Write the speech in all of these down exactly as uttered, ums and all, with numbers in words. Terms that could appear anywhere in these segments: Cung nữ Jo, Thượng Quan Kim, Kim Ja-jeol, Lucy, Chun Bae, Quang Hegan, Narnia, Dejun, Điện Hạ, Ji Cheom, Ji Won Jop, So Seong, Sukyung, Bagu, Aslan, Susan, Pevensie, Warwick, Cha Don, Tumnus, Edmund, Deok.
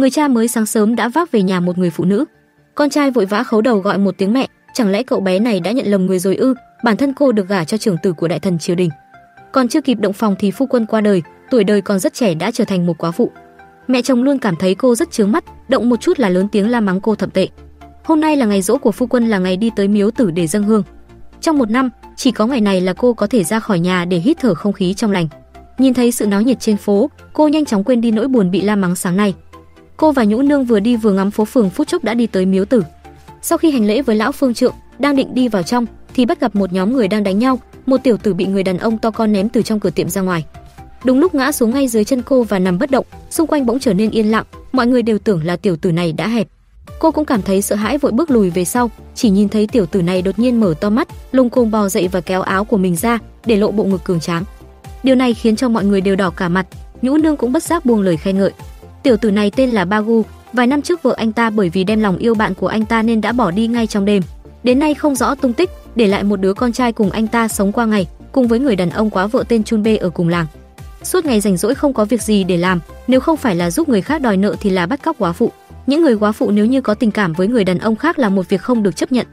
người cha mới sáng sớm đã vác về nhà một người phụ nữ. Con trai vội vã khấu đầu gọi một tiếng mẹ, chẳng lẽ cậu bé này đã nhận lầm người rồi ư? Bản thân cô được gả cho trưởng tử của đại thần triều đình. Còn chưa kịp động phòng thì phu quân qua đời, tuổi đời còn rất trẻ đã trở thành một quá phụ. Mẹ chồng luôn cảm thấy cô rất chướng mắt, động một chút là lớn tiếng la mắng cô thậm tệ. Hôm nay là ngày giỗ của phu quân, là ngày đi tới miếu tử để dâng hương. Trong một năm, chỉ có ngày này là cô có thể ra khỏi nhà để hít thở không khí trong lành. Nhìn thấy sự náo nhiệt trên phố, cô nhanh chóng quên đi nỗi buồn bị la mắng sáng nay. Cô và Nhũ Nương vừa đi vừa ngắm phố phường, phút chốc đã đi tới miếu tử. Sau khi hành lễ với lão phương trượng, đang định đi vào trong thì bắt gặp một nhóm người đang đánh nhau, một tiểu tử bị người đàn ông to con ném từ trong cửa tiệm ra ngoài. Đúng lúc ngã xuống ngay dưới chân cô và nằm bất động, xung quanh bỗng trở nên yên lặng, mọi người đều tưởng là tiểu tử này đã hẹp. Cô cũng cảm thấy sợ hãi vội bước lùi về sau, chỉ nhìn thấy tiểu tử này đột nhiên mở to mắt, lung cồm bò dậy và kéo áo của mình ra, để lộ bộ ngực cường tráng. Điều này khiến cho mọi người đều đỏ cả mặt, Nhũ Nương cũng bất giác buông lời khen ngợi. Tiểu tử này tên là Bagu, vài năm trước vợ anh ta bởi vì đem lòng yêu bạn của anh ta nên đã bỏ đi ngay trong đêm. Đến nay không rõ tung tích, để lại một đứa con trai cùng anh ta sống qua ngày, cùng với người đàn ông quá vợ tên Chun Bae ở cùng làng. Suốt ngày rảnh rỗi không có việc gì để làm, nếu không phải là giúp người khác đòi nợ thì là bắt cóc quá phụ. Những người quá phụ nếu như có tình cảm với người đàn ông khác là một việc không được chấp nhận.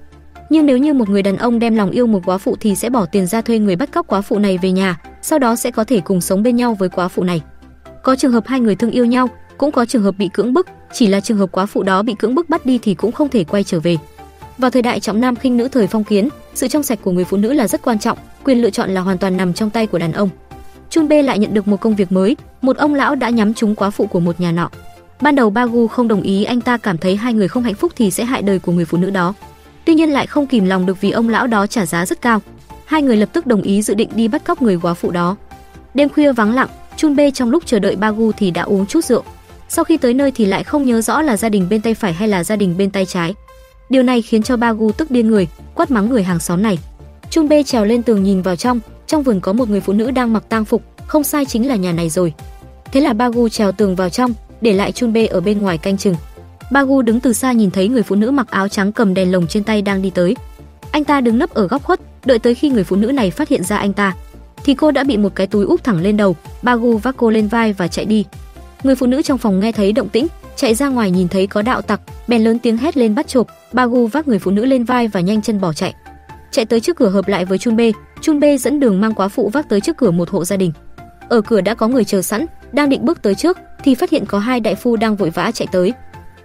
Nhưng nếu như một người đàn ông đem lòng yêu một quá phụ thì sẽ bỏ tiền ra thuê người bắt cóc quá phụ này về nhà, sau đó sẽ có thể cùng sống bên nhau với quá phụ này. Có trường hợp hai người thương yêu nhau, cũng có trường hợp bị cưỡng bức, chỉ là trường hợp quá phụ đó bị cưỡng bức bắt đi thì cũng không thể quay trở về. Vào thời đại trọng nam khinh nữ thời phong kiến, sự trong sạch của người phụ nữ là rất quan trọng, quyền lựa chọn là hoàn toàn nằm trong tay của đàn ông. Chun Bae lại nhận được một công việc mới, một ông lão đã nhắm trúng quá phụ của một nhà nọ. Ban đầu Bagu không đồng ý, anh ta cảm thấy hai người không hạnh phúc thì sẽ hại đời của người phụ nữ đó. Tuy nhiên lại không kìm lòng được vì ông lão đó trả giá rất cao. Hai người lập tức đồng ý dự định đi bắt cóc người quá phụ đó. Đêm khuya vắng lặng, Chun Bae trong lúc chờ đợi Bagu thì đã uống chút rượu. Sau khi tới nơi thì lại không nhớ rõ là gia đình bên tay phải hay là gia đình bên tay trái. Điều này khiến cho Bagu tức điên người, quát mắng người hàng xóm này. Chun Bae trèo lên tường nhìn vào trong, trong vườn có một người phụ nữ đang mặc tang phục, không sai chính là nhà này rồi. Thế là Bagu trèo tường vào trong, để lại Chun Bae ở bên ngoài canh chừng. Bagu đứng từ xa nhìn thấy người phụ nữ mặc áo trắng cầm đèn lồng trên tay đang đi tới. Anh ta đứng nấp ở góc khuất, đợi tới khi người phụ nữ này phát hiện ra anh ta thì cô đã bị một cái túi úp thẳng lên đầu. Bagu vác cô lên vai và chạy đi. Người phụ nữ trong phòng nghe thấy động tĩnh, chạy ra ngoài nhìn thấy có đạo tặc, bèn lớn tiếng hét lên bắt chộp. Bagu vác người phụ nữ lên vai và nhanh chân bỏ chạy. Chạy tới trước cửa hợp lại với Chun Bae, Chun Bae dẫn đường mang quá phụ vác tới trước cửa một hộ gia đình. Ở cửa đã có người chờ sẵn, đang định bước tới trước thì phát hiện có hai đại phu đang vội vã chạy tới.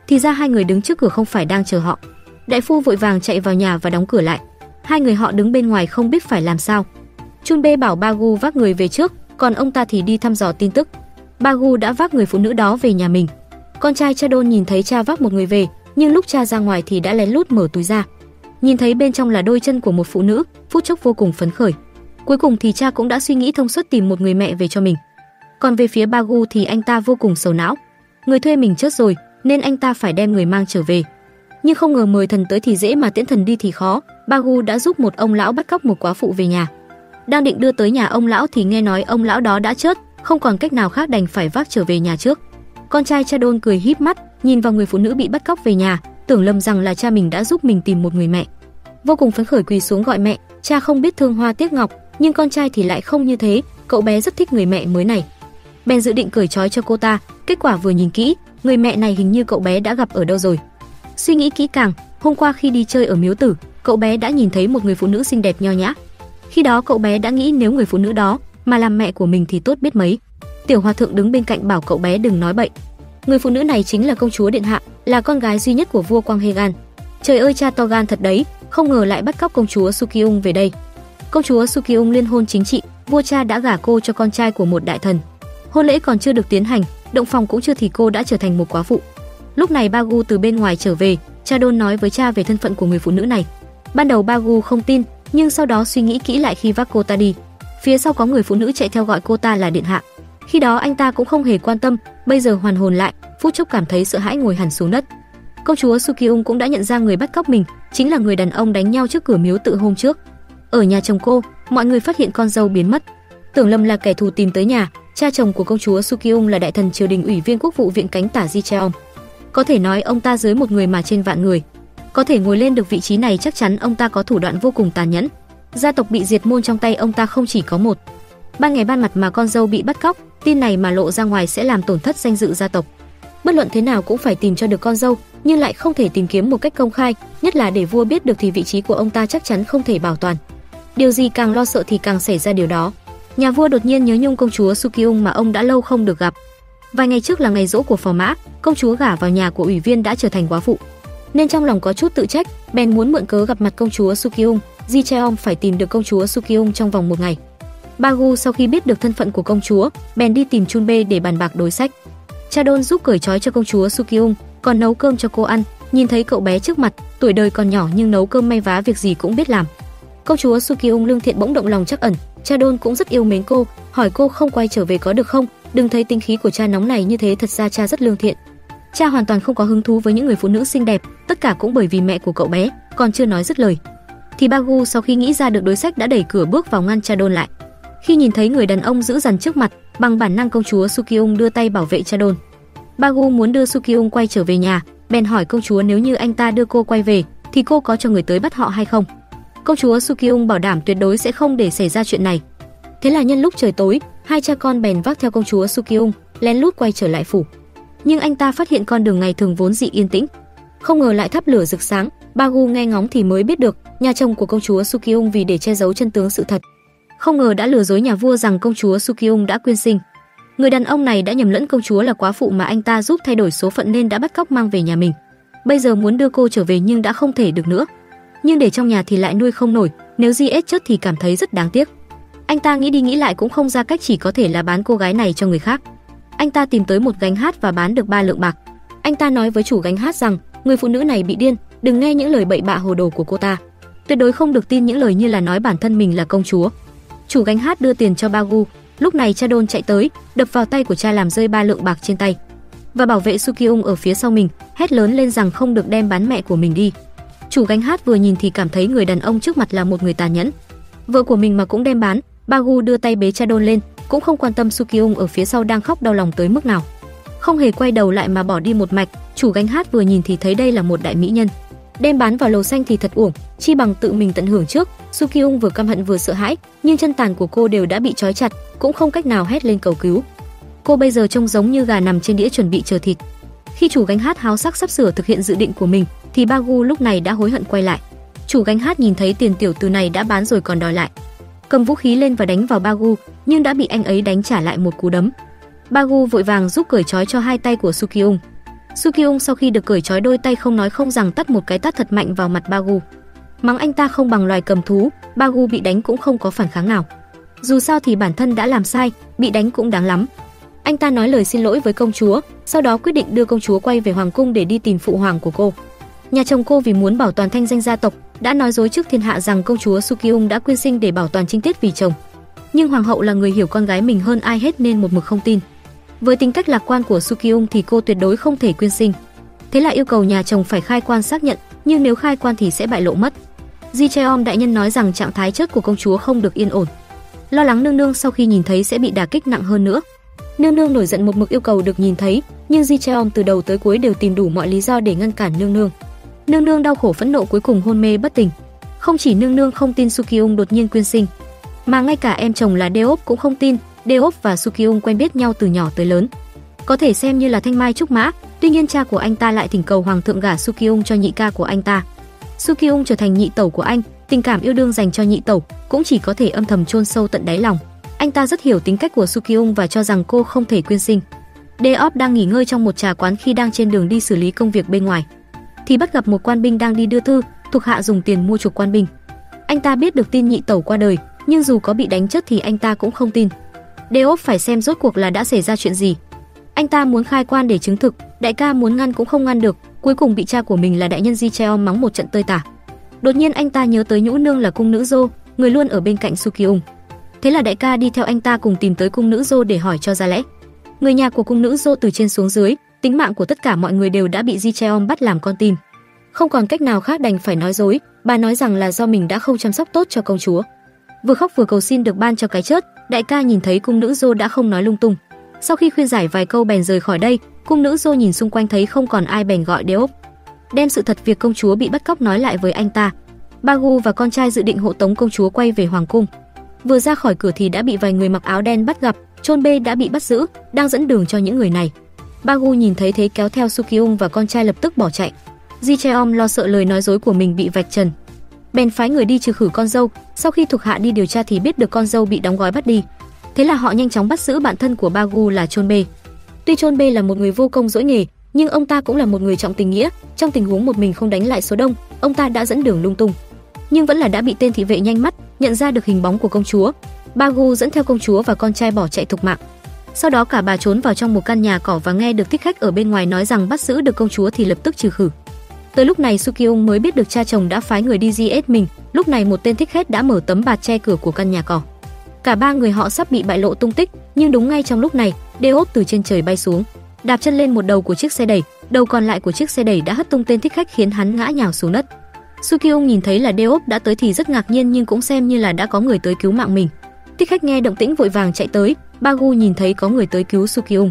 Thì ra hai người đứng trước cửa không phải đang chờ họ. Đại phu vội vàng chạy vào nhà và đóng cửa lại. Hai người họ đứng bên ngoài không biết phải làm sao. Chun Bae bảo Bagu vác người về trước, còn ông ta thì đi thăm dò tin tức. Bagu đã vác người phụ nữ đó về nhà mình. Con trai Cha Don nhìn thấy cha vác một người về, nhưng lúc cha ra ngoài thì đã lén lút mở túi ra. Nhìn thấy bên trong là đôi chân của một phụ nữ, phút chốc vô cùng phấn khởi. Cuối cùng thì cha cũng đã suy nghĩ thông suốt tìm một người mẹ về cho mình. Còn về phía Bagu thì anh ta vô cùng sầu não. Người thuê mình chết rồi, nên anh ta phải đem người mang trở về. Nhưng không ngờ mời thần tới thì dễ mà tiễn thần đi thì khó. Bagu đã giúp một ông lão bắt cóc một quá phụ về nhà. Đang định đưa tới nhà ông lão thì nghe nói ông lão đó đã chết, không còn cách nào khác đành phải vác trở về nhà trước. Con trai Cha Don cười híp mắt, nhìn vào người phụ nữ bị bắt cóc về nhà, tưởng lầm rằng là cha mình đã giúp mình tìm một người mẹ. Vô cùng phấn khởi quỳ xuống gọi mẹ, cha không biết thương hoa tiếc ngọc, nhưng con trai thì lại không như thế, cậu bé rất thích người mẹ mới này. Bèn dự định cởi trói cho cô ta, kết quả vừa nhìn kỹ, người mẹ này hình như cậu bé đã gặp ở đâu rồi. Suy nghĩ kỹ càng, hôm qua khi đi chơi ở miếu tử, cậu bé đã nhìn thấy một người phụ nữ xinh đẹp nho nhã. Khi đó cậu bé đã nghĩ nếu người phụ nữ đó mà làm mẹ của mình thì tốt biết mấy. Tiểu hòa thượng đứng bên cạnh bảo cậu bé đừng nói bậy. Người phụ nữ này chính là công chúa Điện Hạ, là con gái duy nhất của vua Quang Hegan. Trời ơi, cha to gan thật đấy, không ngờ lại bắt cóc công chúa Sukyung về đây. Công chúa Sukyung liên hôn chính trị, vua cha đã gả cô cho con trai của một đại thần. Hôn lễ còn chưa được tiến hành, động phòng cũng chưa thì cô đã trở thành một quá phụ. Lúc này Bagu từ bên ngoài trở về, Cha Don nói với cha về thân phận của người phụ nữ này. Ban đầu Bagu không tin, nhưng sau đó suy nghĩ kỹ lại khi vác cô ta đi. Phía sau có người phụ nữ chạy theo gọi cô ta là Điện Hạ. Khi đó anh ta cũng không hề quan tâm, bây giờ hoàn hồn lại, phút chốc cảm thấy sợ hãi ngồi hẳn xuống đất. Công chúa Sukyung cũng đã nhận ra người bắt cóc mình chính là người đàn ông đánh nhau trước cửa miếu tự hôm trước. Ở nhà chồng cô, mọi người phát hiện con dâu biến mất, tưởng lầm là kẻ thù tìm tới nhà. Cha chồng của công chúa Sukyung là đại thần triều đình, ủy viên quốc vụ viện cánh tả Ji Cheom. Có thể nói ông ta dưới một người mà trên vạn người. Có thể ngồi lên được vị trí này chắc chắn ông ta có thủ đoạn vô cùng tàn nhẫn. Gia tộc bị diệt môn trong tay ông ta không chỉ có một. Ban ngày ban mặt mà con dâu bị bắt cóc, tin này mà lộ ra ngoài sẽ làm tổn thất danh dự gia tộc. bất luận thế nào cũng phải tìm cho được con dâu, nhưng lại không thể tìm kiếm một cách công khai, nhất là để vua biết được thì vị trí của ông ta chắc chắn không thể bảo toàn. Điều gì càng lo sợ thì càng xảy ra điều đó. Nhà vua đột nhiên nhớ nhung công chúa Sukyung mà ông đã lâu không được gặp. Vài ngày trước là ngày giỗ của phò mã, công chúa gả vào nhà của ủy viên đã trở thành quá phụ, nên trong lòng có chút tự trách, bèn muốn mượn cớ gặp mặt công chúa Sukyung. Ji Cheom phải tìm được công chúa Sukyung trong vòng một ngày. Bagu sau khi biết được thân phận của công chúa, bèn đi tìm Chun Bae để bàn bạc đối sách. Cha Don giúp cởi trói cho công chúa Sukyung, còn nấu cơm cho cô ăn. Nhìn thấy cậu bé trước mặt, tuổi đời còn nhỏ nhưng nấu cơm may vá, việc gì cũng biết làm. Công chúa Sukyung lương thiện bỗng động lòng trắc ẩn, Cha Don cũng rất yêu mến cô, hỏi cô không quay trở về có được không. Đừng thấy tính khí của cha nóng này như thế, thật ra cha rất lương thiện. Cha hoàn toàn không có hứng thú với những người phụ nữ xinh đẹp, tất cả cũng bởi vì mẹ của cậu bé. Còn chưa nói dứt lời thì Bagu sau khi nghĩ ra được đối sách đã đẩy cửa bước vào ngăn Cha Don lại. Khi nhìn thấy người đàn ông dữ dằn trước mặt, bằng bản năng công chúa Sukyung đưa tay bảo vệ Cha Don. Bagu muốn đưa Sukyung quay trở về nhà, bèn hỏi công chúa nếu như anh ta đưa cô quay về thì cô có cho người tới bắt họ hay không. Công chúa Sukyung bảo đảm tuyệt đối sẽ không để xảy ra chuyện này. Thế là nhân lúc trời tối, hai cha con bèn vác theo công chúa Sukyung lén lút quay trở lại phủ. Nhưng anh ta phát hiện con đường ngày thường vốn dị yên tĩnh, không ngờ lại thắp lửa rực sáng. Bagu nghe ngóng thì mới biết được nhà chồng của công chúa Sukyung vì để che giấu chân tướng sự thật, không ngờ đã lừa dối nhà vua rằng công chúa Sukyung đã quyên sinh. Người đàn ông này đã nhầm lẫn công chúa là quá phụ mà anh ta giúp thay đổi số phận nên đã bắt cóc mang về nhà mình. Bây giờ muốn đưa cô trở về nhưng đã không thể được nữa. Nhưng để trong nhà thì lại nuôi không nổi, nếu giết chết thì cảm thấy rất đáng tiếc. Anh ta nghĩ đi nghĩ lại cũng không ra cách, chỉ có thể là bán cô gái này cho người khác. Anh ta tìm tới một gánh hát và bán được ba lượng bạc. Anh ta nói với chủ gánh hát rằng người phụ nữ này bị điên, đừng nghe những lời bậy bạ hồ đồ của cô ta, tuyệt đối không được tin những lời như là nói bản thân mình là công chúa. Chủ gánh hát đưa tiền cho Bagu. Lúc này Cha Don chạy tới, đập vào tay của cha làm rơi ba lượng bạc trên tay, và bảo vệ Sukyung ở phía sau mình hét lớn lên rằng không được đem bán mẹ của mình đi. Chủ gánh hát vừa nhìn thì cảm thấy người đàn ông trước mặt là một người tàn nhẫn, vợ của mình mà cũng đem bán. Bagu đưa tay bế Cha Don lên, cũng không quan tâm Sukyung ở phía sau đang khóc đau lòng tới mức nào, không hề quay đầu lại mà bỏ đi một mạch. Chủ gánh hát vừa nhìn thì thấy đây là một đại mỹ nhân, đem bán vào lầu xanh thì thật uổng, chi bằng tự mình tận hưởng trước. Sukyung vừa căm hận vừa sợ hãi, nhưng chân tàn của cô đều đã bị trói chặt, cũng không cách nào hét lên cầu cứu. Cô bây giờ trông giống như gà nằm trên đĩa chuẩn bị chờ thịt. Khi chủ gánh hát háo sắc sắp sửa thực hiện dự định của mình thì Bagu lúc này đã hối hận quay lại. Chủ gánh hát nhìn thấy tiền tiểu tử này đã bán rồi còn đòi lại, cầm vũ khí lên và đánh vào Bagu, nhưng đã bị anh ấy đánh trả lại một cú đấm. Bagu vội vàng giúp cởi trói cho hai tay của Sukyung. Sukyung sau khi được cởi trói đôi tay không nói không rằng tát một cái tát thật mạnh vào mặt Bagu, mắng anh ta không bằng loài cầm thú. Bagu bị đánh cũng không có phản kháng nào, dù sao thì bản thân đã làm sai, bị đánh cũng đáng lắm. Anh ta nói lời xin lỗi với công chúa, sau đó quyết định đưa công chúa quay về hoàng cung để đi tìm phụ hoàng của cô. Nhà chồng cô vì muốn bảo toàn thanh danh gia tộc đã nói dối trước thiên hạ rằng công chúa Sukyung đã quyên sinh để bảo toàn trinh tiết vì chồng, nhưng hoàng hậu là người hiểu con gái mình hơn ai hết nên một mực không tin. Với tính cách lạc quan của Sukyung thì cô tuyệt đối không thể quyên sinh, thế là yêu cầu nhà chồng phải khai quan xác nhận, nhưng nếu khai quan thì sẽ bại lộ mất. Ji Cheom đại nhân nói rằng trạng thái chết của công chúa không được yên ổn, lo lắng nương nương sau khi nhìn thấy sẽ bị đả kích nặng hơn nữa. Nương nương nổi giận một mực yêu cầu được nhìn thấy, nhưng Ji Cheom từ đầu tới cuối đều tìm đủ mọi lý do để ngăn cản nương nương. Nương nương đau khổ phẫn nộ cuối cùng hôn mê bất tỉnh. Không chỉ nương nương không tin Sukyung đột nhiên quyên sinh, mà ngay cả em chồng là Deok cũng không tin. Deok và Sukyung quen biết nhau từ nhỏ tới lớn, có thể xem như là thanh mai trúc mã. Tuy nhiên cha của anh ta lại thỉnh cầu hoàng thượng gả Sukyung cho nhị ca của anh ta. Sukyung trở thành nhị tẩu của anh, tình cảm yêu đương dành cho nhị tẩu cũng chỉ có thể âm thầm chôn sâu tận đáy lòng. Anh ta rất hiểu tính cách của Sukyung và cho rằng cô không thể quyên sinh. Deok đang nghỉ ngơi trong một trà quán khi đang trên đường đi xử lý công việc bên ngoài thì bắt gặp một quan binh đang đi đưa thư, thuộc hạ dùng tiền mua chuộc quan binh. Anh ta biết được tin nhị tẩu qua đời, nhưng dù có bị đánh chết thì anh ta cũng không tin. Deok phải xem rốt cuộc là đã xảy ra chuyện gì. Anh ta muốn khai quan để chứng thực, đại ca muốn ngăn cũng không ngăn được, cuối cùng bị cha của mình là đại nhân Ji Cheom mắng một trận tơi tả. Đột nhiên anh ta nhớ tới nhũ nương là cung nữ Jo, người luôn ở bên cạnh Sukyung. Thế là đại ca đi theo anh ta cùng tìm tới cung nữ Jo để hỏi cho ra lẽ. Người nhà của cung nữ Jo từ trên xuống dưới, tính mạng của tất cả mọi người đều đã bị Ji Cheom bắt làm con tin. Không còn cách nào khác đành phải nói dối, bà nói rằng là do mình đã không chăm sóc tốt cho công chúa. Vừa khóc vừa cầu xin được ban cho cái chết. Đại ca nhìn thấy cung nữ Jo đã không nói lung tung, sau khi khuyên giải vài câu bèn rời khỏi đây. Cung nữ Jo nhìn xung quanh thấy không còn ai bèn gọi Deok, đem sự thật việc công chúa bị bắt cóc nói lại với anh ta. Bagu và con trai dự định hộ tống công chúa quay về hoàng cung, vừa ra khỏi cửa thì đã bị vài người mặc áo đen bắt gặp. Chun Bae đã bị bắt giữ, đang dẫn đường cho những người này. Bagu nhìn thấy thế kéo theo Sukyung và con trai lập tức bỏ chạy. Ji Cheom lo sợ lời nói dối của mình bị vạch trần, bèn phái người đi trừ khử con dâu. Sau khi thuộc hạ đi điều tra thì biết được con dâu bị đóng gói bắt đi. Thế là họ nhanh chóng bắt giữ bạn thân của Bagu là Chun Bae. Tuy Chun Bae là một người vô công dỗi nghề, nhưng ông ta cũng là một người trọng tình nghĩa. Trong tình huống một mình không đánh lại số đông, ông ta đã dẫn đường lung tung, nhưng vẫn là đã bị tên thị vệ nhanh mắt nhận ra được hình bóng của công chúa. Bagu dẫn theo công chúa và con trai bỏ chạy thục mạng. Sau đó cả bà trốn vào trong một căn nhà cỏ và nghe được thích khách ở bên ngoài nói rằng bắt giữ được công chúa thì lập tức trừ khử. Tới lúc này Sukyung mới biết được cha chồng đã phái người đi giết mình. Lúc này một tên thích khách đã mở tấm bạt che cửa của căn nhà cỏ. Cả ba người họ sắp bị bại lộ tung tích, nhưng đúng ngay trong lúc này, Deok từ trên trời bay xuống, đạp chân lên một đầu của chiếc xe đẩy, đầu còn lại của chiếc xe đẩy đã hất tung tên thích khách khiến hắn ngã nhào xuống đất. Sukyung nhìn thấy là Deok đã tới thì rất ngạc nhiên, nhưng cũng xem như là đã có người tới cứu mạng mình. Thích khách nghe động tĩnh vội vàng chạy tới. Bagu nhìn thấy có người tới cứu Sukyung.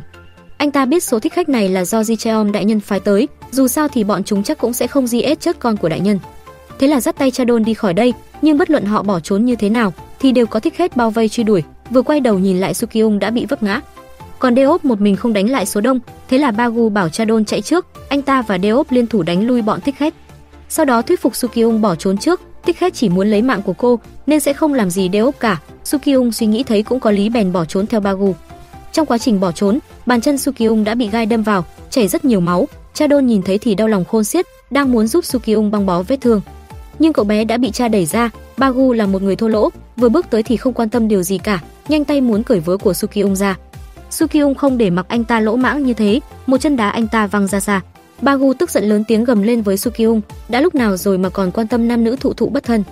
Anh ta biết số thích khách này là do Ji Cheom đại nhân phái tới, dù sao thì bọn chúng chắc cũng sẽ không giết chết con của đại nhân. Thế là dắt tay Cha Don đi khỏi đây, nhưng bất luận họ bỏ trốn như thế nào thì đều có thích khách bao vây truy đuổi. Vừa quay đầu nhìn lại Sukyung đã bị vấp ngã. Còn Deok một mình không đánh lại số đông, thế là Bagu bảo Cha Don chạy trước, anh ta và Deok liên thủ đánh lui bọn thích khách. Sau đó thuyết phục Sukyung bỏ trốn trước, thích khách chỉ muốn lấy mạng của cô nên sẽ không làm gì Deok cả. Sukyung suy nghĩ thấy cũng có lý bèn bỏ trốn theo Bagu. Trong quá trình bỏ trốn, bàn chân Sukyung đã bị gai đâm vào, chảy rất nhiều máu. Cha Don nhìn thấy thì đau lòng khôn xiết, đang muốn giúp Sukyung băng bó vết thương, nhưng cậu bé đã bị cha đẩy ra. Bagu là một người thô lỗ, vừa bước tới thì không quan tâm điều gì cả, nhanh tay muốn cởi vớ của Sukyung ra. Sukyung không để mặc anh ta lỗ mãng như thế, một chân đá anh ta văng ra xa. Bagu tức giận lớn tiếng gầm lên với Sukyung, đã lúc nào rồi mà còn quan tâm nam nữ thụ thụ bất thân.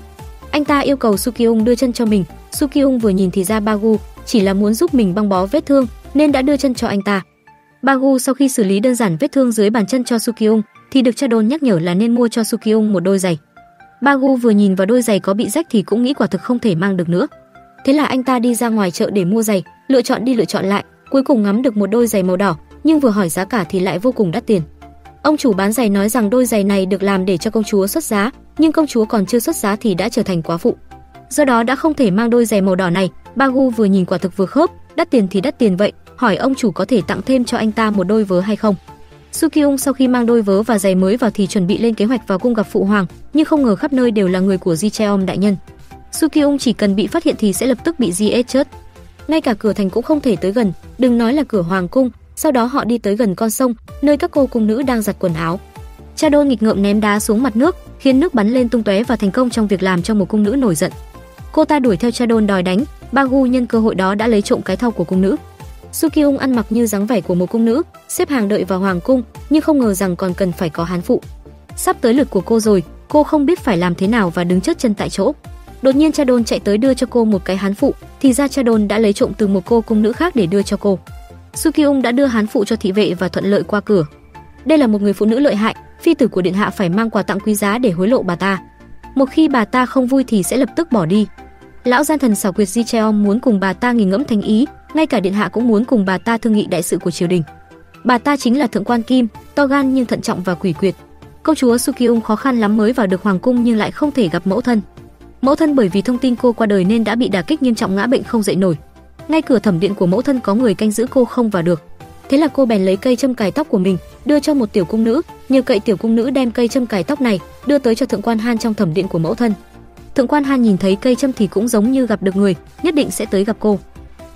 Anh ta yêu cầu Sukyung đưa chân cho mình. Sukyung vừa nhìn thì ra Bagu chỉ là muốn giúp mình băng bó vết thương nên đã đưa chân cho anh ta. Bagu sau khi xử lý đơn giản vết thương dưới bàn chân cho Sukyung thì được Cha Don nhắc nhở là nên mua cho Sukyung một đôi giày. Bagu vừa nhìn vào đôi giày có bị rách thì cũng nghĩ quả thực không thể mang được nữa. Thế là anh ta đi ra ngoài chợ để mua giày, lựa chọn đi lựa chọn lại, cuối cùng ngắm được một đôi giày màu đỏ, nhưng vừa hỏi giá cả thì lại vô cùng đắt tiền. Ông chủ bán giày nói rằng đôi giày này được làm để cho công chúa xuất giá, nhưng công chúa còn chưa xuất giá thì đã trở thành quá phụ, do đó đã không thể mang đôi giày màu đỏ này. Bagu vừa nhìn quả thực vừa khớp, đắt tiền thì đắt tiền vậy, hỏi ông chủ có thể tặng thêm cho anh ta một đôi vớ hay không. Sukyung sau khi mang đôi vớ và giày mới vào thì chuẩn bị lên kế hoạch vào cung gặp phụ hoàng, nhưng không ngờ khắp nơi đều là người của Ji Cheom đại nhân. Sukyung chỉ cần bị phát hiện thì sẽ lập tức bị giết chết, ngay cả cửa thành cũng không thể tới gần, đừng nói là cửa hoàng cung. Sau đó họ đi tới gần con sông, nơi các cô cung nữ đang giặt quần áo. Cha Don nghịch ngợm ném đá xuống mặt nước, khiến nước bắn lên tung tóe và thành công trong việc làm cho một cung nữ nổi giận. Cô ta đuổi theo Cha Don đòi đánh, Bagu nhân cơ hội đó đã lấy trộm cái thau của cung nữ. Sukyung ăn mặc như dáng vẻ của một cung nữ, xếp hàng đợi vào hoàng cung, nhưng không ngờ rằng còn cần phải có hán phụ. Sắp tới lượt của cô rồi, cô không biết phải làm thế nào và đứng chết chân tại chỗ. Đột nhiên Cha Don chạy tới đưa cho cô một cái hán phụ, thì ra Cha Don đã lấy trộm từ một cô cung nữ khác để đưa cho cô. Sukyung đã đưa hán phụ cho thị vệ và thuận lợi qua cửa. Đây là một người phụ nữ lợi hại, phi tử của điện hạ phải mang quà tặng quý giá để hối lộ bà ta. Một khi bà ta không vui thì sẽ lập tức bỏ đi. Lão gian thần xảo quyệt Ji Cheom muốn cùng bà ta nghỉ ngẫm thành ý, ngay cả điện hạ cũng muốn cùng bà ta thương nghị đại sự của triều đình. Bà ta chính là Thượng Quan Kim, to gan nhưng thận trọng và quỷ quyệt. Công chúa Sukyung khó khăn lắm mới vào được hoàng cung nhưng lại không thể gặp mẫu thân. Mẫu thân bởi vì thông tin cô qua đời nên đã bị đả kích nghiêm trọng, ngã bệnh không dậy nổi. Ngay cửa thẩm điện của mẫu thân có người canh giữ, cô không vào được. Thế là cô bèn lấy cây châm cài tóc của mình đưa cho một tiểu cung nữ, nhờ cậy tiểu cung nữ đem cây châm cài tóc này đưa tới cho Thượng Quan Han trong thẩm điện của mẫu thân. Thượng Quan Han nhìn thấy cây châm thì cũng giống như gặp được người, nhất định sẽ tới gặp cô.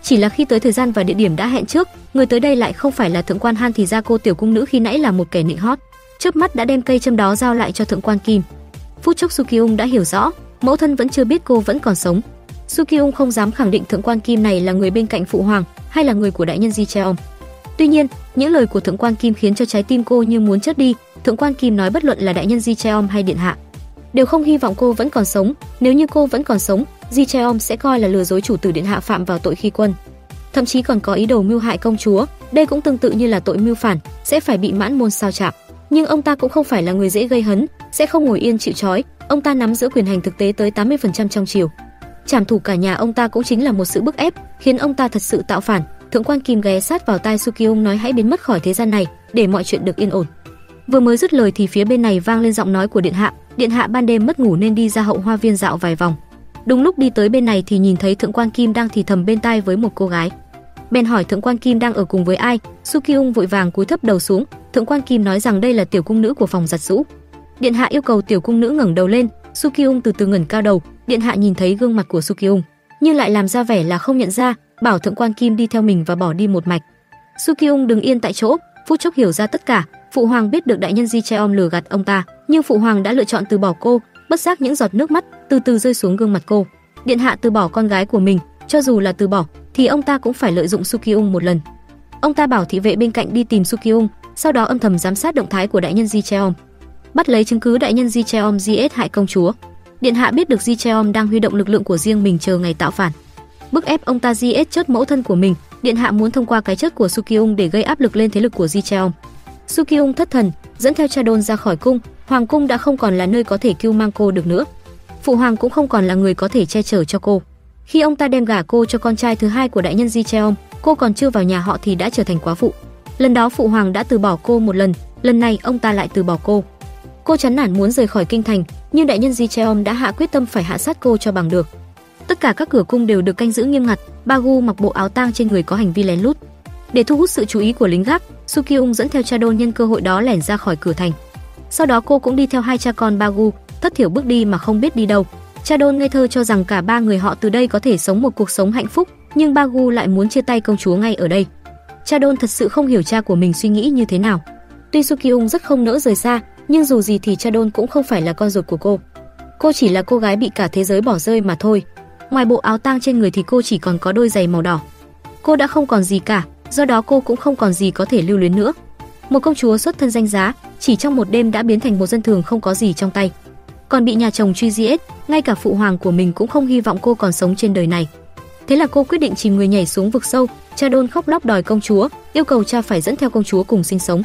Chỉ là khi tới thời gian và địa điểm đã hẹn trước, người tới đây lại không phải là Thượng Quan Han, thì ra cô tiểu cung nữ khi nãy là một kẻ nịnh hót, chớp mắt đã đem cây châm đó giao lại cho Thượng Quan Kim. Phút chốc Sukyung đã hiểu rõ, mẫu thân vẫn chưa biết cô vẫn còn sống. Sukyung không dám khẳng định Thượng Quan Kim này là người bên cạnh phụ hoàng hay là người của đại nhân Ji Cheom. Tuy nhiên, những lời của Thượng Quan Kim khiến cho trái tim cô như muốn chết đi. Thượng Quan Kim nói bất luận là đại nhân Ji Cheom hay điện hạ đều không hy vọng cô vẫn còn sống. Nếu như cô vẫn còn sống, Ji Cheom sẽ coi là lừa dối chủ tử điện hạ phạm vào tội khi quân, thậm chí còn có ý đồ mưu hại công chúa. Đây cũng tương tự như là tội mưu phản, sẽ phải bị mãn môn sao chạm. Nhưng ông ta cũng không phải là người dễ gây hấn, sẽ không ngồi yên chịu trói. Ông ta nắm giữ quyền hành thực tế tới tám mươi phần trăm trong triều. Trảm thủ cả nhà ông ta cũng chính là một sự bức ép, khiến ông ta thật sự tạo phản. Thượng Quan Kim ghé sát vào tai Sukyung nói hãy biến mất khỏi thế gian này để mọi chuyện được yên ổn. Vừa mới dứt lời thì phía bên này vang lên giọng nói của điện hạ. Điện hạ ban đêm mất ngủ nên đi ra hậu hoa viên dạo vài vòng. Đúng lúc đi tới bên này thì nhìn thấy Thượng Quan Kim đang thì thầm bên tai với một cô gái. bèn hỏi Thượng quan Kim đang ở cùng với ai. Sukyung vội vàng cúi thấp đầu xuống. Thượng quan Kim nói rằng đây là tiểu cung nữ của phòng giặt giũ. Điện hạ yêu cầu tiểu cung nữ ngẩng đầu lên. Sukyung từ từ ngẩng cao đầu. Điện hạ nhìn thấy gương mặt của Sukyung nhưng lại làm ra vẻ là không nhận ra, bảo Thượng quan Kim đi theo mình và bỏ đi một mạch. Sukyung đứng yên tại chỗ, phút chốc hiểu ra tất cả. Phụ hoàng biết được đại nhân Ji Cheom lừa gạt ông ta, nhưng phụ hoàng đã lựa chọn từ bỏ cô. Bất giác những giọt nước mắt từ từ rơi xuống gương mặt cô. Điện hạ từ bỏ con gái của mình, cho dù là từ bỏ thì ông ta cũng phải lợi dụng Sukyung một lần. Ông ta bảo thị vệ bên cạnh đi tìm Sukyung, sau đó âm thầm giám sát động thái của đại nhân Ji Cheom, bắt lấy chứng cứ đại nhân Ji Cheom giết hại công chúa. Điện hạ biết được Ji Cheom đang huy động lực lượng của riêng mình chờ ngày tạo phản, bức ép ông ta giết chết mẫu thân của mình. Điện hạ muốn thông qua cái chết của Sukyung để gây áp lực lên thế lực của Ji Cheom. Sukyung thất thần, dẫn theo Cha Don ra khỏi cung. Hoàng cung đã không còn là nơi có thể cưu mang cô được nữa. Phụ hoàng cũng không còn là người có thể che chở cho cô. Khi ông ta đem gả cô cho con trai thứ hai của đại nhân Ji Cheom, cô còn chưa vào nhà họ thì đã trở thành quá phụ. Lần đó phụ hoàng đã từ bỏ cô một lần, lần này ông ta lại từ bỏ cô. Cô chán nản muốn rời khỏi kinh thành, nhưng đại nhân Ji Cheom đã hạ quyết tâm phải hạ sát cô cho bằng được. Tất cả các cửa cung đều được canh giữ nghiêm ngặt. Bagu mặc bộ áo tang, trên người có hành vi lén lút. Để thu hút sự chú ý của lính gác, Sukyung dẫn theo Cha Don nhân cơ hội đó lẻn ra khỏi cửa thành. Sau đó cô cũng đi theo hai cha con Bagu, thất thiểu bước đi mà không biết đi đâu. Cha Don ngây thơ cho rằng cả ba người họ từ đây có thể sống một cuộc sống hạnh phúc, nhưng Bagu lại muốn chia tay công chúa ngay ở đây. Cha Don thật sự không hiểu cha của mình suy nghĩ như thế nào. Tuy Sukyung rất không nỡ rời xa, nhưng dù gì thì Cha Don cũng không phải là con ruột của cô. Cô chỉ là cô gái bị cả thế giới bỏ rơi mà thôi. Ngoài bộ áo tang trên người thì cô chỉ còn có đôi giày màu đỏ. Cô đã không còn gì cả, do đó cô cũng không còn gì có thể lưu luyến nữa. Một công chúa xuất thân danh giá, chỉ trong một đêm đã biến thành một dân thường không có gì trong tay, còn bị nhà chồng truy giết. Ngay cả phụ hoàng của mình cũng không hy vọng cô còn sống trên đời này. Thế là cô quyết định chìm người nhảy xuống vực sâu. Cha Don khóc lóc đòi công chúa, yêu cầu cha phải dẫn theo công chúa cùng sinh sống.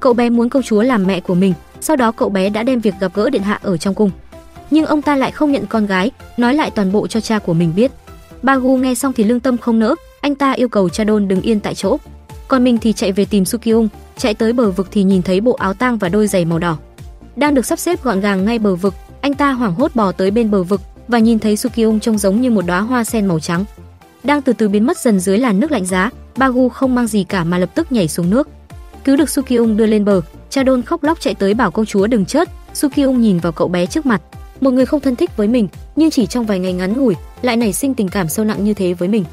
Cậu bé muốn công chúa làm mẹ của mình, sau đó cậu bé đã đem việc gặp gỡ điện hạ ở trong cung. Nhưng ông ta lại không nhận con gái, nói lại toàn bộ cho cha của mình biết. Bagu nghe xong thì lương tâm không nỡ, anh ta yêu cầu Cha Don đứng yên tại chỗ. Còn mình thì chạy về tìm Sukyung, chạy tới bờ vực thì nhìn thấy bộ áo tang và đôi giày màu đỏ đang được sắp xếp gọn gàng ngay bờ vực. Anh ta hoảng hốt bò tới bên bờ vực và nhìn thấy Sukyung trông giống như một đóa hoa sen màu trắng đang từ từ biến mất dần dưới làn nước lạnh giá. Bagu không mang gì cả mà lập tức nhảy xuống nước, cứu được Sukyung đưa lên bờ. Cha Don khóc lóc chạy tới bảo công chúa đừng chết. Sukyung nhìn vào cậu bé trước mặt, một người không thân thích với mình nhưng chỉ trong vài ngày ngắn ngủi lại nảy sinh tình cảm sâu nặng như thế với mình.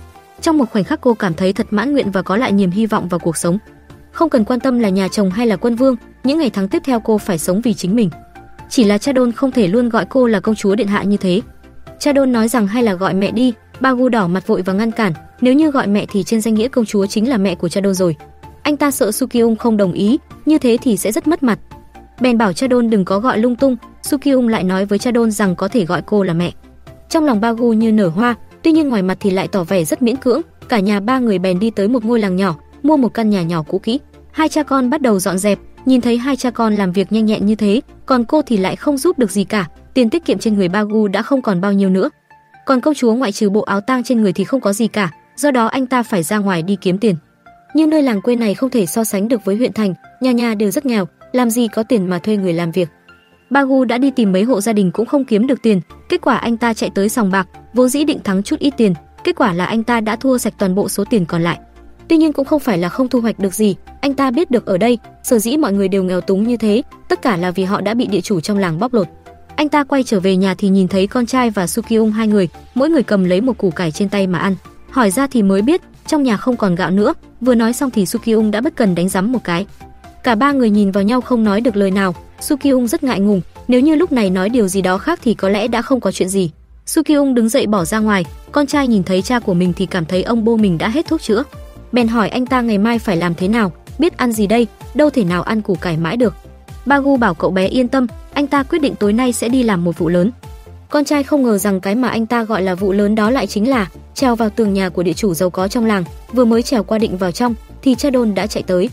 Trong một khoảnh khắc cô cảm thấy thật mãn nguyện và có lại niềm hy vọng vào cuộc sống. Không cần quan tâm là nhà chồng hay là quân vương, những ngày tháng tiếp theo cô phải sống vì chính mình. Chỉ là Cha Don không thể luôn gọi cô là công chúa điện hạ như thế. Cha Don nói rằng hay là gọi mẹ đi. Bagu đỏ mặt vội và ngăn cản, nếu như gọi mẹ thì trên danh nghĩa công chúa chính là mẹ của Cha Don rồi. Anh ta sợ Sukyung không đồng ý, như thế thì sẽ rất mất mặt, bèn bảo Cha Don đừng có gọi lung tung. Sukyung lại nói với Cha Don rằng có thể gọi cô là mẹ. Trong lòng Bagu như nở hoa, tuy nhiên ngoài mặt thì lại tỏ vẻ rất miễn cưỡng. Cả nhà ba người bèn đi tới một ngôi làng nhỏ, mua một căn nhà nhỏ cũ kỹ. Hai cha con bắt đầu dọn dẹp. Nhìn thấy hai cha con làm việc nhanh nhẹn như thế, còn cô thì lại không giúp được gì cả. Tiền tiết kiệm trên người Bagu đã không còn bao nhiêu nữa, còn công chúa ngoại trừ bộ áo tang trên người thì không có gì cả, do đó anh ta phải ra ngoài đi kiếm tiền. Nhưng nơi làng quê này không thể so sánh được với huyện thành, nhà nhà đều rất nghèo, làm gì có tiền mà thuê người làm việc. Bagu đã đi tìm mấy hộ gia đình cũng không kiếm được tiền. Kết quả anh ta chạy tới sòng bạc, vốn dĩ định thắng chút ít tiền, kết quả là anh ta đã thua sạch toàn bộ số tiền còn lại. Tuy nhiên cũng không phải là không thu hoạch được gì. Anh ta biết được ở đây sở dĩ mọi người đều nghèo túng như thế, tất cả là vì họ đã bị địa chủ trong làng bóc lột. Anh ta quay trở về nhà thì nhìn thấy con trai và Sukyung, hai người mỗi người cầm lấy một củ cải trên tay mà ăn. Hỏi ra thì mới biết trong nhà không còn gạo nữa. Vừa nói xong thì Sukyung đã bất cần đánh giấm một cái. Cả ba người nhìn vào nhau không nói được lời nào. Sukyung rất ngại ngùng, nếu như lúc này nói điều gì đó khác thì có lẽ đã không có chuyện gì. Sukyung đứng dậy bỏ ra ngoài. Con trai nhìn thấy cha của mình thì cảm thấy ông bố mình đã hết thuốc chữa, bèn hỏi anh ta ngày mai phải làm thế nào, biết ăn gì đây, đâu thể nào ăn củ cải mãi được. Bagu bảo cậu bé yên tâm, anh ta quyết định tối nay sẽ đi làm một vụ lớn. Con trai không ngờ rằng cái mà anh ta gọi là vụ lớn đó lại chính là trèo vào tường nhà của địa chủ giàu có trong làng. Vừa mới trèo qua định vào trong thì Cha Don đã chạy tới.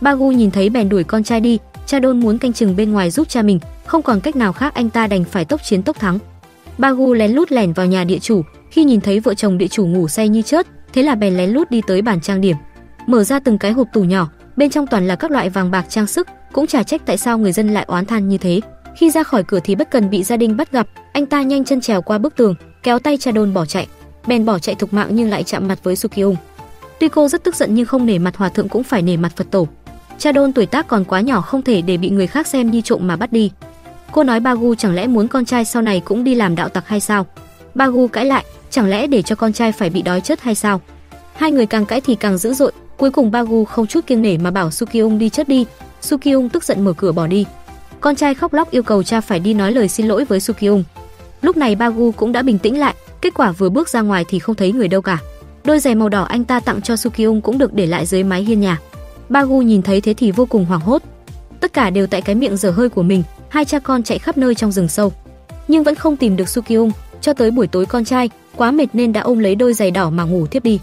Bagu nhìn thấy bèn đuổi con trai đi. Cha Don muốn canh chừng bên ngoài giúp cha mình, không còn cách nào khác anh ta đành phải tốc chiến tốc thắng. Bagu lén lút lẻn vào nhà địa chủ, khi nhìn thấy vợ chồng địa chủ ngủ say như chết, thế là bèn lén lút đi tới bàn trang điểm, mở ra từng cái hộp tủ nhỏ, bên trong toàn là các loại vàng bạc trang sức. Cũng chả trách tại sao người dân lại oán than như thế. Khi ra khỏi cửa thì bất cần bị gia đình bắt gặp. Anh ta nhanh chân trèo qua bức tường, kéo tay Cha Don bỏ chạy, bèn bỏ chạy thục mạng nhưng lại chạm mặt với Sukyung. Tuy cô rất tức giận nhưng không nể mặt hòa thượng cũng phải nể mặt Phật tổ. Cha Don tuổi tác còn quá nhỏ, không thể để bị người khác xem như trộm mà bắt đi. Cô nói Bagu chẳng lẽ muốn con trai sau này cũng đi làm đạo tặc hay sao? Bagu cãi lại, chẳng lẽ để cho con trai phải bị đói chết hay sao? Hai người càng cãi thì càng dữ dội, cuối cùng Bagu không chút kiêng nể mà bảo Sukyung đi chết đi. Sukyung tức giận mở cửa bỏ đi. Con trai khóc lóc yêu cầu cha phải đi nói lời xin lỗi với Sukyung. Lúc này Bagu cũng đã bình tĩnh lại, kết quả vừa bước ra ngoài thì không thấy người đâu cả. Đôi giày màu đỏ anh ta tặng cho Sukyung cũng được để lại dưới mái hiên nhà. Bagu nhìn thấy thế thì vô cùng hoảng hốt. Tất cả đều tại cái miệng dở hơi của mình, hai cha con chạy khắp nơi trong rừng sâu, nhưng vẫn không tìm được Sukyung. Cho tới buổi tối con trai quá mệt nên đã ôm lấy đôi giày đỏ mà ngủ thiếp đi.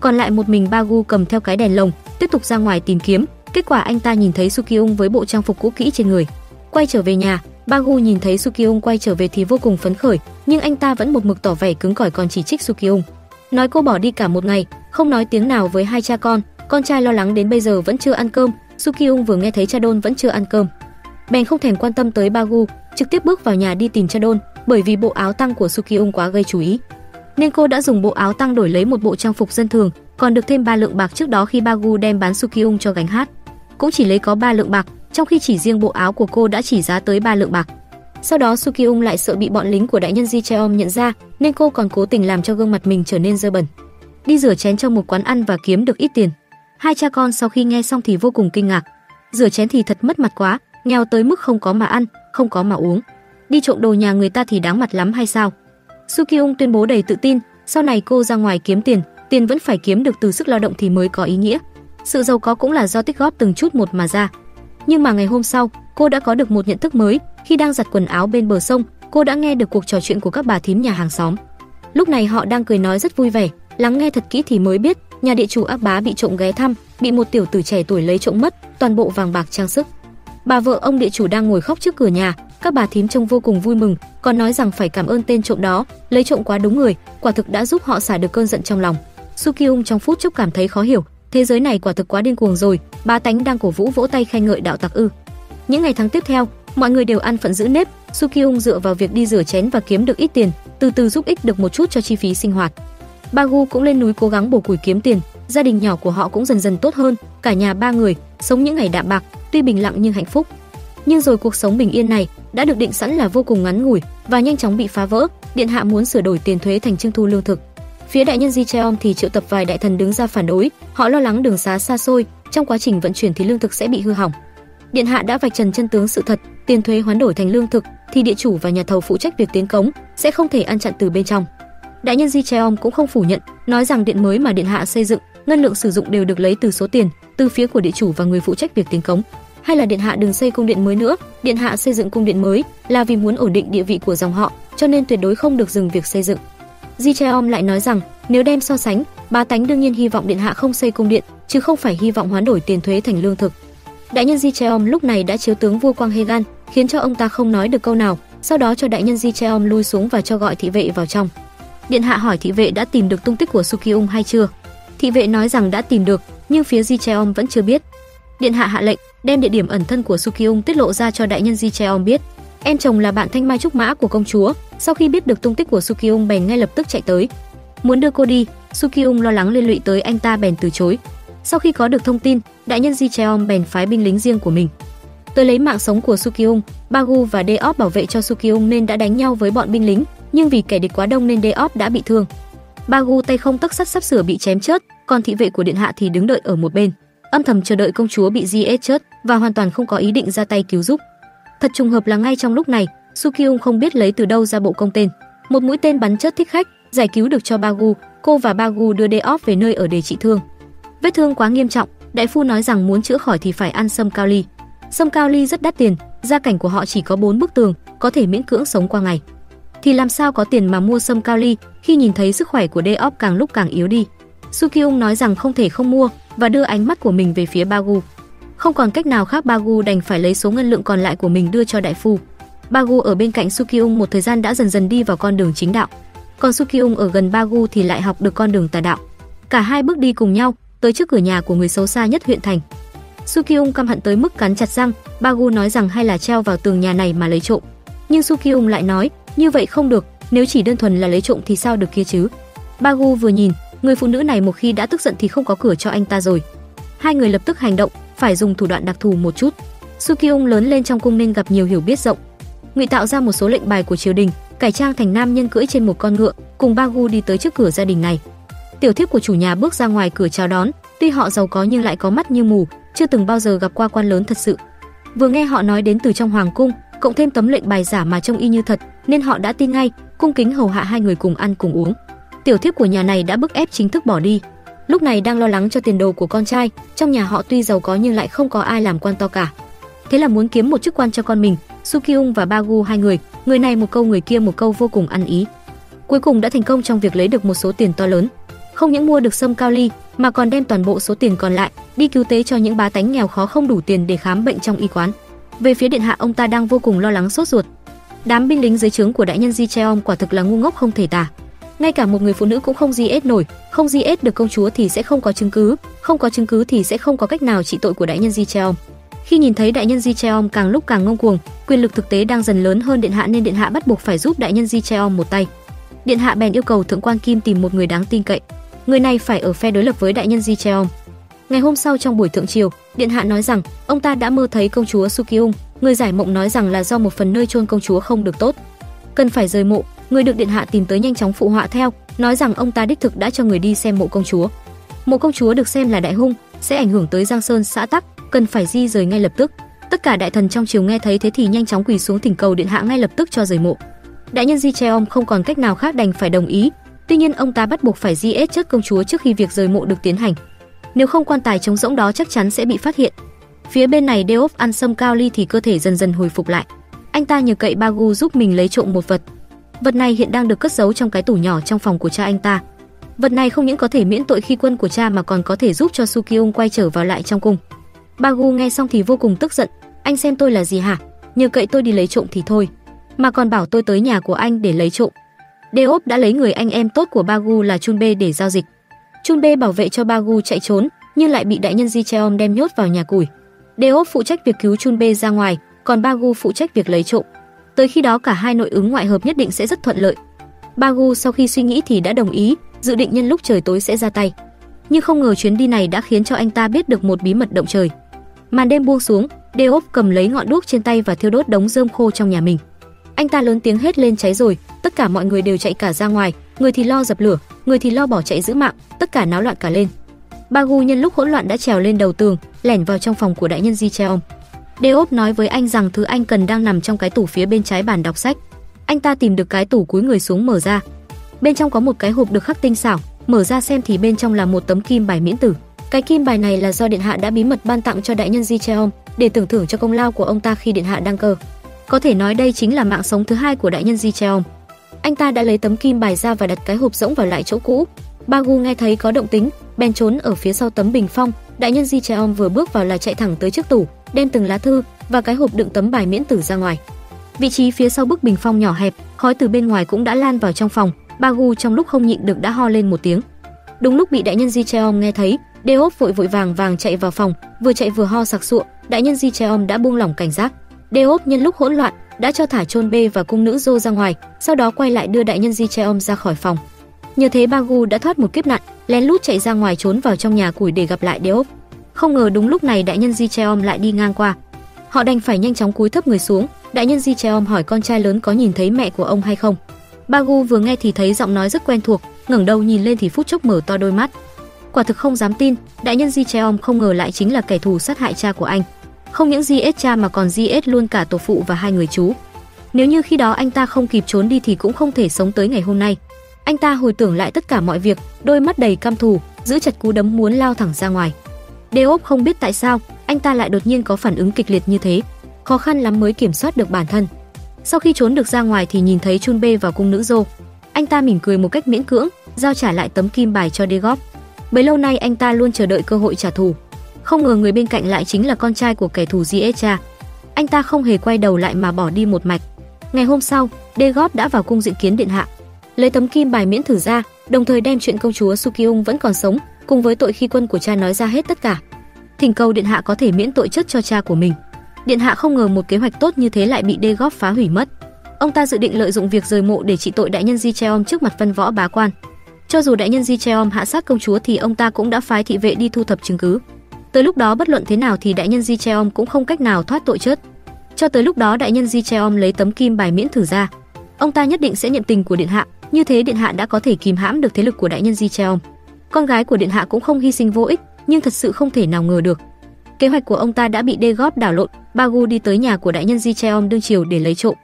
Còn lại một mình Bagu cầm theo cái đèn lồng, tiếp tục ra ngoài tìm kiếm, kết quả anh ta nhìn thấy Sukyung với bộ trang phục cũ kỹ trên người. Quay trở về nhà, Bagu nhìn thấy Sukyung quay trở về thì vô cùng phấn khởi, nhưng anh ta vẫn một mực tỏ vẻ cứng cỏi còn chỉ trích Sukyung. Nói cô bỏ đi cả một ngày, không nói tiếng nào với hai cha con, con trai lo lắng đến bây giờ vẫn chưa ăn cơm. Sukyung vừa nghe thấy Cha Don vẫn chưa ăn cơm, bèn không thèm quan tâm tới Bagu, trực tiếp bước vào nhà đi tìm Cha Don, bởi vì bộ áo tăng của Sukyung quá gây chú ý, nên cô đã dùng bộ áo tăng đổi lấy một bộ trang phục dân thường, còn được thêm ba lượng bạc trước đó khi Bagu đem bán Sukyung cho gánh hát. Cũng chỉ lấy có ba lượng bạc, trong khi chỉ riêng bộ áo của cô đã chỉ giá tới ba lượng bạc. Sau đó Sukyung lại sợ bị bọn lính của đại nhân Ji Cheom nhận ra, nên cô còn cố tình làm cho gương mặt mình trở nên dơ bẩn, đi rửa chén trong một quán ăn và kiếm được ít tiền. Hai cha con sau khi nghe xong thì vô cùng kinh ngạc. Rửa chén thì thật mất mặt quá, nghèo tới mức không có mà ăn, không có mà uống. Đi trộm đồ nhà người ta thì đáng mặt lắm hay sao? Sukyung tuyên bố đầy tự tin, sau này cô ra ngoài kiếm tiền, tiền vẫn phải kiếm được từ sức lao động thì mới có ý nghĩa. Sự giàu có cũng là do tích góp từng chút một mà ra. Nhưng mà ngày hôm sau, cô đã có được một nhận thức mới. Khi đang giặt quần áo bên bờ sông, cô đã nghe được cuộc trò chuyện của các bà thím nhà hàng xóm. Lúc này họ đang cười nói rất vui vẻ, lắng nghe thật kỹ thì mới biết nhà địa chủ ác bá bị trộm ghé thăm, bị một tiểu tử trẻ tuổi lấy trộm mất toàn bộ vàng bạc trang sức. Bà vợ ông địa chủ đang ngồi khóc trước cửa nhà, các bà thím trông vô cùng vui mừng, còn nói rằng phải cảm ơn tên trộm đó, lấy trộm quá đúng người, quả thực đã giúp họ xả được cơn giận trong lòng. Sukyung trong phút chốc cảm thấy khó hiểu, thế giới này quả thực quá điên cuồng rồi, bá tánh đang cổ vũ vỗ tay khen ngợi đạo tặc ư? Những ngày tháng tiếp theo, mọi người đều ăn phận giữ nếp, Sukyung dựa vào việc đi rửa chén và kiếm được ít tiền, từ từ giúp ích được một chút cho chi phí sinh hoạt. Bagu cũng lên núi cố gắng bổ củi kiếm tiền, gia đình nhỏ của họ cũng dần dần tốt hơn, cả nhà ba người sống những ngày đạm bạc, tuy bình lặng nhưng hạnh phúc. Nhưng rồi cuộc sống bình yên này đã được định sẵn là vô cùng ngắn ngủi và nhanh chóng bị phá vỡ. Điện hạ muốn sửa đổi tiền thuế thành trưng thu lương thực. Phía đại nhân Ji Cheom thì triệu tập vài đại thần đứng ra phản đối, họ lo lắng đường xá xa xôi, trong quá trình vận chuyển thì lương thực sẽ bị hư hỏng. Điện hạ đã vạch trần chân tướng sự thật, tiền thuế hoán đổi thành lương thực thì địa chủ và nhà thầu phụ trách việc tiến cống sẽ không thể ăn chặn từ bên trong. Đại nhân Ji Cheom cũng không phủ nhận, nói rằng điện mới mà điện hạ xây dựng, ngân lượng sử dụng đều được lấy từ số tiền từ phía của địa chủ và người phụ trách việc tiến cống. Hay là điện hạ đừng xây cung điện mới nữa, điện hạ xây dựng cung điện mới là vì muốn ổn định địa vị của dòng họ, cho nên tuyệt đối không được dừng việc xây dựng. Ji Cheom lại nói rằng nếu đem so sánh, bá tánh đương nhiên hy vọng điện hạ không xây cung điện, chứ không phải hy vọng hoán đổi tiền thuế thành lương thực. Đại nhân Ji Cheom lúc này đã chiếu tướng vua Quang Hegan, khiến cho ông ta không nói được câu nào, sau đó cho đại nhân Ji Cheom lui xuống và cho gọi thị vệ vào trong. Điện hạ hỏi thị vệ đã tìm được tung tích của Sukyung hay chưa. Thị vệ nói rằng đã tìm được, nhưng phía Ji Cheom vẫn chưa biết. Điện hạ hạ lệnh đem địa điểm ẩn thân của Sukyung tiết lộ ra cho đại nhân Ji Cheom biết. Em chồng là bạn thanh mai trúc mã của công chúa, sau khi biết được tung tích của Sukyung bèn ngay lập tức chạy tới, muốn đưa cô đi. Sukyung lo lắng liên lụy tới anh ta bèn từ chối. Sau khi có được thông tin, đại nhân Ji Cheom bèn phái binh lính riêng của mình tới lấy mạng sống của Sukyung. Bagu và Deok bảo vệ cho Sukyung nên đã đánh nhau với bọn binh lính, nhưng vì kẻ địch quá đông nên Deok đã bị thương. Bagu tay không tấc sắt sắp sửa bị chém chết, còn thị vệ của điện hạ thì đứng đợi ở một bên, âm thầm chờ đợi công chúa bị giết chết và hoàn toàn không có ý định ra tay cứu giúp. Thật trùng hợp là ngay trong lúc này, Sukyung không biết lấy từ đâu ra bộ công tên, một mũi tên bắn chết thích khách, giải cứu được cho Bagu. Cô và Bagu đưa Deok về nơi ở để trị thương. Vết thương quá nghiêm trọng, đại phu nói rằng muốn chữa khỏi thì phải ăn sâm cao ly. Sâm cao ly rất đắt tiền, gia cảnh của họ chỉ có bốn bức tường, có thể miễn cưỡng sống qua ngày. Thì làm sao có tiền mà mua sâm cao ly khi nhìn thấy sức khỏe của Deok càng lúc càng yếu đi. Sukyung nói rằng không thể không mua và đưa ánh mắt của mình về phía Bagu. Không còn cách nào khác, Bagu đành phải lấy số ngân lượng còn lại của mình đưa cho đại phu. Bagu ở bên cạnh Sukyung một thời gian đã dần dần đi vào con đường chính đạo, còn Sukyung ở gần Bagu thì lại học được con đường tà đạo. Cả hai bước đi cùng nhau tới trước cửa nhà của người xấu xa nhất huyện thành. Sukyung căm hận tới mức cắn chặt răng. Bagu nói rằng hay là treo vào tường nhà này mà lấy trộm, nhưng Sukyung lại nói như vậy không được, nếu chỉ đơn thuần là lấy trộm thì sao được kia chứ. Bagu vừa nhìn Người phụ nữ này một khi đã tức giận thì không có cửa cho anh ta rồi. Hai người lập tức hành động, phải dùng thủ đoạn đặc thù một chút. Sukyung lớn lên trong cung nên gặp nhiều hiểu biết rộng, ngụy tạo ra một số lệnh bài của triều đình, cải trang thành nam nhân cưỡi trên một con ngựa, cùng Bagu đi tới trước cửa gia đình này. Tiểu thiếp của chủ nhà bước ra ngoài cửa chào đón, tuy họ giàu có nhưng lại có mắt như mù, chưa từng bao giờ gặp qua quan lớn thật sự. Vừa nghe họ nói đến từ trong hoàng cung, cộng thêm tấm lệnh bài giả mà trông y như thật, nên họ đã tin ngay, cung kính hầu hạ hai người cùng ăn cùng uống. Tiểu thiếp của nhà này đã bức ép chính thức bỏ đi. Lúc này đang lo lắng cho tiền đồ của con trai, trong nhà họ tuy giàu có nhưng lại không có ai làm quan to cả. Thế là muốn kiếm một chức quan cho con mình, Sukyung và Bagu hai người, người này một câu người kia một câu vô cùng ăn ý. Cuối cùng đã thành công trong việc lấy được một số tiền to lớn. Không những mua được sâm cao ly mà còn đem toàn bộ số tiền còn lại đi cứu tế cho những bá tánh nghèo khó không đủ tiền để khám bệnh trong y quán. Về phía điện hạ, ông ta đang vô cùng lo lắng sốt ruột. Đám binh lính dưới trướng của đại nhân Ji Cheom quả thực là ngu ngốc không thể tả. Ngay cả một người phụ nữ cũng không giết nổi, không giết được công chúa thì sẽ không có chứng cứ, không có chứng cứ thì sẽ không có cách nào trị tội của đại nhân Ji Cheom. Khi nhìn thấy đại nhân Ji Cheom càng lúc càng ngông cuồng, quyền lực thực tế đang dần lớn hơn điện hạ nên điện hạ bắt buộc phải giúp đại nhân Ji Cheom một tay. Điện hạ bèn yêu cầu Thượng quan Kim tìm một người đáng tin cậy. Người này phải ở phe đối lập với đại nhân Ji Cheom. Ngày hôm sau trong buổi thượng triều, điện hạ nói rằng ông ta đã mơ thấy công chúa Sukyung, người giải mộng nói rằng là do một phần nơi chôn công chúa không được tốt, cần phải rời mộ. Người được điện hạ tìm tới nhanh chóng phụ họa theo, nói rằng ông ta đích thực đã cho người đi xem mộ công chúa. Mộ công chúa được xem là đại hung, sẽ ảnh hưởng tới Giang Sơn xã tắc, cần phải di rời ngay lập tức. Tất cả đại thần trong triều nghe thấy thế thì nhanh chóng quỳ xuống thỉnh cầu điện hạ ngay lập tức cho rời mộ. Đại nhân Ji Cheom không còn cách nào khác đành phải đồng ý. Tuy nhiên ông ta bắt buộc phải giết chết công chúa trước khi việc rời mộ được tiến hành. Nếu không quan tài trống rỗng đó chắc chắn sẽ bị phát hiện. Phía bên này Deok ăn sâm cao ly thì cơ thể dần dần hồi phục lại. Anh ta nhờ cậy Bagu giúp mình lấy trộm một vật. Vật này hiện đang được cất giấu trong cái tủ nhỏ trong phòng của cha anh ta. Vật này không những có thể miễn tội khi quân của cha mà còn có thể giúp cho Sukyung quay trở vào lại trong cung. Bagu nghe xong thì vô cùng tức giận. Anh xem tôi là gì hả? Nhờ cậy tôi đi lấy trộm thì thôi, mà còn bảo tôi tới nhà của anh để lấy trộm. Deok đã lấy người anh em tốt của Bagu là Chun Bae để giao dịch. Chun Bae bảo vệ cho Bagu chạy trốn nhưng lại bị đại nhân Ji Cheom đem nhốt vào nhà củi. Deok phụ trách việc cứu Chun Bae ra ngoài, còn Bagu phụ trách việc lấy trộm. Tới khi đó cả hai nội ứng ngoại hợp nhất định sẽ rất thuận lợi. Bagu sau khi suy nghĩ thì đã đồng ý, dự định nhân lúc trời tối sẽ ra tay. Nhưng không ngờ chuyến đi này đã khiến cho anh ta biết được một bí mật động trời. Màn đêm buông xuống, Deok cầm lấy ngọn đuốc trên tay và thiêu đốt đống rơm khô trong nhà mình. Anh ta lớn tiếng hét lên cháy rồi, tất cả mọi người đều chạy cả ra ngoài, người thì lo dập lửa, người thì lo bỏ chạy giữ mạng, tất cả náo loạn cả lên. Bagu nhân lúc hỗn loạn đã trèo lên đầu tường, lẻn vào trong phòng của đại nhân Ji Cheom. Deok nói với anh rằng thứ anh cần đang nằm trong cái tủ phía bên trái bàn đọc sách. Anh ta tìm được cái tủ, cúi người xuống mở ra. Bên trong có một cái hộp được khắc tinh xảo, mở ra xem thì bên trong là một tấm kim bài miễn tử. Cái kim bài này là do điện hạ đã bí mật ban tặng cho đại nhân Ji Cheom để tưởng thưởng cho công lao của ông ta khi điện hạ đăng cơ. Có thể nói đây chính là mạng sống thứ hai của đại nhân Ji Cheom. Anh ta đã lấy tấm kim bài ra và đặt cái hộp rỗng vào lại chỗ cũ. Bagu nghe thấy có động tính, bèn trốn ở phía sau tấm bình phong. Đại nhân Ji Cheom vừa bước vào là chạy thẳng tới trước tủ, đem từng lá thư và cái hộp đựng tấm bài miễn tử ra ngoài. Vị trí phía sau bức bình phong nhỏ hẹp, khói từ bên ngoài cũng đã lan vào trong phòng. Bagu trong lúc không nhịn được đã ho lên một tiếng. Đúng lúc bị đại nhân Ji Cheom nghe thấy, Deok vội vội vàng vàng chạy vào phòng, vừa chạy vừa ho sặc sụa. Đại nhân Ji Cheom đã buông lỏng cảnh giác. Deok nhân lúc hỗn loạn đã cho thả Chun Bae và cung nữ Jo ra ngoài, sau đó quay lại đưa đại nhân Ji Cheom ra khỏi phòng. Nhờ thế Bagu đã thoát một kiếp nạn, lén lút chạy ra ngoài trốn vào trong nhà củi để gặp lại Deok. Không ngờ đúng lúc này đại nhân Ji Cheom lại đi ngang qua. Họ đành phải nhanh chóng cúi thấp người xuống. Đại nhân Ji Cheom hỏi con trai lớn có nhìn thấy mẹ của ông hay không. Bagu vừa nghe thì thấy giọng nói rất quen thuộc, ngẩng đầu nhìn lên thì phút chốc mở to đôi mắt. Quả thực không dám tin, đại nhân Ji Cheom không ngờ lại chính là kẻ thù sát hại cha của anh. Không những giết cha mà còn giết luôn cả tổ phụ và hai người chú. Nếu như khi đó anh ta không kịp trốn đi thì cũng không thể sống tới ngày hôm nay. Anh ta hồi tưởng lại tất cả mọi việc, đôi mắt đầy căm thù, giữ chặt cú đấm muốn lao thẳng ra ngoài. Deok không biết tại sao anh ta lại đột nhiên có phản ứng kịch liệt như thế, khó khăn lắm mới kiểm soát được bản thân. Sau khi trốn được ra ngoài thì nhìn thấy Chun Bae và cung nữ Jo. Anh ta mỉm cười một cách miễn cưỡng, giao trả lại tấm kim bài cho Deok. Bấy lâu nay anh ta luôn chờ đợi cơ hội trả thù, không ngờ người bên cạnh lại chính là con trai của kẻ thù giết cha. Anh ta không hề quay đầu lại mà bỏ đi một mạch. Ngày hôm sau, Deok đã vào cung diện kiến điện hạ, lấy tấm kim bài miễn thử ra, đồng thời đem chuyện công chúa Sukyung vẫn còn sống cùng với tội khi quân của cha nói ra hết tất cả, thỉnh cầu điện hạ có thể miễn tội chết cho cha của mình. Điện hạ không ngờ một kế hoạch tốt như thế lại bị Deok phá hủy mất. Ông ta dự định lợi dụng việc rời mộ để trị tội đại nhân Ji Cheom trước mặt văn võ bá quan. Cho dù đại nhân Ji Cheom hạ sát công chúa thì ông ta cũng đã phái thị vệ đi thu thập chứng cứ. Tới lúc đó bất luận thế nào thì đại nhân Ji Cheom cũng không cách nào thoát tội chết. Cho tới lúc đó đại nhân Ji Cheom lấy tấm kim bài miễn thử ra, ông ta nhất định sẽ nhận tình của điện hạ. Như thế điện hạ đã có thể kìm hãm được thế lực của đại nhân Ji Cheom. Con gái của điện hạ cũng không hy sinh vô ích, nhưng thật sự không thể nào ngờ được kế hoạch của ông ta đã bị Deok đảo lộn. Bagu đi tới nhà của đại nhân Ji Cheom đương triều để lấy trộm.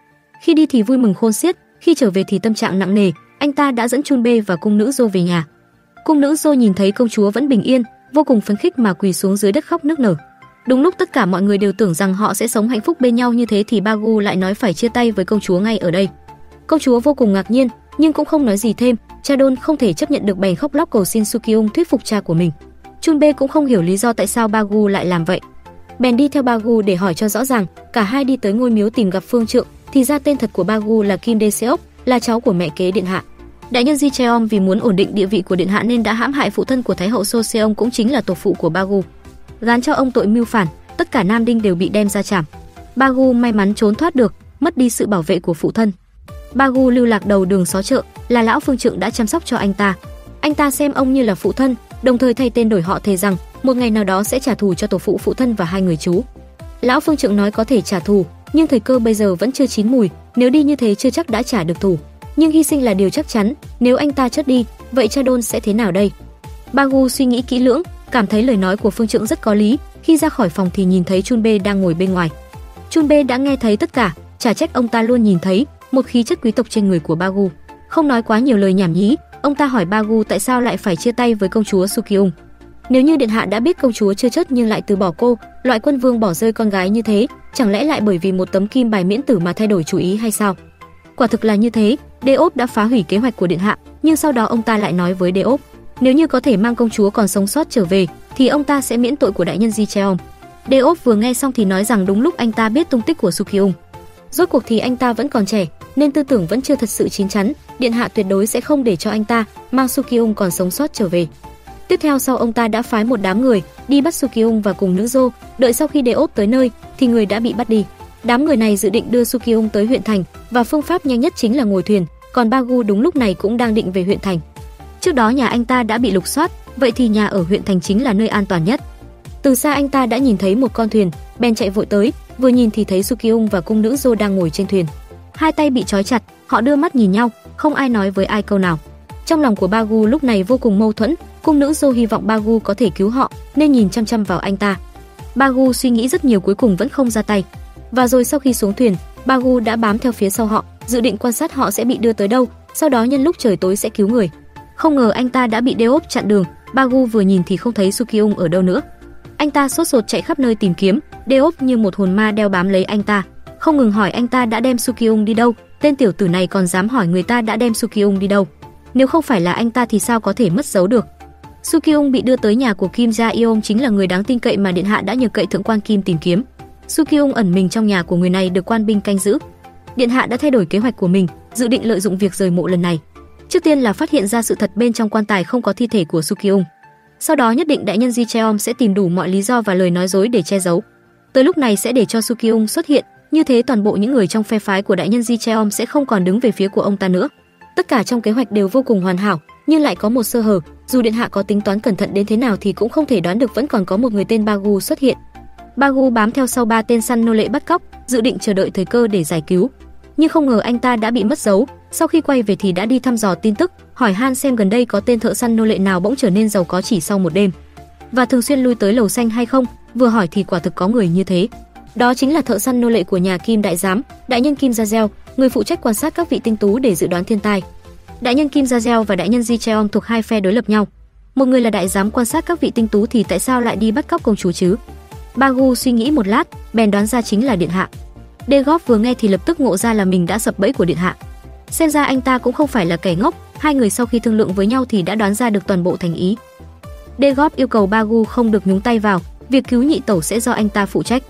Khi đi thì vui mừng khôn xiết, khi trở về thì tâm trạng nặng nề. Anh ta đã dẫn Chun Bae và cung nữ Jo về nhà. Cung nữ Jo nhìn thấy công chúa vẫn bình yên, vô cùng phấn khích mà quỳ xuống dưới đất khóc nức nở. Đúng lúc tất cả mọi người đều tưởng rằng họ sẽ sống hạnh phúc bên nhau như thế thì Bagu lại nói phải chia tay với công chúa ngay ở đây. Công chúa vô cùng ngạc nhiên nhưng cũng không nói gì thêm. Cha Don không thể chấp nhận được bèn khóc lóc cầu xin Sukyung thuyết phục cha của mình. Chun Bae cũng không hiểu lý do tại sao Bagu lại làm vậy, bèn đi theo Bagu để hỏi cho rõ ràng. Cả hai đi tới ngôi miếu tìm gặp phương trượng, thì ra tên thật của Bagu là Kim Ja-jeol, là cháu của mẹ kế điện hạ. Đại nhân Ji Cheom vì muốn ổn định địa vị của điện hạ nên đã hãm hại phụ thân của Thái hậu So Seong, cũng chính là tổ phụ của Bagu, gán cho ông tội mưu phản. Tất cả nam đinh đều bị đem ra trảm. Bagu may mắn trốn thoát được, mất đi sự bảo vệ của phụ thân. Bagu lưu lạc đầu đường xó chợ, là lão phương trượng đã chăm sóc cho anh ta. Anh ta xem ông như là phụ thân, đồng thời thay tên đổi họ thề rằng một ngày nào đó sẽ trả thù cho tổ phụ, phụ thân và hai người chú. Lão phương trượng nói có thể trả thù, nhưng thời cơ bây giờ vẫn chưa chín mùi, nếu đi như thế chưa chắc đã trả được thù, nhưng hy sinh là điều chắc chắn. Nếu anh ta chết đi, vậy Cha Don sẽ thế nào đây? Bagu suy nghĩ kỹ lưỡng, cảm thấy lời nói của phương trượng rất có lý. Khi ra khỏi phòng thì nhìn thấy Chun Bae đang ngồi bên ngoài. Chun Bae đã nghe thấy tất cả, chả trách ông ta luôn nhìn thấy một khí chất quý tộc trên người của Bagu. Không nói quá nhiều lời nhảm nhí, ông ta hỏi Bagu tại sao lại phải chia tay với công chúa Sukyung. Nếu như điện hạ đã biết công chúa chưa chết nhưng lại từ bỏ cô, loại quân vương bỏ rơi con gái như thế, chẳng lẽ lại bởi vì một tấm kim bài miễn tử mà thay đổi chủ ý hay sao? Quả thực là như thế, Deok đã phá hủy kế hoạch của điện hạ, nhưng sau đó ông ta lại nói với Deok, nếu như có thể mang công chúa còn sống sót trở về thì ông ta sẽ miễn tội của đại nhân Ji Cheom. Deok vừa nghe xong thì nói rằng đúng lúc anh ta biết tung tích của Sukyung. Rốt cuộc thì anh ta vẫn còn trẻ nên tư tưởng vẫn chưa thật sự chín chắn, điện hạ tuyệt đối sẽ không để cho anh ta mang Sukyung còn sống sót trở về. Tiếp theo sau ông ta đã phái một đám người đi bắt Sukyung và cùng nữ Jo. Đợi sau khi Deok tới nơi thì người đã bị bắt đi. Đám người này dự định đưa Sukyung tới huyện thành và phương pháp nhanh nhất chính là ngồi thuyền, còn Bagu đúng lúc này cũng đang định về huyện thành. Trước đó nhà anh ta đã bị lục soát, vậy thì nhà ở huyện thành chính là nơi an toàn nhất. Từ xa anh ta đã nhìn thấy một con thuyền, bèn chạy vội tới, vừa nhìn thì thấy Sukyung và cung nữ Jo đang ngồi trên thuyền. Hai tay bị trói chặt, họ đưa mắt nhìn nhau, không ai nói với ai câu nào. Trong lòng của Bagu lúc này vô cùng mâu thuẫn, cung nữ Jo hy vọng Bagu có thể cứu họ nên nhìn chăm chăm vào anh ta. Bagu suy nghĩ rất nhiều cuối cùng vẫn không ra tay. Và rồi sau khi xuống thuyền, Bagu đã bám theo phía sau họ, dự định quan sát họ sẽ bị đưa tới đâu, sau đó nhân lúc trời tối sẽ cứu người. Không ngờ anh ta đã bị Deok chặn đường, Bagu vừa nhìn thì không thấy Sukyung ở đâu nữa. Anh ta sốt ruột chạy khắp nơi tìm kiếm, Deok như một hồn ma đeo bám lấy anh ta, không ngừng hỏi anh ta đã đem Sukyung đi đâu. Tên tiểu tử này còn dám hỏi người ta đã đem Sukyung đi đâu, nếu không phải là anh ta thì sao có thể mất dấu được. Sukyung bị đưa tới nhà của Kim Ja-jeol, chính là người đáng tin cậy mà điện hạ đã nhờ cậy Thượng Quan Kim tìm kiếm. Sukyung ẩn mình trong nhà của người này được quan binh canh giữ. Điện hạ đã thay đổi kế hoạch của mình, dự định lợi dụng việc rời mộ lần này. Trước tiên là phát hiện ra sự thật bên trong quan tài không có thi thể của Sukyung. Sau đó nhất định đại nhân Ji Cheom sẽ tìm đủ mọi lý do và lời nói dối để che giấu. Tới lúc này sẽ để cho Sukyung xuất hiện, như thế toàn bộ những người trong phe phái của đại nhân Ji Cheom sẽ không còn đứng về phía của ông ta nữa. Tất cả trong kế hoạch đều vô cùng hoàn hảo, nhưng lại có một sơ hở, dù điện hạ có tính toán cẩn thận đến thế nào thì cũng không thể đoán được vẫn còn có một người tên Bagu xuất hiện. Bagu bám theo sau ba tên săn nô lệ bắt cóc, dự định chờ đợi thời cơ để giải cứu. Nhưng không ngờ anh ta đã bị mất dấu, sau khi quay về thì đã đi thăm dò tin tức, hỏi han xem gần đây có tên thợ săn nô lệ nào bỗng trở nên giàu có chỉ sau một đêm và thường xuyên lui tới lầu xanh hay không. Vừa hỏi thì quả thực có người như thế. Đó chính là thợ săn nô lệ của nhà Kim đại giám, đại nhân Kim Ja-jeol, người phụ trách quan sát các vị tinh tú để dự đoán thiên tai. Đại nhân Kim Ja-jeol và đại nhân Ji Cheom thuộc hai phe đối lập nhau. Một người là đại giám quan sát các vị tinh tú thì tại sao lại đi bắt cóc công chúa chứ? Bagu suy nghĩ một lát, bèn đoán ra chính là điện hạ. Deok vừa nghe thì lập tức ngộ ra là mình đã sập bẫy của điện hạ. Xem ra anh ta cũng không phải là kẻ ngốc, hai người sau khi thương lượng với nhau thì đã đoán ra được toàn bộ thành ý. Deok yêu cầu Bagu không được nhúng tay vào, việc cứu nhị tẩu sẽ do anh ta phụ trách.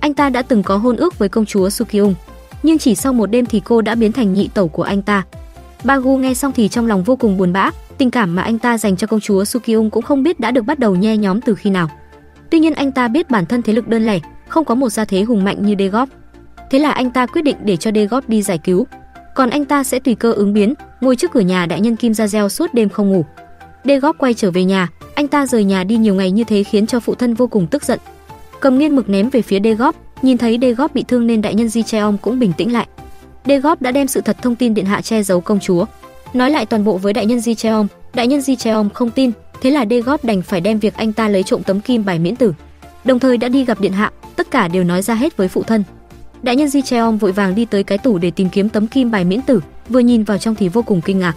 Anh ta đã từng có hôn ước với công chúa Sukyung, nhưng chỉ sau một đêm thì cô đã biến thành nhị tẩu của anh ta. Bagu nghe xong thì trong lòng vô cùng buồn bã, tình cảm mà anh ta dành cho công chúa Sukyung cũng không biết đã được bắt đầu nhe nhóm từ khi nào. Tuy nhiên anh ta biết bản thân thế lực đơn lẻ, không có một gia thế hùng mạnh như Deok. Thế là anh ta quyết định để cho Deok đi giải cứu, còn anh ta sẽ tùy cơ ứng biến, ngồi trước cửa nhà đại nhân Kim Ja-jeol suốt đêm không ngủ. Deok quay trở về nhà, anh ta rời nhà đi nhiều ngày như thế khiến cho phụ thân vô cùng tức giận. Cầm nghiên mực ném về phía Deok, nhìn thấy Deok bị thương nên đại nhân Ji Cheom cũng bình tĩnh lại. Deok đã đem sự thật thông tin điện hạ che giấu công chúa, nói lại toàn bộ với đại nhân Ji Cheom. Đại nhân Ji Cheom không tin, thế là Deok đành phải đem việc anh ta lấy trộm tấm kim bài miễn tử, đồng thời đã đi gặp điện hạ, tất cả đều nói ra hết với phụ thân. Đại nhân Ji Cheom vội vàng đi tới cái tủ để tìm kiếm tấm kim bài miễn tử, vừa nhìn vào trong thì vô cùng kinh ngạc.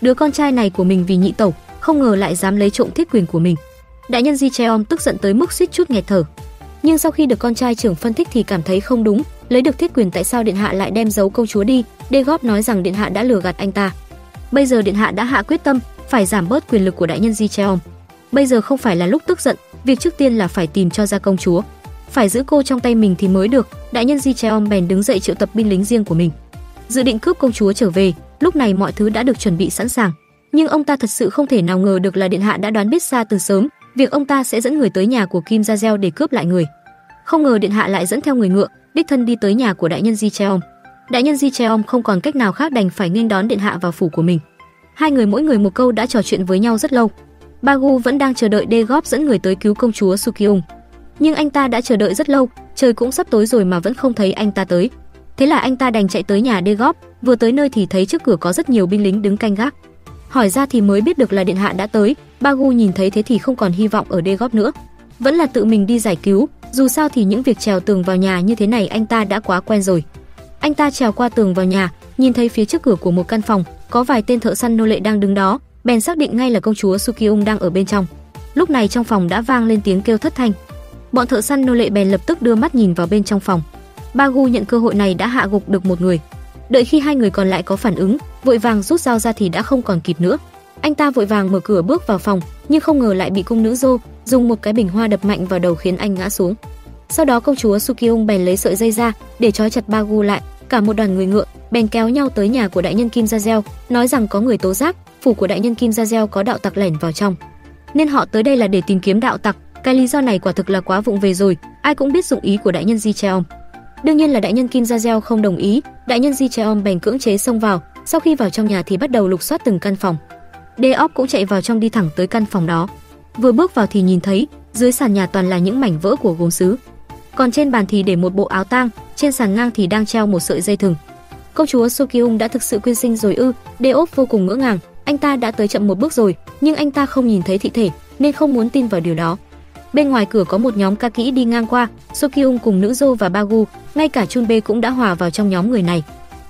Đứa con trai này của mình vì nhị tẩu, không ngờ lại dám lấy trộm thiết quyền của mình. Đại nhân Ji Cheom tức giận tới mức suýt chút nghẹt thở. Nhưng sau khi được con trai trưởng phân tích thì cảm thấy không đúng, lấy được thiết quyền tại sao điện hạ lại đem giấu công chúa đi? Deok nói rằng điện hạ đã lừa gạt anh ta. Bây giờ điện hạ đã hạ quyết tâm phải giảm bớt quyền lực của đại nhân Ji Cheom. Bây giờ không phải là lúc tức giận, việc trước tiên là phải tìm cho ra công chúa, phải giữ cô trong tay mình thì mới được. Đại nhân Ji Cheom bèn đứng dậy triệu tập binh lính riêng của mình, dự định cướp công chúa trở về. Lúc này mọi thứ đã được chuẩn bị sẵn sàng, nhưng ông ta thật sự không thể nào ngờ được là điện hạ đã đoán biết xa từ sớm việc ông ta sẽ dẫn người tới nhà của Kim Ja-jeol để cướp lại người. Không ngờ điện hạ lại dẫn theo người ngựa, đích thân đi tới nhà của đại nhân Ji Cheom. Đại nhân Ji Cheom không còn cách nào khác đành phải nghênh đón điện hạ vào phủ của mình. Hai người mỗi người một câu đã trò chuyện với nhau rất lâu. Bagu vẫn đang chờ đợi Deok dẫn người tới cứu công chúa Sukyung, nhưng anh ta đã chờ đợi rất lâu, trời cũng sắp tối rồi mà vẫn không thấy anh ta tới. Thế là anh ta đành chạy tới nhà Deok, vừa tới nơi thì thấy trước cửa có rất nhiều binh lính đứng canh gác. Hỏi ra thì mới biết được là điện hạ đã tới. Bagu nhìn thấy thế thì không còn hy vọng ở Deok nữa, vẫn là tự mình đi giải cứu. Dù sao thì những việc trèo tường vào nhà như thế này anh ta đã quá quen rồi. Anh ta trèo qua tường vào nhà, nhìn thấy phía trước cửa của một căn phòng có vài tên thợ săn nô lệ đang đứng đó, bèn xác định ngay là công chúa Sukyung đang ở bên trong. Lúc này trong phòng đã vang lên tiếng kêu thất thanh. Bọn thợ săn nô lệ bèn lập tức đưa mắt nhìn vào bên trong phòng. Bagu nhận cơ hội này đã hạ gục được một người. Đợi khi hai người còn lại có phản ứng, vội vàng rút dao ra thì đã không còn kịp nữa. Anh ta vội vàng mở cửa bước vào phòng, nhưng không ngờ lại bị cung nữ Jo dùng một cái bình hoa đập mạnh vào đầu khiến anh ngã xuống. Sau đó công chúa Sukyung bèn lấy sợi dây ra để trói chặt Bagu lại. Cả một đoàn người ngựa bèn kéo nhau tới nhà của đại nhân Kim Ja-jeol, nói rằng có người tố giác phủ của đại nhân Kim Ja-jeol có đạo tặc lẻn vào trong, nên họ tới đây là để tìm kiếm đạo tặc. Cái lý do này quả thực là quá vụng về rồi, ai cũng biết dụng ý của đại nhân Ji Cheom. Đương nhiên là đại nhân Kim Ja-jeol không đồng ý. Đại nhân Ji Cheom bèn cưỡng chế xông vào. Sau khi vào trong nhà thì bắt đầu lục soát từng căn phòng. Deok cũng chạy vào trong, đi thẳng tới căn phòng đó. Vừa bước vào thì nhìn thấy dưới sàn nhà toàn là những mảnh vỡ của gốm sứ, còn trên bàn thì để một bộ áo tang, trên sàn ngang thì đang treo một sợi dây thừng. Công chúa Sukyung đã thực sự quyên sinh rồi ư? Deok vô cùng ngỡ ngàng. Anh ta đã tới chậm một bước rồi, nhưng anh ta không nhìn thấy thi thể nên không muốn tin vào điều đó. Bên ngoài cửa có một nhóm ca kỹ đi ngang qua, Sukyung cùng nữ Jo và Bagu, ngay cả Chun Bae cũng đã hòa vào trong nhóm người này.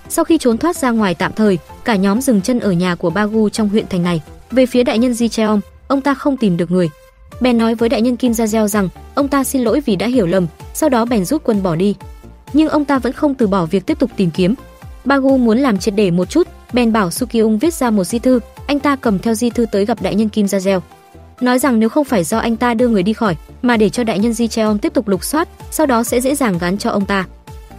Sau khi trốn thoát ra ngoài tạm thời, cả nhóm dừng chân ở nhà của Bagu trong huyện thành này. Về phía đại nhân Ji Cheom, ông ta không tìm được người, bèn nói với đại nhân Kim Ja-jeol rằng ông ta xin lỗi vì đã hiểu lầm, sau đó bèn rút quân bỏ đi. Nhưng ông ta vẫn không từ bỏ việc tiếp tục tìm kiếm. Bagu muốn làm triệt để một chút, bèn bảo Sukyung viết ra một di thư. Anh ta cầm theo di thư tới gặp đại nhân Kim Ja-jeol, nói rằng nếu không phải do anh ta đưa người đi khỏi mà để cho đại nhân Ji Cheom tiếp tục lục soát, sau đó sẽ dễ dàng gán cho ông ta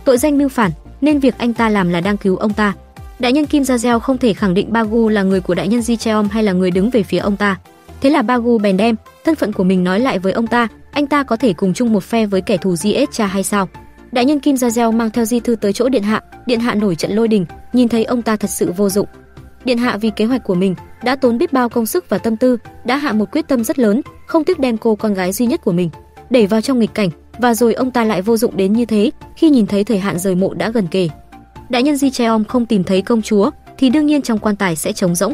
tội danh mưu phản, nên việc anh ta làm là đang cứu ông ta. Đại nhân Kim Ja-jeol không thể khẳng định Bagu là người của đại nhân Ji Cheom hay là người đứng về phía ông ta. Thế là Bagu bèn đem thân phận của mình nói lại với ông ta, anh ta có thể cùng chung một phe với kẻ thù giết cha hay sao? Đại nhân Kim Ja-jeol mang theo di thư tới chỗ điện hạ, điện hạ nổi trận lôi đình, nhìn thấy ông ta thật sự vô dụng. Điện hạ vì kế hoạch của mình đã tốn biết bao công sức và tâm tư, đã hạ một quyết tâm rất lớn, không tiếc đem cô con gái duy nhất của mình đẩy vào trong nghịch cảnh, và rồi ông ta lại vô dụng đến như thế. Khi nhìn thấy thời hạn rời mộ đã gần kề, đại nhân Ji Cheom không tìm thấy công chúa thì đương nhiên trong quan tài sẽ trống rỗng.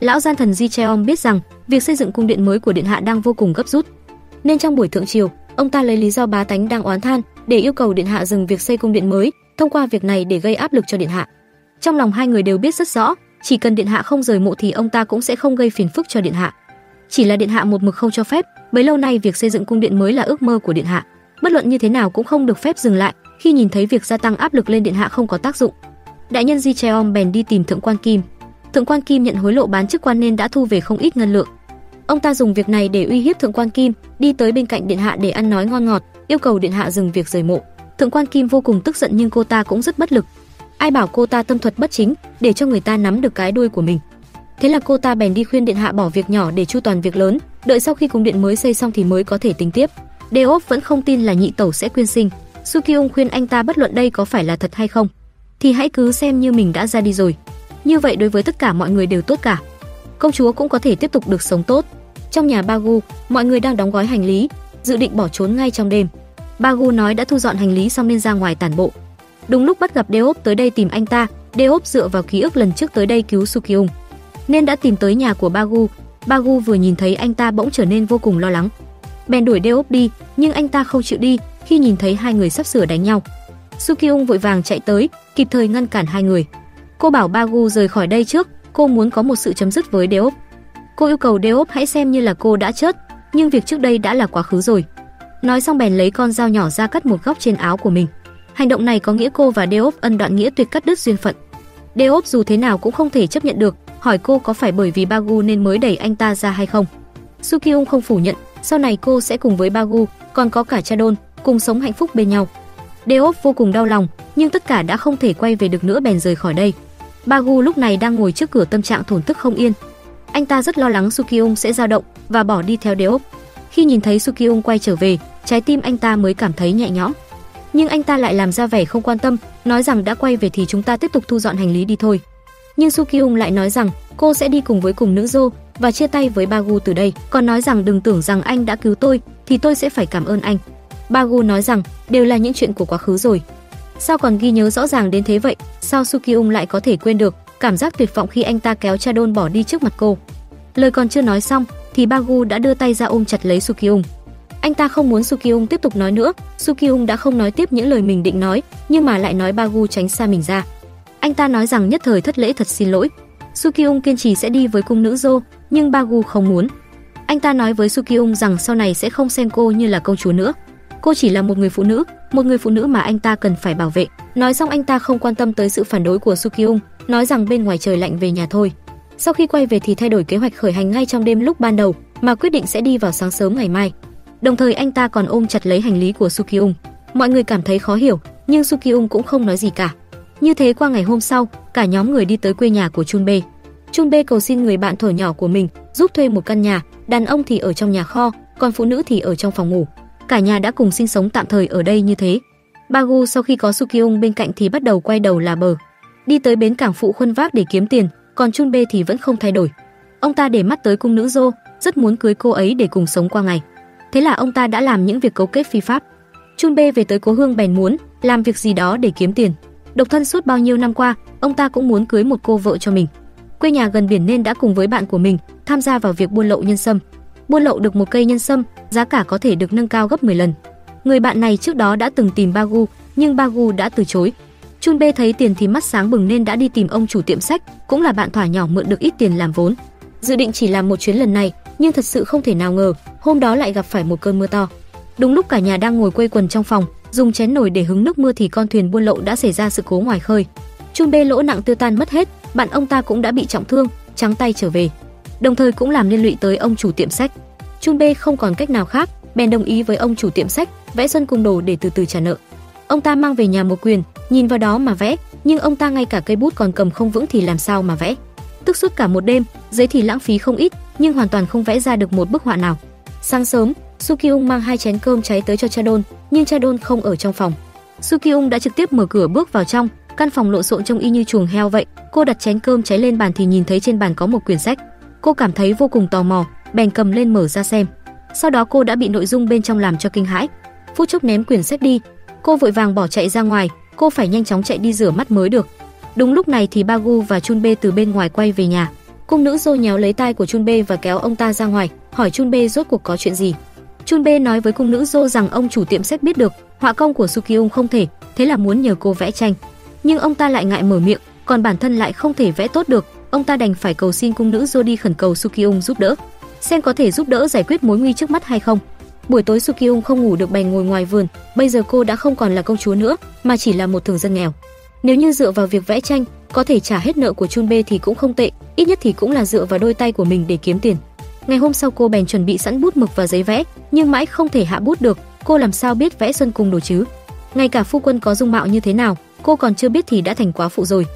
Lão gian thần Ji Cheom biết rằng việc xây dựng cung điện mới của điện hạ đang vô cùng gấp rút, nên trong buổi thượng triều, ông ta lấy lý do bá tánh đang oán than để yêu cầu điện hạ dừng việc xây cung điện mới, thông qua việc này để gây áp lực cho điện hạ. Trong lòng hai người đều biết rất rõ, chỉ cần điện hạ không rời mộ thì ông ta cũng sẽ không gây phiền phức cho điện hạ. Chỉ là điện hạ một mực không cho phép, bấy lâu nay việc xây dựng cung điện mới là ước mơ của điện hạ, bất luận như thế nào cũng không được phép dừng lại. Khi nhìn thấy việc gia tăng áp lực lên điện hạ không có tác dụng, đại nhân Ji Cheom bèn đi tìm Thượng Quan Kim. Thượng Quan Kim nhận hối lộ bán chức quan nên đã thu về không ít ngân lượng. Ông ta dùng việc này để uy hiếp Thượng Quan Kim, đi tới bên cạnh điện hạ để ăn nói ngon ngọt, yêu cầu điện hạ dừng việc rời mộ. Thượng Quan Kim vô cùng tức giận, nhưng cô ta cũng rất bất lực. Ai bảo cô ta tâm thuật bất chính, để cho người ta nắm được cái đuôi của mình. Thế là cô ta bèn đi khuyên điện hạ bỏ việc nhỏ để chu toàn việc lớn, đợi sau khi cung điện mới xây xong thì mới có thể tính tiếp. Deok vẫn không tin là nhị tẩu sẽ quyên sinh. Sukyung khuyên anh ta bất luận đây có phải là thật hay không thì hãy cứ xem như mình đã ra đi rồi. Như vậy đối với tất cả mọi người đều tốt cả. Công chúa cũng có thể tiếp tục được sống tốt. Trong nhà Bagu, mọi người đang đóng gói hành lý, dự định bỏ trốn ngay trong đêm. Bagu nói đã thu dọn hành lý xong nên ra ngoài tản bộ. Đúng lúc bắt gặp Deok tới đây tìm anh ta. Deok dựa vào ký ức lần trước tới đây cứu Sukyung nên đã tìm tới nhà của Bagu. Bagu vừa nhìn thấy anh ta bỗng trở nên vô cùng lo lắng, bèn đuổi Deok đi, nhưng anh ta không chịu đi. Khi nhìn thấy hai người sắp sửa đánh nhau, Sukyung vội vàng chạy tới, kịp thời ngăn cản hai người. Cô bảo Bagu rời khỏi đây trước, cô muốn có một sự chấm dứt với Deok. Cô yêu cầu Deok hãy xem như là cô đã chết, nhưng việc trước đây đã là quá khứ rồi. Nói xong bèn lấy con dao nhỏ ra cắt một góc trên áo của mình. Hành động này có nghĩa cô và Deok ân đoạn nghĩa tuyệt, cắt đứt duyên phận. Deok dù thế nào cũng không thể chấp nhận được, hỏi cô có phải bởi vì Bagu nên mới đẩy anh ta ra hay không. Sukyung không phủ nhận, sau này cô sẽ cùng với Bagu, còn có cả Cha Don, cùng sống hạnh phúc bên nhau. Deok vô cùng đau lòng, nhưng tất cả đã không thể quay về được nữa, bèn rời khỏi đây. Bagu lúc này đang ngồi trước cửa, tâm trạng thổn thức không yên. Anh ta rất lo lắng Sukyung sẽ dao động và bỏ đi theo Deok. Khi nhìn thấy Sukyung quay trở về, trái tim anh ta mới cảm thấy nhẹ nhõm. Nhưng anh ta lại làm ra vẻ không quan tâm, nói rằng đã quay về thì chúng ta tiếp tục thu dọn hành lý đi thôi. Nhưng Sukyung lại nói rằng cô sẽ đi cùng với cung nữ Jo và chia tay với Bagu từ đây, còn nói rằng đừng tưởng rằng anh đã cứu tôi thì tôi sẽ phải cảm ơn anh. Bagu nói rằng đều là những chuyện của quá khứ rồi, sao còn ghi nhớ rõ ràng đến thế vậy? Sao Sukyung lại có thể quên được cảm giác tuyệt vọng khi anh ta kéo Cha Don bỏ đi trước mặt cô? Lời còn chưa nói xong thì Bagu đã đưa tay ra ôm chặt lấy Sukyung. Anh ta không muốn Sukyung tiếp tục nói nữa. Sukyung đã không nói tiếp những lời mình định nói, nhưng mà lại nói Bagu tránh xa mình ra. Anh ta nói rằng nhất thời thất lễ, thật xin lỗi. Sukyung kiên trì sẽ đi với cung nữ Jo, nhưng Bagu không muốn. Anh ta nói với Sukyung rằng sau này sẽ không xem cô như là công chúa nữa. Cô chỉ là một người phụ nữ, một người phụ nữ mà anh ta cần phải bảo vệ. Nói xong anh ta không quan tâm tới sự phản đối của Sukyung, nói rằng bên ngoài trời lạnh, về nhà thôi. Sau khi quay về thì thay đổi kế hoạch khởi hành ngay trong đêm lúc ban đầu, mà quyết định sẽ đi vào sáng sớm ngày mai. Đồng thời anh ta còn ôm chặt lấy hành lý của Sukyung. Mọi người cảm thấy khó hiểu, nhưng Sukyung cũng không nói gì cả. Như thế qua ngày hôm sau, cả nhóm người đi tới quê nhà của Chun Bae. Chun Bae cầu xin người bạn thuở nhỏ của mình giúp thuê một căn nhà, đàn ông thì ở trong nhà kho, còn phụ nữ thì ở trong phòng ngủ. Cả nhà đã cùng sinh sống tạm thời ở đây như thế. Bagu sau khi có Sukyung bên cạnh thì bắt đầu quay đầu là bờ, đi tới bến cảng phụ khuân vác để kiếm tiền, còn Chun Bae thì vẫn không thay đổi. Ông ta để mắt tới cung nữ Jo, rất muốn cưới cô ấy để cùng sống qua ngày. Thế là ông ta đã làm những việc cấu kết phi pháp. Chun Bae về tới cố hương bèn muốn làm việc gì đó để kiếm tiền. Độc thân suốt bao nhiêu năm qua, ông ta cũng muốn cưới một cô vợ cho mình. Quê nhà gần biển nên đã cùng với bạn của mình tham gia vào việc buôn lậu nhân sâm. Buôn lậu được một cây nhân sâm, giá cả có thể được nâng cao gấp mười lần. Người bạn này trước đó đã từng tìm Bagu, nhưng Bagu đã từ chối. Chun Bae thấy tiền thì mắt sáng bừng nên đã đi tìm ông chủ tiệm sách, cũng là bạn thuở nhỏ, mượn được ít tiền làm vốn. Dự định chỉ làm một chuyến lần này, nhưng thật sự không thể nào ngờ, hôm đó lại gặp phải một cơn mưa to. Đúng lúc cả nhà đang ngồi quây quần trong phòng, dùng chén nồi để hứng nước mưa thì con thuyền buôn lậu đã xảy ra sự cố ngoài khơi. Chun Bae lỗ nặng tiêu tan mất hết, bạn ông ta cũng đã bị trọng thương, trắng tay trở về. Đồng thời cũng làm liên lụy tới ông chủ tiệm sách. Chun Bae không còn cách nào khác, bèn đồng ý với ông chủ tiệm sách, vẽ xuân cùng đồ để từ từ trả nợ. Ông ta mang về nhà một quyển, nhìn vào đó mà vẽ, nhưng ông ta ngay cả cây bút còn cầm không vững thì làm sao mà vẽ. Tức suốt cả một đêm, giấy thì lãng phí không ít, nhưng hoàn toàn không vẽ ra được một bức họa nào. Sáng sớm, Sukyung mang hai chén cơm cháy tới cho Cha Don, nhưng Cha Don không ở trong phòng. Sukyung đã trực tiếp mở cửa bước vào trong, căn phòng lộn xộn trông y như chuồng heo vậy. Cô đặt chén cơm cháy lên bàn thì nhìn thấy trên bàn có một quyển sách. Cô cảm thấy vô cùng tò mò, bèn cầm lên mở ra xem. Sau đó cô đã bị nội dung bên trong làm cho kinh hãi. Phút chốc ném quyển sách đi, cô vội vàng bỏ chạy ra ngoài, cô phải nhanh chóng chạy đi rửa mắt mới được. Đúng lúc này thì Bagu và Chun Bae từ bên ngoài quay về nhà. Cung nữ Jo nhéo lấy tai của Chun Bae và kéo ông ta ra ngoài, hỏi Chun Bae rốt cuộc có chuyện gì. Chun Bae nói với cung nữ Jo rằng ông chủ tiệm sách biết được họa công của Sukyung không thể, thế là muốn nhờ cô vẽ tranh. Nhưng ông ta lại ngại mở miệng, còn bản thân lại không thể vẽ tốt được, ông ta đành phải cầu xin cung nữ Jo đi khẩn cầu Sukyung giúp đỡ, xem có thể giúp đỡ giải quyết mối nguy trước mắt hay không. Buổi tối Sukyung không ngủ được bèn ngồi ngoài vườn, bây giờ cô đã không còn là công chúa nữa mà chỉ là một thường dân nghèo. Nếu như dựa vào việc vẽ tranh có thể trả hết nợ của Chun Bae thì cũng không tệ, ít nhất thì cũng là dựa vào đôi tay của mình để kiếm tiền. Ngày hôm sau cô bèn chuẩn bị sẵn bút mực và giấy vẽ, nhưng mãi không thể hạ bút được, cô làm sao biết vẽ xuân cung đồ chứ? Ngay cả phu quân có dung mạo như thế nào, cô còn chưa biết thì đã thành quá phụ rồi.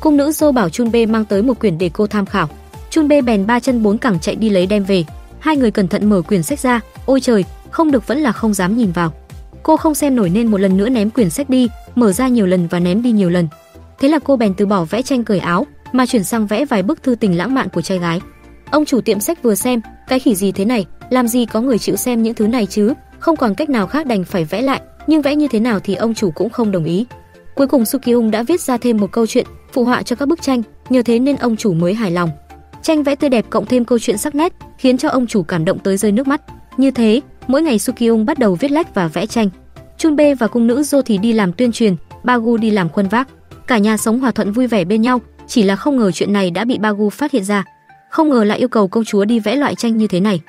Cung nữ Jo bảo Chun Bae mang tới một quyển để cô tham khảo. Chun Bae bèn ba chân bốn cẳng chạy đi lấy đem về. Hai người cẩn thận mở quyển sách ra, ôi trời, không được vẫn là không dám nhìn vào. Cô không xem nổi nên một lần nữa ném quyển sách đi, mở ra nhiều lần và ném đi nhiều lần. Thế là cô bèn từ bỏ vẽ tranh cởi áo, mà chuyển sang vẽ vài bức thư tình lãng mạn của trai gái. Ông chủ tiệm sách vừa xem, cái khỉ gì thế này, làm gì có người chịu xem những thứ này chứ, không còn cách nào khác đành phải vẽ lại, nhưng vẽ như thế nào thì ông chủ cũng không đồng ý. Cuối cùng Sukyung đã viết ra thêm một câu chuyện phụ họa cho các bức tranh, nhờ thế nên ông chủ mới hài lòng. Tranh vẽ tươi đẹp cộng thêm câu chuyện sắc nét khiến cho ông chủ cảm động tới rơi nước mắt. Như thế, mỗi ngày Sukyung bắt đầu viết lách và vẽ tranh. Chun Bae và cung nữ Jo thì đi làm tuyên truyền, Bagu đi làm khuân vác. Cả nhà sống hòa thuận vui vẻ bên nhau, chỉ là không ngờ chuyện này đã bị Bagu phát hiện ra. Không ngờ lại yêu cầu công chúa đi vẽ loại tranh như thế này.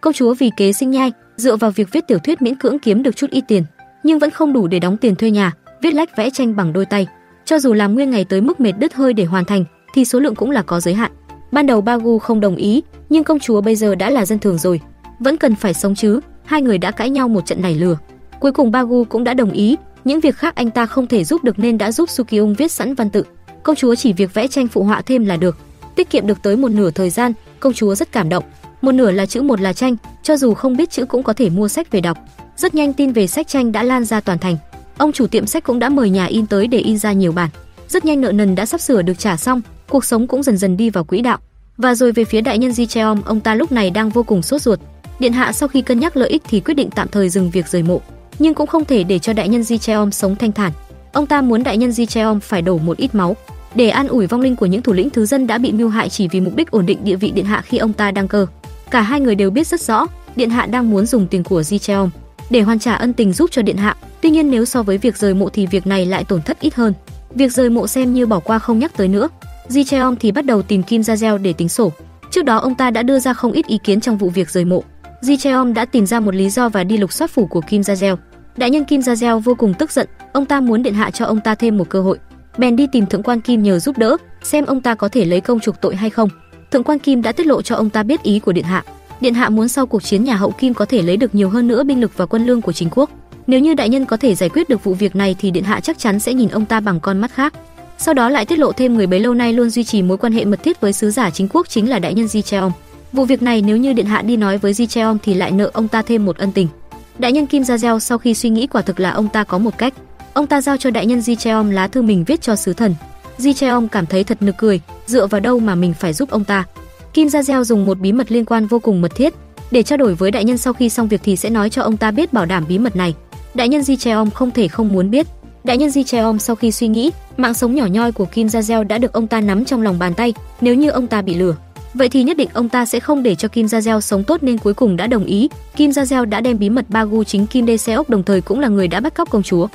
Công chúa vì kế sinh nhai, dựa vào việc viết tiểu thuyết miễn cưỡng kiếm được chút ít tiền, nhưng vẫn không đủ để đóng tiền thuê nhà, viết lách vẽ tranh bằng đôi tay. Cho dù làm nguyên ngày tới mức mệt đứt hơi để hoàn thành, thì số lượng cũng là có giới hạn. Ban đầu Bagu không đồng ý, nhưng công chúa bây giờ đã là dân thường rồi, vẫn cần phải sống chứ. Hai người đã cãi nhau một trận này lừa. Cuối cùng Bagu cũng đã đồng ý, những việc khác anh ta không thể giúp được nên đã giúp Sukyung viết sẵn văn tự. Công chúa chỉ việc vẽ tranh phụ họa thêm là được, tiết kiệm được tới một nửa thời gian, công chúa rất cảm động. Một nửa là chữ, một là tranh, cho dù không biết chữ cũng có thể mua sách về đọc. Rất nhanh tin về sách tranh đã lan ra toàn thành. Ông chủ tiệm sách cũng đã mời nhà in tới để in ra nhiều bản. Rất nhanh nợ nần đã sắp sửa được trả xong, cuộc sống cũng dần dần đi vào quỹ đạo. Và rồi về phía đại nhân Ji Cheom, ông ta lúc này đang vô cùng sốt ruột. Điện hạ sau khi cân nhắc lợi ích thì quyết định tạm thời dừng việc rời mộ, nhưng cũng không thể để cho đại nhân Ji Cheom sống thanh thản. Ông ta muốn đại nhân Ji Cheom phải đổ một ít máu để an ủi vong linh của những thủ lĩnh thứ dân đã bị mưu hại, chỉ vì mục đích ổn định địa vị điện hạ khi ông ta đăng cơ. Cả hai người đều biết rất rõ, điện hạ đang muốn dùng tiền của Ji Cheom để hoàn trả ân tình giúp cho điện hạ. Tuy nhiên nếu so với việc rời mộ thì việc này lại tổn thất ít hơn. Việc rời mộ xem như bỏ qua không nhắc tới nữa. Ji Cheom thì bắt đầu tìm Kim Ja-jeol để tính sổ. Trước đó ông ta đã đưa ra không ít ý kiến trong vụ việc rời mộ. Ji Cheom đã tìm ra một lý do và đi lục soát phủ của Kim Ja-jeol. Đại nhân Kim Ja-jeol vô cùng tức giận, ông ta muốn điện hạ cho ông ta thêm một cơ hội. Bèn đi tìm Thượng quan Kim nhờ giúp đỡ, xem ông ta có thể lấy công trục tội hay không. Thượng quan Kim đã tiết lộ cho ông ta biết ý của điện hạ. Điện hạ muốn sau cuộc chiến nhà hậu Kim có thể lấy được nhiều hơn nữa binh lực và quân lương của chính quốc. Nếu như đại nhân có thể giải quyết được vụ việc này thì điện hạ chắc chắn sẽ nhìn ông ta bằng con mắt khác. Sau đó lại tiết lộ thêm người bấy lâu nay luôn duy trì mối quan hệ mật thiết với sứ giả chính quốc chính là đại nhân Ji Cheom. Vụ việc này nếu như điện hạ đi nói với Ji Cheom thì lại nợ ông ta thêm một ân tình. Đại nhân Kim Ja-jeol sau khi suy nghĩ quả thực là ông ta có một cách. Ông ta giao cho đại nhân Ji Cheom lá thư mình viết cho sứ thần. Ji Cheom cảm thấy thật nực cười, dựa vào đâu mà mình phải giúp ông ta. Kim Ja-jeol dùng một bí mật liên quan vô cùng mật thiết để trao đổi với đại nhân, sau khi xong việc thì sẽ nói cho ông ta biết, bảo đảm bí mật này. Đại nhân Ji Cheom không thể không muốn biết. Đại nhân Ji Cheom sau khi suy nghĩ, mạng sống nhỏ nhoi của Kim Ja-jeol đã được ông ta nắm trong lòng bàn tay, nếu như ông ta bị lừa, vậy thì nhất định ông ta sẽ không để cho Kim Ja-jeol sống tốt nên cuối cùng đã đồng ý. Kim Ja-jeol đã đem bí mật Bagu chính Kim Deok đồng thời cũng là người đã bắt cóc công chúa.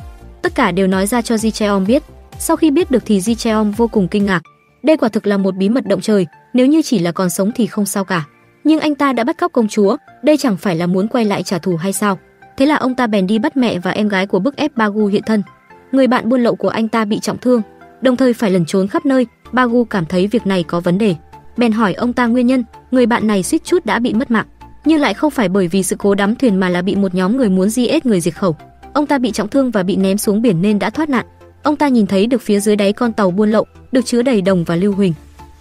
Tất cả đều nói ra cho Ji Cheom biết. Sau khi biết được thì Ji Cheom vô cùng kinh ngạc. Đây quả thực là một bí mật động trời, nếu như chỉ là còn sống thì không sao cả. Nhưng anh ta đã bắt cóc công chúa, đây chẳng phải là muốn quay lại trả thù hay sao? Thế là ông ta bèn đi bắt mẹ và em gái của bức ép Bagu hiện thân. Người bạn buôn lậu của anh ta bị trọng thương, đồng thời phải lẩn trốn khắp nơi. Bagu cảm thấy việc này có vấn đề, bèn hỏi ông ta nguyên nhân. Người bạn này suýt chút đã bị mất mạng, nhưng lại không phải bởi vì sự cố đắm thuyền mà là bị một nhóm người muốn giết người diệt khẩu. Ông ta bị trọng thương và bị ném xuống biển nên đã thoát nạn. Ông ta nhìn thấy được phía dưới đáy con tàu buôn lậu được chứa đầy đồng và lưu huỳnh.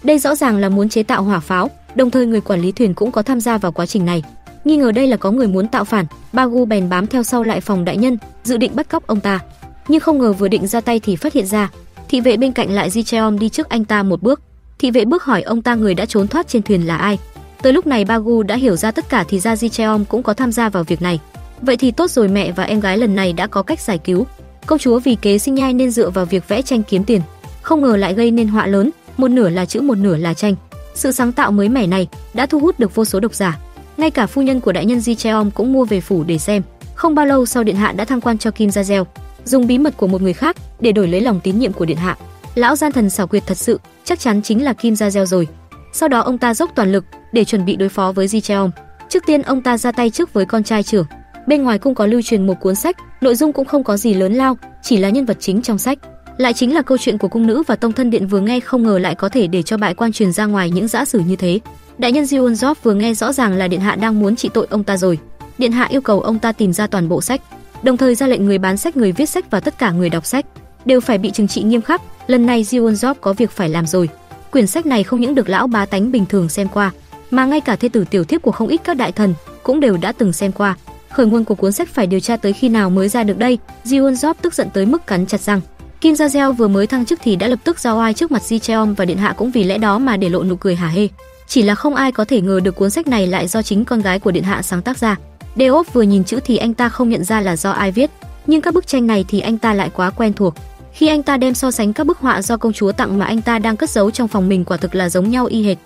Đây rõ ràng là muốn chế tạo hỏa pháo, đồng thời người quản lý thuyền cũng có tham gia vào quá trình này. Nghi ngờ đây là có người muốn tạo phản, Bagu bèn bám theo sau lại phòng đại nhân, dự định bắt cóc ông ta. Nhưng không ngờ vừa định ra tay thì phát hiện ra, thị vệ bên cạnh lại Ji Cheom đi trước anh ta một bước. Thị vệ bước hỏi ông ta người đã trốn thoát trên thuyền là ai. Tới lúc này Bagu đã hiểu ra tất cả, thì ra Ji Cheom cũng có tham gia vào việc này. Vậy thì tốt rồi, mẹ và em gái lần này đã có cách giải cứu. Công chúa vì kế sinh nhai nên dựa vào việc vẽ tranh kiếm tiền, không ngờ lại gây nên họa lớn. Một nửa là chữ, một nửa là tranh. Sự sáng tạo mới mẻ này đã thu hút được vô số độc giả. Ngay cả phu nhân của đại nhân Ji Cheom cũng mua về phủ để xem. Không bao lâu sau, điện hạ đã thăng quan cho Kim Ja-jeol, dùng bí mật của một người khác để đổi lấy lòng tín nhiệm của điện hạ. Lão gian thần xảo quyệt thật sự, chắc chắn chính là Kim Ja-jeol rồi. Sau đó ông ta dốc toàn lực để chuẩn bị đối phó với Ji Cheom. Trước tiên ông ta ra tay trước với con trai trưởng. Bên ngoài cung có lưu truyền một cuốn sách, nội dung cũng không có gì lớn lao, chỉ là nhân vật chính trong sách lại chính là câu chuyện của cung nữ và tông thân điện. Vừa nghe không ngờ lại có thể để cho bại quan truyền ra ngoài những dã sử như thế. Đại nhân Ji Won Jop vừa nghe rõ ràng là điện hạ đang muốn trị tội ông ta rồi. Điện hạ yêu cầu ông ta tìm ra toàn bộ sách, đồng thời ra lệnh người bán sách, người viết sách và tất cả người đọc sách đều phải bị trừng trị nghiêm khắc. Lần này Ji Won Jop có việc phải làm rồi. Quyển sách này không những được lão bá tánh bình thường xem qua, mà ngay cả thê tử tiểu thiếp của không ít các đại thần cũng đều đã từng xem qua. Khởi nguồn của cuốn sách phải điều tra tới khi nào mới ra được đây. Ji Won Jop tức giận tới mức cắn chặt răng. Kim Ja-jeol vừa mới thăng chức thì đã lập tức giao oai trước mặt Ji Cheom và Điện Hạ cũng vì lẽ đó mà để lộ nụ cười hả hê. Chỉ là không ai có thể ngờ được cuốn sách này lại do chính con gái của Điện Hạ sáng tác ra. Deok vừa nhìn chữ thì anh ta không nhận ra là do ai viết, nhưng các bức tranh này thì anh ta lại quá quen thuộc. Khi anh ta đem so sánh các bức họa do công chúa tặng mà anh ta đang cất giấu trong phòng mình quả thực là giống nhau y hệt.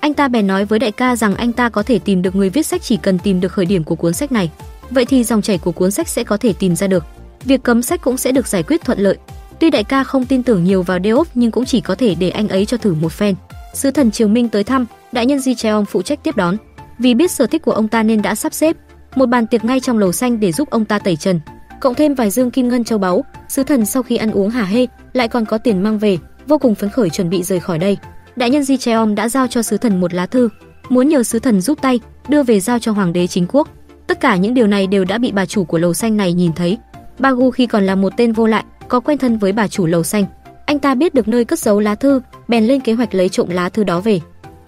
Anh ta bèn nói với đại ca rằng anh ta có thể tìm được người viết sách chỉ cần tìm được khởi điểm của cuốn sách này. Vậy thì dòng chảy của cuốn sách sẽ có thể tìm ra được. Việc cấm sách cũng sẽ được giải quyết thuận lợi. Tuy đại ca không tin tưởng nhiều vào Deok nhưng cũng chỉ có thể để anh ấy cho thử một phen. Sứ thần Triều Minh tới thăm, đại nhân Ji Cheom phụ trách tiếp đón. Vì biết sở thích của ông ta nên đã sắp xếp một bàn tiệc ngay trong lầu xanh để giúp ông ta tẩy trần, cộng thêm vài dương kim ngân châu báu. Sứ thần sau khi ăn uống hả hê lại còn có tiền mang về, vô cùng phấn khởi chuẩn bị rời khỏi đây. Đại nhân Ji Cheom đã giao cho sứ thần một lá thư, muốn nhờ sứ thần giúp tay đưa về giao cho hoàng đế chính quốc. Tất cả những điều này đều đã bị bà chủ của lầu xanh này nhìn thấy. Bagu khi còn là một tên vô lại có quen thân với bà chủ lầu xanh, anh ta biết được nơi cất giấu lá thư, bèn lên kế hoạch lấy trộm lá thư đó về.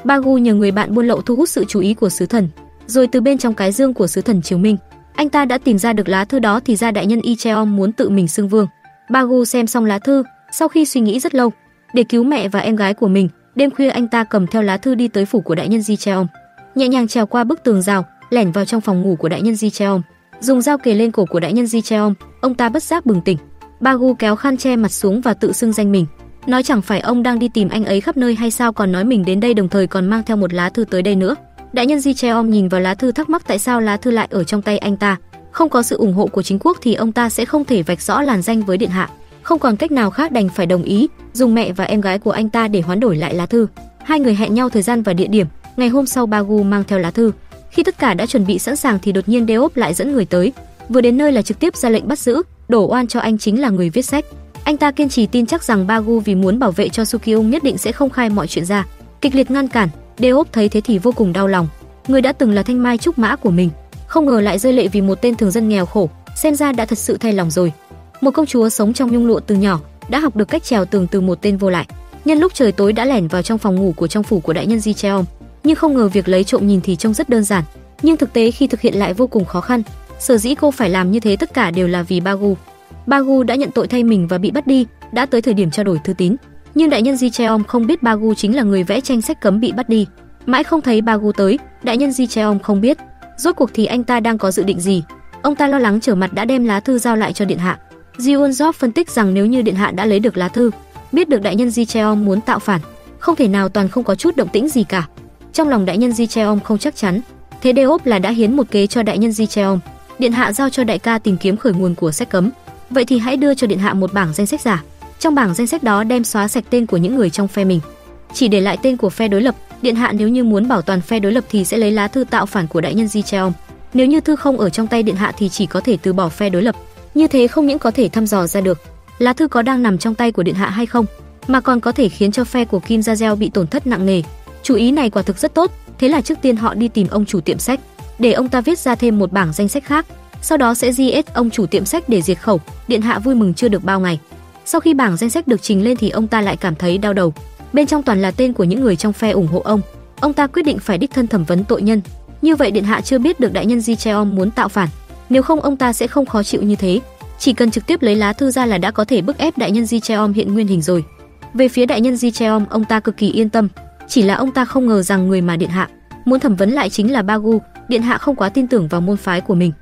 Bagu nhờ người bạn buôn lậu thu hút sự chú ý của sứ thần, rồi từ bên trong cái dương của sứ thần Triều Minh, anh ta đã tìm ra được lá thư đó. Thì ra đại nhân Ji Cheom muốn tự mình xưng vương. Bagu xem xong lá thư, sau khi suy nghĩ rất lâu, để cứu mẹ và em gái của mình, đêm khuya anh ta cầm theo lá thư đi tới phủ của đại nhân Ji Cheom, nhẹ nhàng trèo qua bức tường rào, lẻn vào trong phòng ngủ của đại nhân Ji Cheom, dùng dao kề lên cổ của đại nhân Ji Cheom. Ông ta bất giác bừng tỉnh. Bagu kéo khăn che mặt xuống và tự xưng danh mình, nói chẳng phải ông đang đi tìm anh ấy khắp nơi hay sao, còn nói mình đến đây đồng thời còn mang theo một lá thư tới đây nữa. Đại nhân Ji Cheom nhìn vào lá thư thắc mắc tại sao lá thư lại ở trong tay anh ta. Không có sự ủng hộ của chính quốc thì ông ta sẽ không thể vạch rõ làn danh với điện hạ. Không còn cách nào khác đành phải đồng ý, dùng mẹ và em gái của anh ta để hoán đổi lại lá thư. Hai người hẹn nhau thời gian và địa điểm. Ngày hôm sau Bagu mang theo lá thư. Khi tất cả đã chuẩn bị sẵn sàng thì đột nhiên Deok lại dẫn người tới. Vừa đến nơi là trực tiếp ra lệnh bắt giữ, đổ oan cho anh chính là người viết sách. Anh ta kiên trì tin chắc rằng Bagu vì muốn bảo vệ cho Sukyung nhất định sẽ không khai mọi chuyện ra, kịch liệt ngăn cản. Deok thấy thế thì vô cùng đau lòng, người đã từng là thanh mai trúc mã của mình, không ngờ lại rơi lệ vì một tên thường dân nghèo khổ, xem ra đã thật sự thay lòng rồi. Một công chúa sống trong nhung lụa từ nhỏ, đã học được cách trèo tường từ một tên vô lại. Nhân lúc trời tối đã lẻn vào trong phòng ngủ của trong phủ của đại nhân Ji Cheom, nhưng không ngờ việc lấy trộm nhìn thì trông rất đơn giản, nhưng thực tế khi thực hiện lại vô cùng khó khăn. Sở dĩ cô phải làm như thế tất cả đều là vì Bagu. Bagu đã nhận tội thay mình và bị bắt đi, đã tới thời điểm trao đổi thư tín. Nhưng đại nhân Ji Cheom không biết Bagu chính là người vẽ tranh sách cấm bị bắt đi. Mãi không thấy Bagu tới, đại nhân Ji Cheom không biết rốt cuộc thì anh ta đang có dự định gì. Ông ta lo lắng trở mặt đã đem lá thư giao lại cho điện hạ. Ji Won Jop phân tích rằng nếu như điện hạ đã lấy được lá thư, biết được đại nhân Ji Cheom muốn tạo phản, không thể nào toàn không có chút động tĩnh gì cả. Trong lòng đại nhân Ji Cheom không chắc chắn, thế Deok là đã hiến một kế cho đại nhân Ji Cheom. Điện hạ giao cho đại ca tìm kiếm khởi nguồn của sách cấm, vậy thì hãy đưa cho điện hạ một bảng danh sách giả. Trong bảng danh sách đó đem xóa sạch tên của những người trong phe mình, chỉ để lại tên của phe đối lập. Điện hạ nếu như muốn bảo toàn phe đối lập thì sẽ lấy lá thư tạo phản của đại nhân Ji Cheom. Nếu như thư không ở trong tay điện hạ thì chỉ có thể từ bỏ phe đối lập. Như thế không những có thể thăm dò ra được lá thư có đang nằm trong tay của điện hạ hay không, mà còn có thể khiến cho phe của Kim Ja-jeol bị tổn thất nặng nề. Chú ý này quả thực rất tốt. Thế là trước tiên họ đi tìm ông chủ tiệm sách, để ông ta viết ra thêm một bảng danh sách khác, sau đó sẽ giết ông chủ tiệm sách để diệt khẩu. Điện hạ vui mừng chưa được bao ngày. Sau khi bảng danh sách được trình lên thì ông ta lại cảm thấy đau đầu, bên trong toàn là tên của những người trong phe ủng hộ ông. Ông ta quyết định phải đích thân thẩm vấn tội nhân. Như vậy điện hạ chưa biết được đại nhân Ji Cheom muốn tạo phản, nếu không ông ta sẽ không khó chịu như thế. Chỉ cần trực tiếp lấy lá thư ra là đã có thể bức ép đại nhân Ji Cheom hiện nguyên hình rồi. Về phía đại nhân Ji Cheom, ông ta cực kỳ yên tâm, chỉ là ông ta không ngờ rằng người mà điện hạ muốn thẩm vấn lại chính là Bagu. Điện hạ không quá tin tưởng vào môn phái của mình,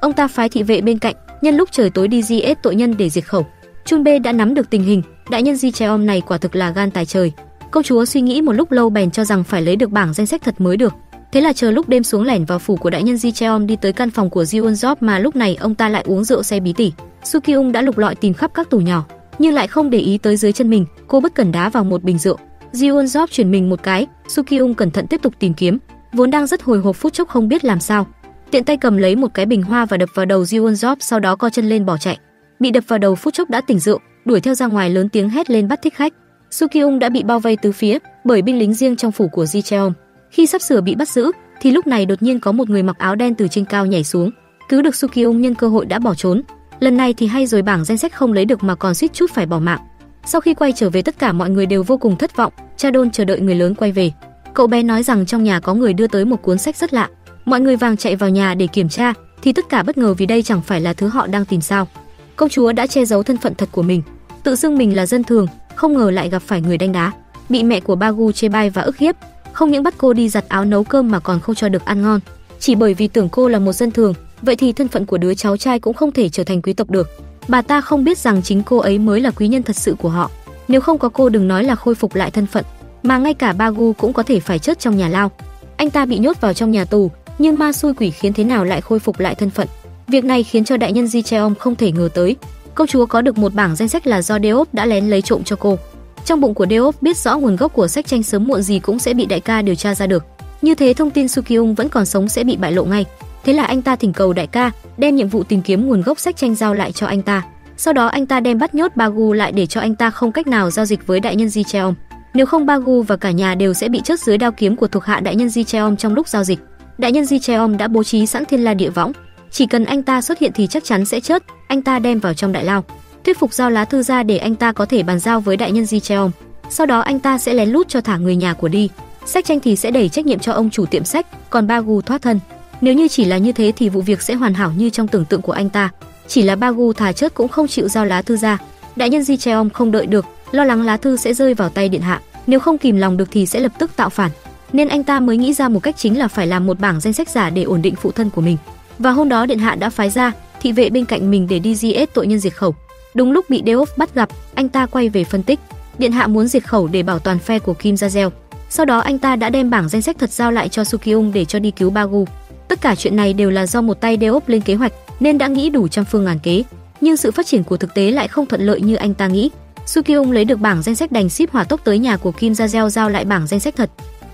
ông ta phái thị vệ bên cạnh, nhân lúc trời tối đi giết tội nhân để diệt khẩu. Chun Bae đã nắm được tình hình, đại nhân Ji Cheom này quả thực là gan tài trời. Công chúa suy nghĩ một lúc lâu bèn cho rằng phải lấy được bảng danh sách thật mới được. Thế là chờ lúc đêm xuống lẻn vào phủ của đại nhân Ji Cheom, đi tới căn phòng của Ji Won Jop mà lúc này ông ta lại uống rượu say bí tỉ. Sukyung đã lục lọi tìm khắp các tủ nhỏ nhưng lại không để ý tới dưới chân mình, cô bất cẩn đá vào một bình rượu. Ji Won Jop chuyển mình một cái, Sukyung cẩn thận tiếp tục tìm kiếm, vốn đang rất hồi hộp phút chốc không biết làm sao, tiện tay cầm lấy một cái bình hoa và đập vào đầu Ji Won Jop, sau đó co chân lên bỏ chạy. Bị đập vào đầu phút chốc đã tỉnh rượu, đuổi theo ra ngoài lớn tiếng hét lên bắt thích khách. Sukyung đã bị bao vây từ phía bởi binh lính riêng trong phủ của Ji Cheom. Khi sắp sửa bị bắt giữ thì lúc này đột nhiên có một người mặc áo đen từ trên cao nhảy xuống, cứu được Sukyung nhân cơ hội đã bỏ trốn. Lần này thì hay rồi, bảng danh sách không lấy được mà còn suýt chút phải bỏ mạng. Sau khi quay trở về tất cả mọi người đều vô cùng thất vọng. Cha Don chờ đợi người lớn quay về. Cậu bé nói rằng trong nhà có người đưa tới một cuốn sách rất lạ. Mọi người vàng chạy vào nhà để kiểm tra thì tất cả bất ngờ vì đây chẳng phải là thứ họ đang tìm sao. Công chúa đã che giấu thân phận thật của mình, tự xưng mình là dân thường, không ngờ lại gặp phải người đánh đá, bị mẹ của Bagu chê bai và ức hiếp, không những bắt cô đi giặt áo nấu cơm mà còn không cho được ăn ngon. Chỉ bởi vì tưởng cô là một dân thường, vậy thì thân phận của đứa cháu trai cũng không thể trở thành quý tộc được. Bà ta không biết rằng chính cô ấy mới là quý nhân thật sự của họ. Nếu không có cô đừng nói là khôi phục lại thân phận, mà ngay cả Bagu cũng có thể phải chết trong nhà lao. Anh ta bị nhốt vào trong nhà tù, nhưng ma xui quỷ khiến thế nào lại khôi phục lại thân phận. Việc này khiến cho đại nhân Ji Cheom không thể ngờ tới. Công chúa có được một bảng danh sách là do Deok đã lén lấy trộm cho cô. Trong bụng của Deok biết rõ nguồn gốc của sách tranh, sớm muộn gì cũng sẽ bị đại ca điều tra ra được. Như thế thông tin Sukyung vẫn còn sống sẽ bị bại lộ ngay. Thế là anh ta thỉnh cầu đại ca đem nhiệm vụ tìm kiếm nguồn gốc sách tranh giao lại cho anh ta. Sau đó anh ta đem bắt nhốt Bagu lại để cho anh ta không cách nào giao dịch với đại nhân Ji Cheom. Nếu không Bagu và cả nhà đều sẽ bị chết dưới đao kiếm của thuộc hạ đại nhân Ji Cheom trong lúc giao dịch. Đại nhân Ji Cheom đã bố trí sẵn thiên la địa võng, chỉ cần anh ta xuất hiện thì chắc chắn sẽ chết. Anh ta đem vào trong đại lao, thuyết phục giao lá thư ra để anh ta có thể bàn giao với đại nhân Ji Cheom. Sau đó anh ta sẽ lén lút cho thả người nhà của đi. Sách tranh thì sẽ đẩy trách nhiệm cho ông chủ tiệm sách, còn Bagu thoát thân. Nếu như chỉ là như thế thì vụ việc sẽ hoàn hảo như trong tưởng tượng của anh ta. Chỉ là Bagu thà chết cũng không chịu giao lá thư ra. Đại nhân Ji Cheom không đợi được, lo lắng lá thư sẽ rơi vào tay điện hạ, nếu không kìm lòng được thì sẽ lập tức tạo phản, nên anh ta mới nghĩ ra một cách chính là phải làm một bảng danh sách giả để ổn định phụ thân của mình. Và hôm đó điện hạ đã phái ra thị vệ bên cạnh mình để đi giết tội nhân diệt khẩu. Đúng lúc bị Deok bắt gặp, anh ta quay về phân tích điện hạ muốn diệt khẩu để bảo toàn phe của Kim Ja-jeol. Sau đó anh ta đã đem bảng danh sách thật giao lại cho Sukyung để cho đi cứu Bagu. Tất cả chuyện này đều là do một tay Deok lên kế hoạch, nên đã nghĩ đủ trăm phương ngàn kế, nhưng sự phát triển của thực tế lại không thuận lợi như anh ta nghĩ. Sukyung lấy được bảng danh sách đành ship hỏa tốc tới nhà của Kim Ja-jeol giao lại bảng danh sách thật,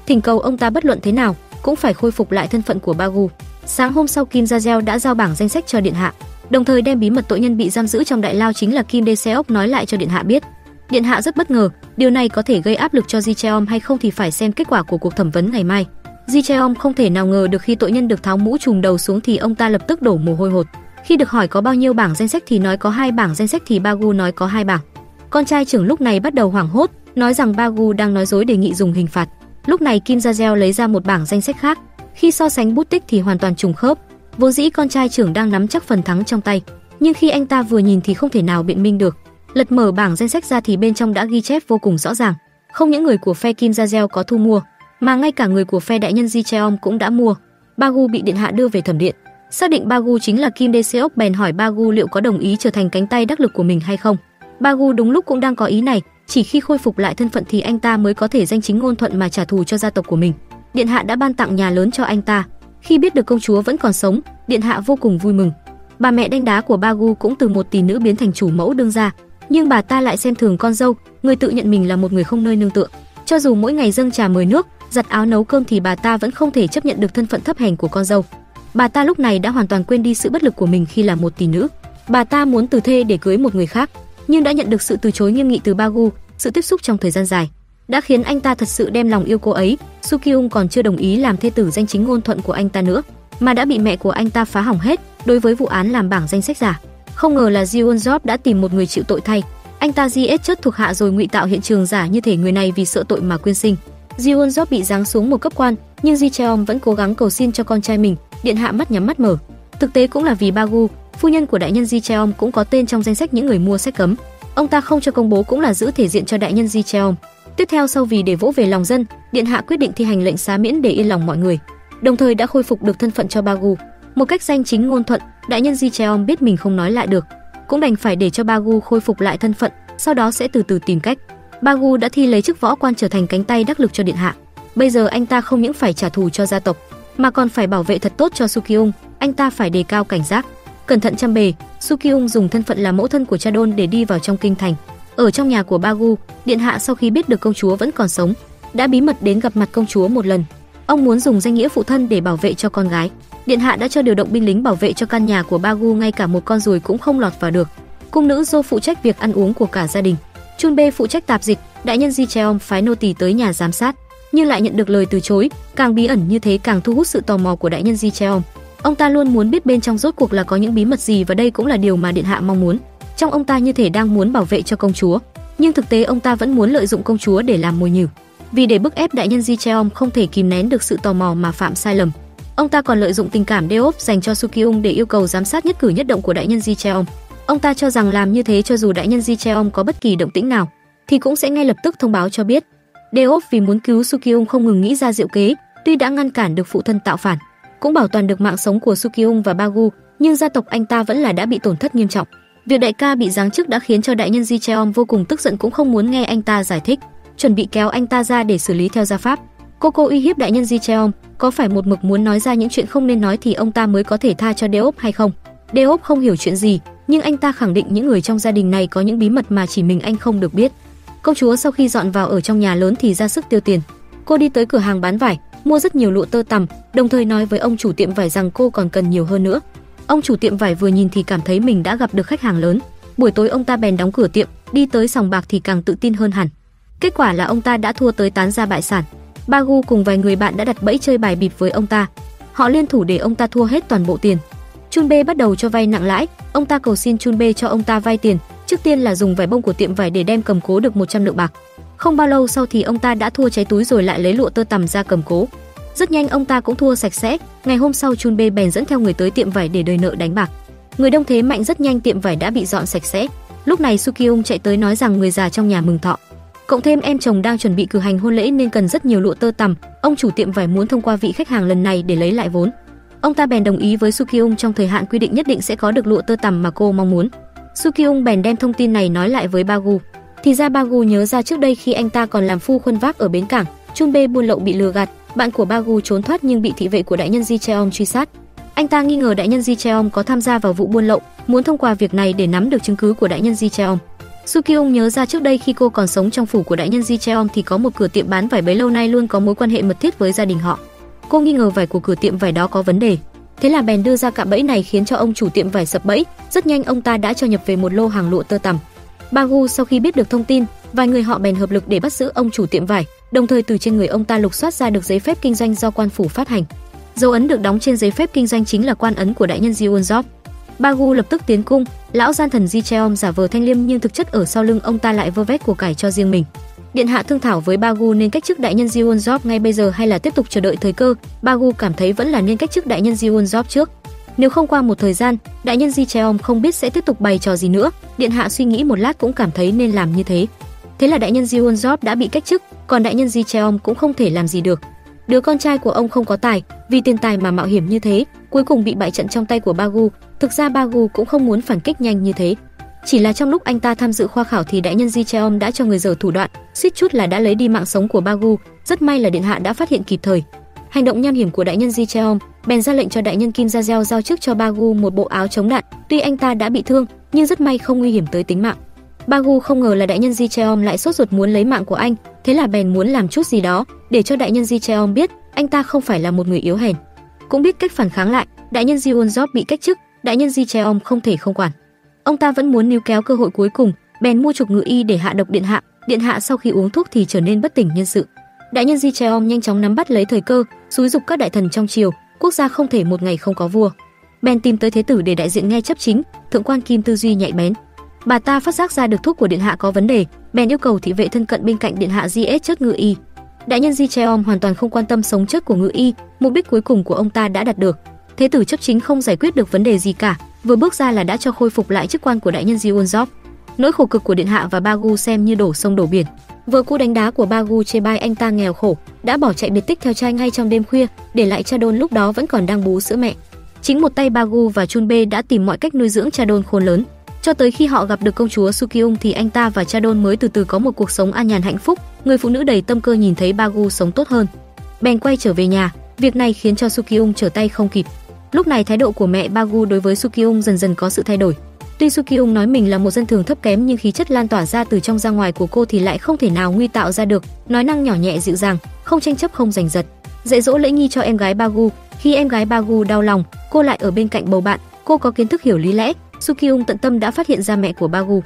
thỉnh cầu ông ta bất luận thế nào cũng phải khôi phục lại thân phận của Bagu. Sáng hôm sau Kim Ja-jeol đã giao bảng danh sách cho điện hạ, đồng thời đem bí mật tội nhân bị giam giữ trong đại lao chính là Kim Ja-jeol nói lại cho điện hạ biết. Điện hạ rất bất ngờ, điều này có thể gây áp lực cho Ji Cheom hay không thì phải xem kết quả của cuộc thẩm vấn ngày mai. Ji Cheom không thể nào ngờ được khi tội nhân được tháo mũ trùm đầu xuống thì ông ta lập tức đổ mồ hôi hột. Khi được hỏi có bao nhiêu bảng danh sách thì nói có hai bảng danh sách thì Bagu nói có hai bảng. Con trai trưởng lúc này bắt đầu hoảng hốt, nói rằng Bagu đang nói dối đề nghị dùng hình phạt. Lúc này Kim Ja-jeol lấy ra một bảng danh sách khác, khi so sánh bút tích thì hoàn toàn trùng khớp. Vốn dĩ con trai trưởng đang nắm chắc phần thắng trong tay, nhưng khi anh ta vừa nhìn thì không thể nào biện minh được. Lật mở bảng danh sách ra thì bên trong đã ghi chép vô cùng rõ ràng, không những người của phe Kim Ja-jeol có thu mua, mà ngay cả người của phe đại nhân Ji Cheom cũng đã mua. Bagu bị điện hạ đưa về thẩm điện, xác định Bagu chính là Kim Ja-jeol bèn hỏi Bagu liệu có đồng ý trở thành cánh tay đắc lực của mình hay không. Bagu đúng lúc cũng đang có ý này, chỉ khi khôi phục lại thân phận thì anh ta mới có thể danh chính ngôn thuận mà trả thù cho gia tộc của mình. Điện hạ đã ban tặng nhà lớn cho anh ta. Khi biết được công chúa vẫn còn sống, điện hạ vô cùng vui mừng. Bà mẹ đánh đá của Bagu cũng từ một tỷ nữ biến thành chủ mẫu đương gia, nhưng bà ta lại xem thường con dâu, người tự nhận mình là một người không nơi nương tựa. Cho dù mỗi ngày dâng trà mời nước, giặt áo nấu cơm thì bà ta vẫn không thể chấp nhận được thân phận thấp hèn của con dâu. Bà ta lúc này đã hoàn toàn quên đi sự bất lực của mình khi là một tỷ nữ. Bà ta muốn từ thê để cưới một người khác, nhưng đã nhận được sự từ chối nghiêm nghị từ Bagu. Sự tiếp xúc trong thời gian dài đã khiến anh ta thật sự đem lòng yêu cô ấy. Sukyung còn chưa đồng ý làm thê tử danh chính ngôn thuận của anh ta nữa, mà đã bị mẹ của anh ta phá hỏng hết. Đối với vụ án làm bảng danh sách giả, không ngờ là Ji Won Jop đã tìm một người chịu tội thay. Anh ta giết chết thuộc hạ rồi ngụy tạo hiện trường giả như thể người này vì sợ tội mà quyên sinh. Ji Won Jop bị giáng xuống một cấp quan, nhưng Ji Cheom vẫn cố gắng cầu xin cho con trai mình. Điện hạ mắt nhắm mắt mở. Thực tế cũng là vì Bagu, phu nhân của đại nhân Ji Cheom cũng có tên trong danh sách những người mua sách cấm. Ông ta không cho công bố cũng là giữ thể diện cho đại nhân Ji Cheom. Tiếp theo sau vì để vỗ về lòng dân, điện hạ quyết định thi hành lệnh xá miễn để yên lòng mọi người, đồng thời đã khôi phục được thân phận cho Bagu. Một cách danh chính ngôn thuận, đại nhân Ji Cheom biết mình không nói lại được, cũng đành phải để cho Bagu khôi phục lại thân phận, sau đó sẽ từ từ tìm cách. Bagu đã thi lấy chức võ quan trở thành cánh tay đắc lực cho điện hạ. Bây giờ anh ta không những phải trả thù cho gia tộc, mà còn phải bảo vệ thật tốt cho Sukyung. Anh ta phải đề cao cảnh giác, cẩn thận chăm bề. Sukyung dùng thân phận là mẫu thân của Cha Don để đi vào trong kinh thành. Ở trong nhà của Bagu, điện hạ sau khi biết được công chúa vẫn còn sống, đã bí mật đến gặp mặt công chúa một lần. Ông muốn dùng danh nghĩa phụ thân để bảo vệ cho con gái. Điện hạ đã cho điều động binh lính bảo vệ cho căn nhà của Bagu, ngay cả một con ruồi cũng không lọt vào được. Cung nữ Jo phụ trách việc ăn uống của cả gia đình, Chun Bae phụ trách tạp dịch. Đại nhân Ji Cheom phái nô tỳ tới nhà giám sát, nhưng lại nhận được lời từ chối. Càng bí ẩn như thế càng thu hút sự tò mò của đại nhân Ji Cheom. Ông ta luôn muốn biết bên trong rốt cuộc là có những bí mật gì, và đây cũng là điều mà điện hạ mong muốn. Trong ông ta như thể đang muốn bảo vệ cho công chúa, nhưng thực tế ông ta vẫn muốn lợi dụng công chúa để làm mồi nhử. Vì để bức ép đại nhân Ji Cheom không thể kìm nén được sự tò mò mà phạm sai lầm, ông ta còn lợi dụng tình cảm Deok dành cho Sukyung để yêu cầu giám sát nhất cử nhất động của đại nhân Ji Cheom. Ông ta cho rằng làm như thế cho dù đại nhân Ji Cheom có bất kỳ động tĩnh nào thì cũng sẽ ngay lập tức thông báo cho biết. Deok vì muốn cứu Sukyung không ngừng nghĩ ra diệu kế, tuy đã ngăn cản được phụ thân tạo phản, cũng bảo toàn được mạng sống của Sukyung và Bagu, nhưng gia tộc anh ta vẫn là đã bị tổn thất nghiêm trọng. Việc đại ca bị giáng chức đã khiến cho đại nhân Ji Cheom vô cùng tức giận, cũng không muốn nghe anh ta giải thích, chuẩn bị kéo anh ta ra để xử lý theo gia pháp. Cô cô uy hiếp đại nhân Ji Cheom, có phải một mực muốn nói ra những chuyện không nên nói thì ông ta mới có thể tha cho Deok hay không? Deok không hiểu chuyện gì, nhưng anh ta khẳng định những người trong gia đình này có những bí mật mà chỉ mình anh không được biết. Công chúa sau khi dọn vào ở trong nhà lớn thì ra sức tiêu tiền. Cô đi tới cửa hàng bán vải, mua rất nhiều lụa tơ tằm, đồng thời nói với ông chủ tiệm vải rằng cô còn cần nhiều hơn nữa. Ông chủ tiệm vải vừa nhìn thì cảm thấy mình đã gặp được khách hàng lớn. Buổi tối ông ta bèn đóng cửa tiệm, đi tới sòng bạc thì càng tự tin hơn hẳn. Kết quả là ông ta đã thua tới tán gia bại sản. Bagu cùng vài người bạn đã đặt bẫy chơi bài bịp với ông ta. Họ liên thủ để ông ta thua hết toàn bộ tiền. Chun Bae bắt đầu cho vay nặng lãi, ông ta cầu xin Chun Bae cho ông ta vay tiền, trước tiên là dùng vải bông của tiệm vải để đem cầm cố được một trăm lượng bạc. Không bao lâu sau thì ông ta đã thua cháy túi rồi lại lấy lụa tơ tằm ra cầm cố. Rất nhanh ông ta cũng thua sạch sẽ, ngày hôm sau Chun Bae bèn dẫn theo người tới tiệm vải để đòi nợ đánh bạc. Người đông thế mạnh, rất nhanh tiệm vải đã bị dọn sạch sẽ. Lúc này Sukyung chạy tới nói rằng người già trong nhà mừng thọ, cộng thêm em chồng đang chuẩn bị cử hành hôn lễ nên cần rất nhiều lụa tơ tằm, ông chủ tiệm vải muốn thông qua vị khách hàng lần này để lấy lại vốn. Ông ta bèn đồng ý với Sukyung, trong thời hạn quy định nhất định sẽ có được lụa tơ tằm mà cô mong muốn. Sukyung bèn đem thông tin này nói lại với Bagu. Thì ra Bagu nhớ ra trước đây khi anh ta còn làm phu khuân vác ở bến cảng, Chun Bae buôn lậu bị lừa gạt, bạn của Bagu trốn thoát nhưng bị thị vệ của đại nhân Ji Cheom truy sát. Anh ta nghi ngờ đại nhân Ji Cheom có tham gia vào vụ buôn lậu, muốn thông qua việc này để nắm được chứng cứ của đại nhân Ji Cheom. Sukyung nhớ ra trước đây khi cô còn sống trong phủ của đại nhân Ji Cheom thì có một cửa tiệm bán vải bấy lâu nay luôn có mối quan hệ mật thiết với gia đình họ. Cô nghi ngờ vải của cửa tiệm vải đó có vấn đề, thế là bèn đưa ra cạm bẫy này khiến cho ông chủ tiệm vải sập bẫy. Rất nhanh ông ta đã cho nhập về một lô hàng lụa tơ tằm. Bagu sau khi biết được thông tin, vài người họ bèn hợp lực để bắt giữ ông chủ tiệm vải, đồng thời từ trên người ông ta lục soát ra được giấy phép kinh doanh do quan phủ phát hành. Dấu ấn được đóng trên giấy phép kinh doanh chính là quan ấn của đại nhân Ji Won Jop. Bagu lập tức tiến cung, lão gian thần Ji Cheom giả vờ thanh liêm nhưng thực chất ở sau lưng ông ta lại vơ vét của cải cho riêng mình. Điện hạ thương thảo với Bagu nên cách chức đại nhân Ji Won Jop ngay bây giờ hay là tiếp tục chờ đợi thời cơ? Bagu cảm thấy vẫn là nên cách chức đại nhân Ji Won Jop trước. Nếu không qua một thời gian, đại nhân Ji Cheom không biết sẽ tiếp tục bày trò gì nữa. Điện hạ suy nghĩ một lát cũng cảm thấy nên làm như thế. Thế là đại nhân Ji Won Jop đã bị cách chức, còn đại nhân Ji Cheom cũng không thể làm gì được. Đứa con trai của ông không có tài, vì tiền tài mà mạo hiểm như thế, cuối cùng bị bại trận trong tay của Bagu. Thực ra Bagu cũng không muốn phản kích nhanh như thế. Chỉ là trong lúc anh ta tham dự khoa khảo thì đại nhân Ji Cheom đã cho người giở thủ đoạn, suýt chút là đã lấy đi mạng sống của Bagu, rất may là điện hạ đã phát hiện kịp thời. Hành động nham hiểm của đại nhân Ji Cheom bèn ra lệnh cho đại nhân Kim Ja-jeol giao trước cho Bagu một bộ áo chống đạn, tuy anh ta đã bị thương nhưng rất may không nguy hiểm tới tính mạng. Bagu không ngờ là đại nhân Ji Cheom lại sốt ruột muốn lấy mạng của anh, thế là bèn muốn làm chút gì đó để cho đại nhân Ji Cheom biết anh ta không phải là một người yếu hèn, cũng biết cách phản kháng lại. Đại nhân Ji Won Jop bị cách chức, đại nhân Ji Cheom không thể không quản. Ông ta vẫn muốn níu kéo cơ hội cuối cùng, bèn mua chục ngự y để hạ độc điện hạ. Điện hạ sau khi uống thuốc thì trở nên bất tỉnh nhân sự. Đại nhân Ji Cheom nhanh chóng nắm bắt lấy thời cơ, xúi dục các đại thần trong triều, quốc gia không thể một ngày không có vua. Bèn tìm tới thế tử để đại diện nghe chấp chính. Thượng quan Kim tư duy nhạy bén, bà ta phát giác ra được thuốc của điện hạ có vấn đề, bèn yêu cầu thị vệ thân cận bên cạnh điện hạ giết chết ngự y. Đại nhân Ji Cheom hoàn toàn không quan tâm sống chết của ngự y, mục đích cuối cùng của ông ta đã đạt được. Thế tử chấp chính không giải quyết được vấn đề gì cả, vừa bước ra là đã cho khôi phục lại chức quan của đại nhân Ji Won Jop. Nỗi khổ cực của điện hạ và Bagu xem như đổ sông đổ biển. Vợ cũ đánh đá của Bagu chê bai anh ta nghèo khổ, đã bỏ chạy biệt tích theo trai ngay trong đêm khuya, để lại Cha Don lúc đó vẫn còn đang bú sữa mẹ. Chính một tay Bagu và Chun Bae đã tìm mọi cách nuôi dưỡng Cha Don khôn lớn, cho tới khi họ gặp được công chúa Sukyung thì anh ta và Cha Don mới từ từ có một cuộc sống an nhàn hạnh phúc. Người phụ nữ đầy tâm cơ nhìn thấy Bagu sống tốt hơn, bèn quay trở về nhà. Việc này khiến cho Sukyung trở tay không kịp. Lúc này thái độ của mẹ Bagu đối với Sukyung dần dần có sự thay đổi. Tuy Sukyung nói mình là một dân thường thấp kém nhưng khí chất lan tỏa ra từ trong ra ngoài của cô thì lại không thể nào nguy tạo ra được. Nói năng nhỏ nhẹ dịu dàng, không tranh chấp không giành giật, dạy dỗ lễ nghi cho em gái Bagu. Khi em gái Bagu đau lòng, cô lại ở bên cạnh bầu bạn. Cô có kiến thức hiểu lý lẽ. Sukyung tận tâm đã phát hiện ra mẹ của Bagu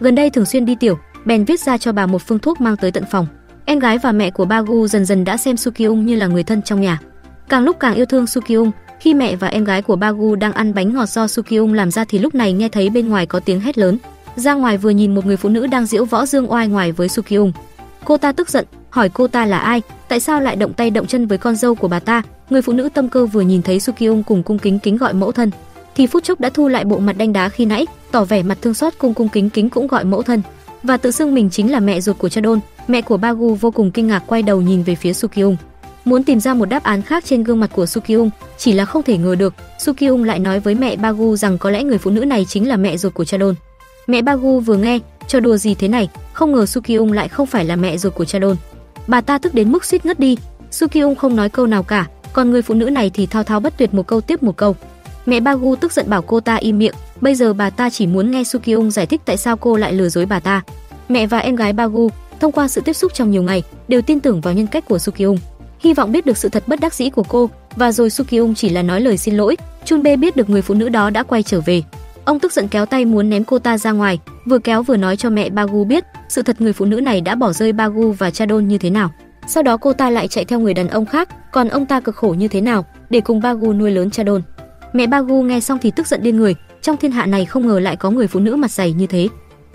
gần đây thường xuyên đi tiểu, bèn viết ra cho bà một phương thuốc mang tới tận phòng. Em gái và mẹ của Bagu dần dần đã xem Sukyung như là người thân trong nhà, càng lúc càng yêu thương Sukyung. Khi mẹ và em gái của Bagu đang ăn bánh ngọt do Sukyung làm ra thì lúc này nghe thấy bên ngoài có tiếng hét lớn. Ra ngoài vừa nhìn một người phụ nữ đang diễu võ dương oai ngoài với Sukyung. Cô ta tức giận, hỏi cô ta là ai, tại sao lại động tay động chân với con dâu của bà ta. Người phụ nữ tâm cơ vừa nhìn thấy Sukyung cùng cung kính kính gọi mẫu thân. thì phút chốc đã thu lại bộ mặt đanh đá khi nãy, tỏ vẻ mặt thương xót, cung cung kính kính cũng gọi mẫu thân và tự xưng mình chính là mẹ ruột của Cha Don. Mẹ của Bagu vô cùng kinh ngạc quay đầu nhìn về phía Sukyung, muốn tìm ra một đáp án khác trên gương mặt của Sukyung, chỉ là không thể ngờ được, Sukyung lại nói với mẹ Bagu rằng có lẽ người phụ nữ này chính là mẹ ruột của Cha Don. Mẹ Bagu vừa nghe, trò đùa gì thế này, không ngờ Sukyung lại không phải là mẹ ruột của Cha Don. Bà ta tức đến mức suýt ngất đi. Sukyung không nói câu nào cả, còn người phụ nữ này thì thao thao bất tuyệt một câu tiếp một câu. Mẹ Bagu tức giận bảo cô ta im miệng, bây giờ bà ta chỉ muốn nghe Sukyung giải thích tại sao cô lại lừa dối bà ta. Mẹ và em gái Bagu thông qua sự tiếp xúc trong nhiều ngày đều tin tưởng vào nhân cách của Sukyung, hy vọng biết được sự thật bất đắc dĩ của cô, và rồi Sukyung chỉ là nói lời xin lỗi. Chun Bae biết được người phụ nữ đó đã quay trở về, ông tức giận kéo tay muốn ném cô ta ra ngoài, vừa kéo vừa nói cho mẹ Bagu biết sự thật người phụ nữ này đã bỏ rơi Bagu và Cha Don như thế nào, sau đó cô ta lại chạy theo người đàn ông khác, còn ông ta cực khổ như thế nào để cùng Bagu nuôi lớn Cha Don. Mẹ Bagu nghe xong thì tức giận điên người, trong thiên hạ này không ngờ lại có người phụ nữ mặt dày như thế,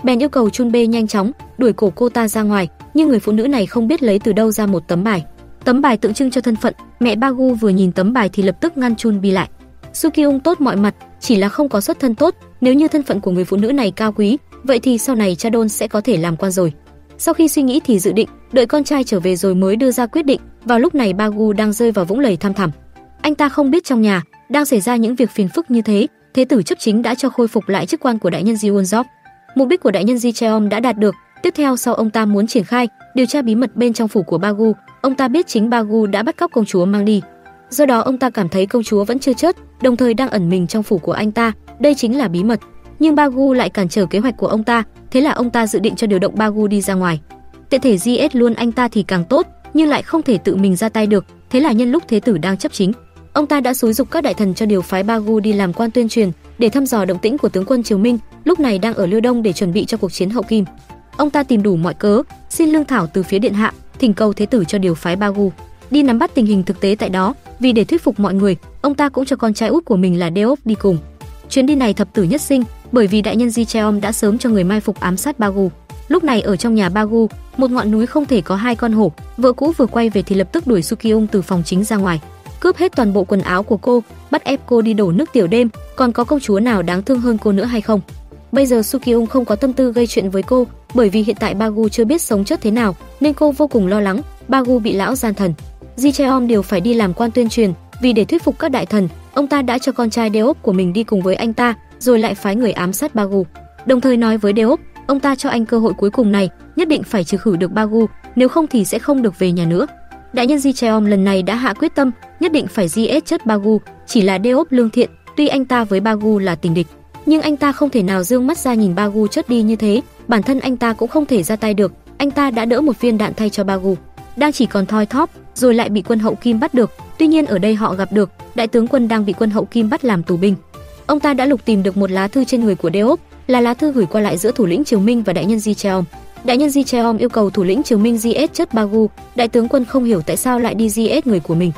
bèn yêu cầu Chun Bae nhanh chóng đuổi cổ cô ta ra ngoài, nhưng người phụ nữ này không biết lấy từ đâu ra một tấm bài. Tấm bài tượng trưng cho thân phận, mẹ Bagu vừa nhìn tấm bài thì lập tức ngăn Chun Bae lại. Sukyung tốt mọi mặt, chỉ là không có xuất thân tốt, nếu như thân phận của người phụ nữ này cao quý, vậy thì sau này Cha Don sẽ có thể làm quan rồi. Sau khi suy nghĩ thì dự định, đợi con trai trở về rồi mới đưa ra quyết định, vào lúc này Bagu đang rơi vào vũng lầy thăm thẳm. Anh ta không biết trong nhà đang xảy ra những việc phiền phức như thế, thế tử chấp chính đã cho khôi phục lại chức quan của đại nhân Ji Won Jop. Mục đích của đại nhân Ji Cheom đã đạt được, tiếp theo sau ông ta muốn triển khai điều tra bí mật bên trong phủ của Bagu. Ông ta biết chính Bagu đã bắt cóc công chúa mang đi, do đó ông ta cảm thấy công chúa vẫn chưa chết, đồng thời đang ẩn mình trong phủ của anh ta, đây chính là bí mật. Nhưng Bagu lại cản trở kế hoạch của ông ta, thế là ông ta dự định cho điều động Bagu đi ra ngoài, tiện thể giết luôn anh ta thì càng tốt, nhưng lại không thể tự mình ra tay được, thế là nhân lúc thế tử đang chấp chính, ông ta đã xúi giục các đại thần cho điều phái Bagu đi làm quan tuyên truyền để thăm dò động tĩnh của tướng quân Triều Minh, lúc này đang ở Liêu Đông để chuẩn bị cho cuộc chiến hậu Kim. Ông ta tìm đủ mọi cớ, xin lương thảo từ phía điện hạ, thỉnh cầu thế tử cho điều phái Bagu đi nắm bắt tình hình thực tế tại đó, vì để thuyết phục mọi người, ông ta cũng cho con trai út của mình là Deok đi cùng. Chuyến đi này thập tử nhất sinh, bởi vì đại nhân Ji Cheom đã sớm cho người mai phục ám sát Bagu. Lúc này ở trong nhà Bagu, một ngọn núi không thể có hai con hổ, vợ cũ vừa quay về thì lập tức đuổi Sukyung từ phòng chính ra ngoài, cướp hết toàn bộ quần áo của cô, bắt ép cô đi đổ nước tiểu đêm, còn có công chúa nào đáng thương hơn cô nữa hay không? Bây giờ Sukyung không có tâm tư gây chuyện với cô, bởi vì hiện tại Bagu chưa biết sống chết thế nào, nên cô vô cùng lo lắng. Bagu bị lão gian thần, Ji Cheom đều phải đi làm quan tuyên truyền, vì để thuyết phục các đại thần, ông ta đã cho con trai Deok của mình đi cùng với anh ta, rồi lại phái người ám sát Bagu. Đồng thời nói với Deok, ông ta cho anh cơ hội cuối cùng này, nhất định phải trừ khử được Bagu, nếu không thì sẽ không được về nhà nữa. Đại nhân Ji Cheom lần này đã hạ quyết tâm, nhất định phải giết chết Bagu, chỉ là Deok lương thiện, tuy anh ta với Bagu là tình địch, nhưng anh ta không thể nào dương mắt ra nhìn Bagu chết đi như thế, bản thân anh ta cũng không thể ra tay được, anh ta đã đỡ một viên đạn thay cho Bagu, đang chỉ còn thoi thóp, rồi lại bị quân hậu Kim bắt được. Tuy nhiên ở đây họ gặp được đại tướng quân đang bị quân hậu Kim bắt làm tù binh. Ông ta đã lục tìm được một lá thư trên người của Deok, là lá thư gửi qua lại giữa thủ lĩnh Triều Minh và đại nhân Ji Cheom. Đại nhân Ji Cheom yêu cầu thủ lĩnh Triều Minh giết chết Bagu, đại tướng quân không hiểu tại sao lại đi giết người của mình.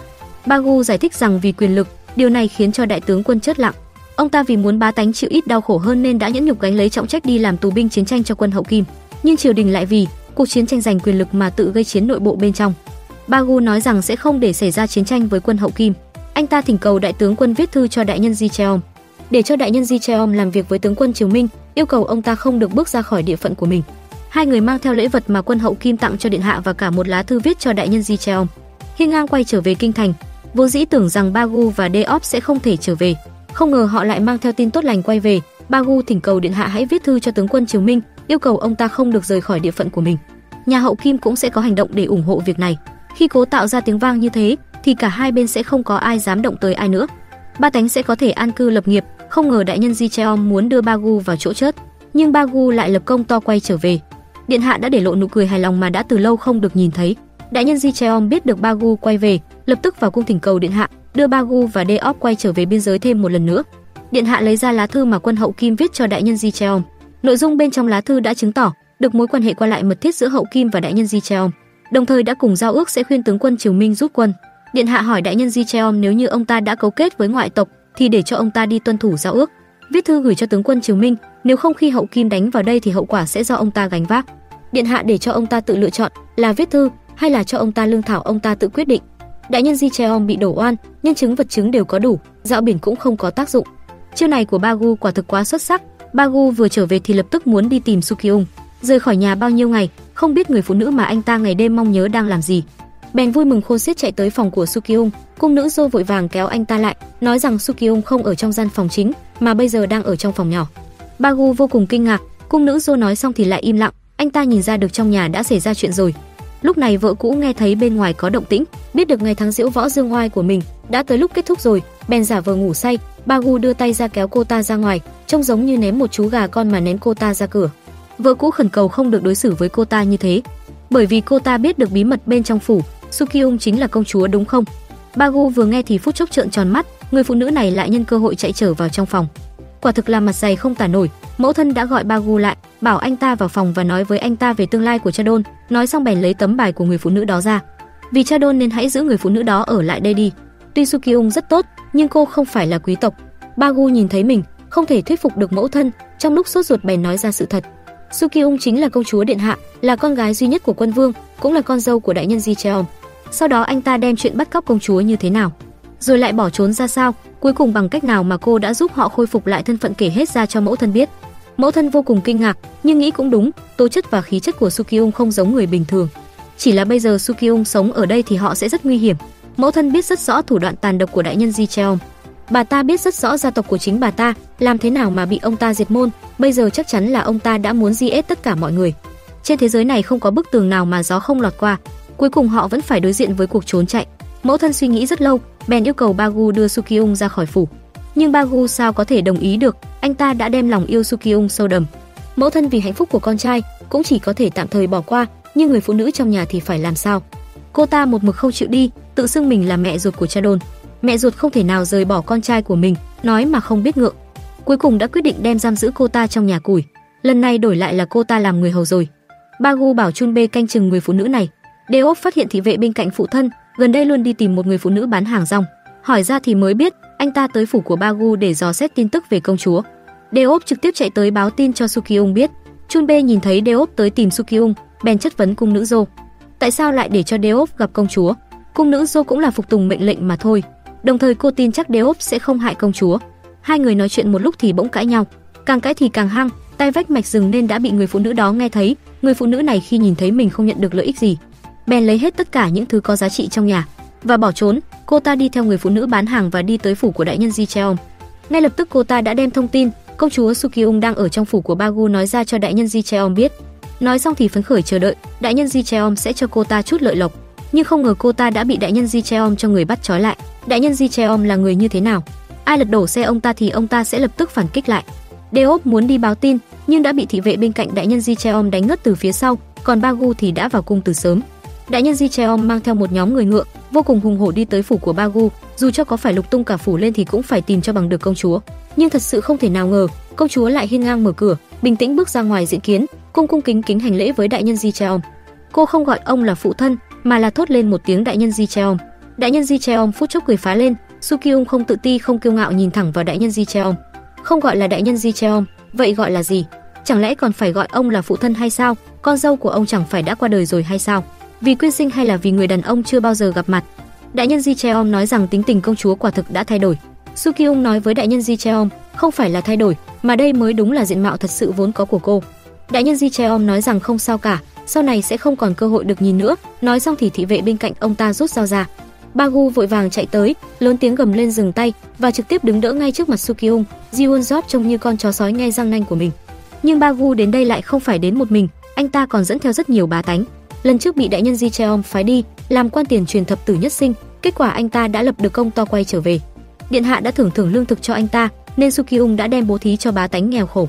Bagu giải thích rằng vì quyền lực, điều này khiến cho đại tướng quân chết lặng. Ông ta vì muốn bá tánh chịu ít đau khổ hơn nên đã nhẫn nhục gánh lấy trọng trách đi làm tù binh chiến tranh cho quân hậu Kim, nhưng triều đình lại vì cuộc chiến tranh giành quyền lực mà tự gây chiến nội bộ bên trong. Bagu nói rằng sẽ không để xảy ra chiến tranh với quân hậu Kim. Anh ta thỉnh cầu đại tướng quân viết thư cho đại nhân Ji Cheom, để cho đại nhân Ji Cheom làm việc với tướng quân Triều Minh, yêu cầu ông ta không được bước ra khỏi địa phận của mình. Hai người mang theo lễ vật mà quân hậu Kim tặng cho điện hạ và cả một lá thư viết cho đại nhân Ji Cheom. Hiên ngang quay trở về kinh thành, vô dĩ tưởng rằng Bagu và Deok sẽ không thể trở về, không ngờ họ lại mang theo tin tốt lành quay về. Bagu thỉnh cầu điện hạ hãy viết thư cho tướng quân Triều Minh, yêu cầu ông ta không được rời khỏi địa phận của mình. Nhà hậu Kim cũng sẽ có hành động để ủng hộ việc này. Khi cố tạo ra tiếng vang như thế thì cả hai bên sẽ không có ai dám động tới ai nữa, ba tánh sẽ có thể an cư lập nghiệp. Không ngờ đại nhân Ji Cheom muốn đưa Bagu vào chỗ chết, nhưng Bagu lại lập công to quay trở về. Điện hạ đã để lộ nụ cười hài lòng mà đã từ lâu không được nhìn thấy. Đại nhân Ji Cheom biết được Bagu quay về, lập tức vào cung thỉnh cầu điện hạ đưa Bagu và Deok quay trở về biên giới thêm một lần nữa. Điện hạ lấy ra lá thư mà quân hậu Kim viết cho đại nhân Ji Cheom. Nội dung bên trong lá thư đã chứng tỏ được mối quan hệ qua lại mật thiết giữa hậu Kim và đại nhân Ji Cheom, đồng thời đã cùng giao ước sẽ khuyên tướng quân Triều Minh rút quân. Điện hạ hỏi đại nhân Ji Cheom nếu như ông ta đã cấu kết với ngoại tộc thì để cho ông ta đi tuân thủ giao ước, viết thư gửi cho tướng quân Triều Minh, nếu không khi hậu Kim đánh vào đây thì hậu quả sẽ do ông ta gánh vác. Điện hạ để cho ông ta tự lựa chọn là viết thư hay là cho ông ta lương thảo, ông ta tự quyết định. Đại nhân Ji Cheom bị đổ oan, nhân chứng vật chứng đều có đủ, dạo biển cũng không có tác dụng. Chiêu này của Bagu quả thực quá xuất sắc. Bagu vừa trở về thì lập tức muốn đi tìm Sukyung. Rời khỏi nhà bao nhiêu ngày, không biết người phụ nữ mà anh ta ngày đêm mong nhớ đang làm gì. Bèn vui mừng khôn xiết chạy tới phòng của Sukyung. Cung nữ Jo vội vàng kéo anh ta lại, nói rằng Sukyung không ở trong gian phòng chính mà bây giờ đang ở trong phòng nhỏ. Bagu vô cùng kinh ngạc. Cung nữ Jo nói xong thì lại im lặng. Anh ta nhìn ra được trong nhà đã xảy ra chuyện rồi. Lúc này vợ cũ nghe thấy bên ngoài có động tĩnh, biết được ngày tháng diễu võ dương oai của mình đã tới lúc kết thúc rồi, bèn giả vờ ngủ say. Bagu đưa tay ra kéo cô ta ra ngoài, trông giống như ném một chú gà con mà ném cô ta ra cửa. Vợ cũ khẩn cầu không được đối xử với cô ta như thế, bởi vì cô ta biết được bí mật bên trong phủ. Sukyung chính là công chúa đúng không? Bagu vừa nghe thì phút chốc trợn tròn mắt, người phụ nữ này lại nhân cơ hội chạy trở vào trong phòng. Quả thực là mặt dày không tả nổi. Mẫu thân đã gọi Bagu lại, bảo anh ta vào phòng và nói với anh ta về tương lai của Cha Don. Nói xong bèn lấy tấm bài của người phụ nữ đó ra. Vì Cha Don nên hãy giữ người phụ nữ đó ở lại đây đi. Tuy Sukyung rất tốt, nhưng cô không phải là quý tộc. Bagu nhìn thấy mình không thể thuyết phục được mẫu thân, trong lúc sốt ruột bèn nói ra sự thật. Sukyung chính là công chúa điện hạ, là con gái duy nhất của quân vương, cũng là con dâu của đại nhân Ji Cheom. Sau đó anh ta đem chuyện bắt cóc công chúa như thế nào, rồi lại bỏ trốn ra sao, cuối cùng bằng cách nào mà cô đã giúp họ khôi phục lại thân phận kể hết ra cho mẫu thân biết. Mẫu thân vô cùng kinh ngạc, nhưng nghĩ cũng đúng, tố chất và khí chất của Sukyung không giống người bình thường. Chỉ là bây giờ Sukyung sống ở đây thì họ sẽ rất nguy hiểm. Mẫu thân biết rất rõ thủ đoạn tàn độc của đại nhân Ji Cheom. Bà ta biết rất rõ gia tộc của chính bà ta, làm thế nào mà bị ông ta diệt môn. Bây giờ chắc chắn là ông ta đã muốn giết tất cả mọi người. Trên thế giới này không có bức tường nào mà gió không lọt qua. Cuối cùng họ vẫn phải đối diện với cuộc trốn chạy. Mẫu thân suy nghĩ rất lâu, bèn yêu cầu Bagu đưa Sukyung ra khỏi phủ. Nhưng Bagu sao có thể đồng ý được, anh ta đã đem lòng yêu Sukyung sâu đầm. Mẫu thân vì hạnh phúc của con trai cũng chỉ có thể tạm thời bỏ qua, nhưng người phụ nữ trong nhà thì phải làm sao? Cô ta một mực không chịu đi, tự xưng mình là mẹ ruột của Cha Don. Mẹ ruột không thể nào rời bỏ con trai của mình, nói mà không biết ngượng. Cuối cùng đã quyết định đem giam giữ cô ta trong nhà củi, lần này đổi lại là cô ta làm người hầu rồi. Bagu bảo Chun Bae canh chừng người phụ nữ này. Deok phát hiện thị vệ bên cạnh phụ thân gần đây luôn đi tìm một người phụ nữ bán hàng rong, hỏi ra thì mới biết anh ta tới phủ của Bagu để dò xét tin tức về công chúa. Deok trực tiếp chạy tới báo tin cho Sukyung biết. Chun Bae nhìn thấy Deok tới tìm Sukyung, bèn chất vấn cung nữ Jo. Tại sao lại để cho Deok gặp công chúa? Cung nữ Jo cũng là phục tùng mệnh lệnh mà thôi. Đồng thời cô tin chắc Deok sẽ không hại công chúa. Hai người nói chuyện một lúc thì bỗng cãi nhau, càng cãi thì càng hăng, tai vách mạch rừng nên đã bị người phụ nữ đó nghe thấy. Người phụ nữ này khi nhìn thấy mình không nhận được lợi ích gì, bèn lấy hết tất cả những thứ có giá trị trong nhà và bỏ trốn. Cô ta đi theo người phụ nữ bán hàng và đi tới phủ của đại nhân Ji Cheom. Ngay lập tức cô ta đã đem thông tin công chúa Sukyung đang ở trong phủ của Bagu nói ra cho đại nhân Ji Cheom biết. Nói xong thì phấn khởi chờ đợi đại nhân Ji Cheom sẽ cho cô ta chút lợi lộc, nhưng không ngờ cô ta đã bị đại nhân Ji Cheom cho người bắt trói lại. Đại nhân Ji Cheom là người như thế nào? Ai lật đổ xe ông ta thì ông ta sẽ lập tức phản kích lại. Deok muốn đi báo tin nhưng đã bị thị vệ bên cạnh đại nhân Ji Cheom đánh ngất từ phía sau, còn Bagu thì đã vào cung từ sớm. Đại nhân Ji Cheom mang theo một nhóm người ngựa, vô cùng hùng hổ đi tới phủ của Bagu, dù cho có phải lục tung cả phủ lên thì cũng phải tìm cho bằng được công chúa. Nhưng thật sự không thể nào ngờ, công chúa lại hiên ngang mở cửa, bình tĩnh bước ra ngoài diện kiến, cung cung kính kính hành lễ với đại nhân Ji Cheom. Cô không gọi ông là phụ thân, mà là thốt lên một tiếng đại nhân Ji Cheom. Đại nhân Ji Cheom phút chốc cười phá lên. Sukyung không tự ti không kiêu ngạo nhìn thẳng vào đại nhân Ji Cheom. Không gọi là đại nhân Ji Cheom, vậy gọi là gì? Chẳng lẽ còn phải gọi ông là phụ thân hay sao? Con dâu của ông chẳng phải đã qua đời rồi hay sao? Vì quyên sinh hay là vì người đàn ông chưa bao giờ gặp mặt? Đại nhân Ji Cheom nói rằng tính tình công chúa quả thực đã thay đổi. Sukyung nói với đại nhân Ji Cheom, không phải là thay đổi, mà đây mới đúng là diện mạo thật sự vốn có của cô. Đại nhân Ji Cheom nói rằng không sao cả, sau này sẽ không còn cơ hội được nhìn nữa. Nói xong thì thị vệ bên cạnh ông ta rút dao ra. Bagu vội vàng chạy tới, lớn tiếng gầm lên dừng tay và trực tiếp đứng đỡ ngay trước mặt Sukyung. Ji Won Jop trông như con chó sói nghe răng nanh của mình. Nhưng Bagu đến đây lại không phải đến một mình, anh ta còn dẫn theo rất nhiều bá tánh. Lần trước bị đại nhân Ji Cheom phái đi làm quan tiền truyền thập tử nhất sinh, kết quả anh ta đã lập được công to quay trở về. Điện hạ đã thưởng thưởng lương thực cho anh ta, nên Sukyung đã đem bố thí cho bá tánh nghèo khổ.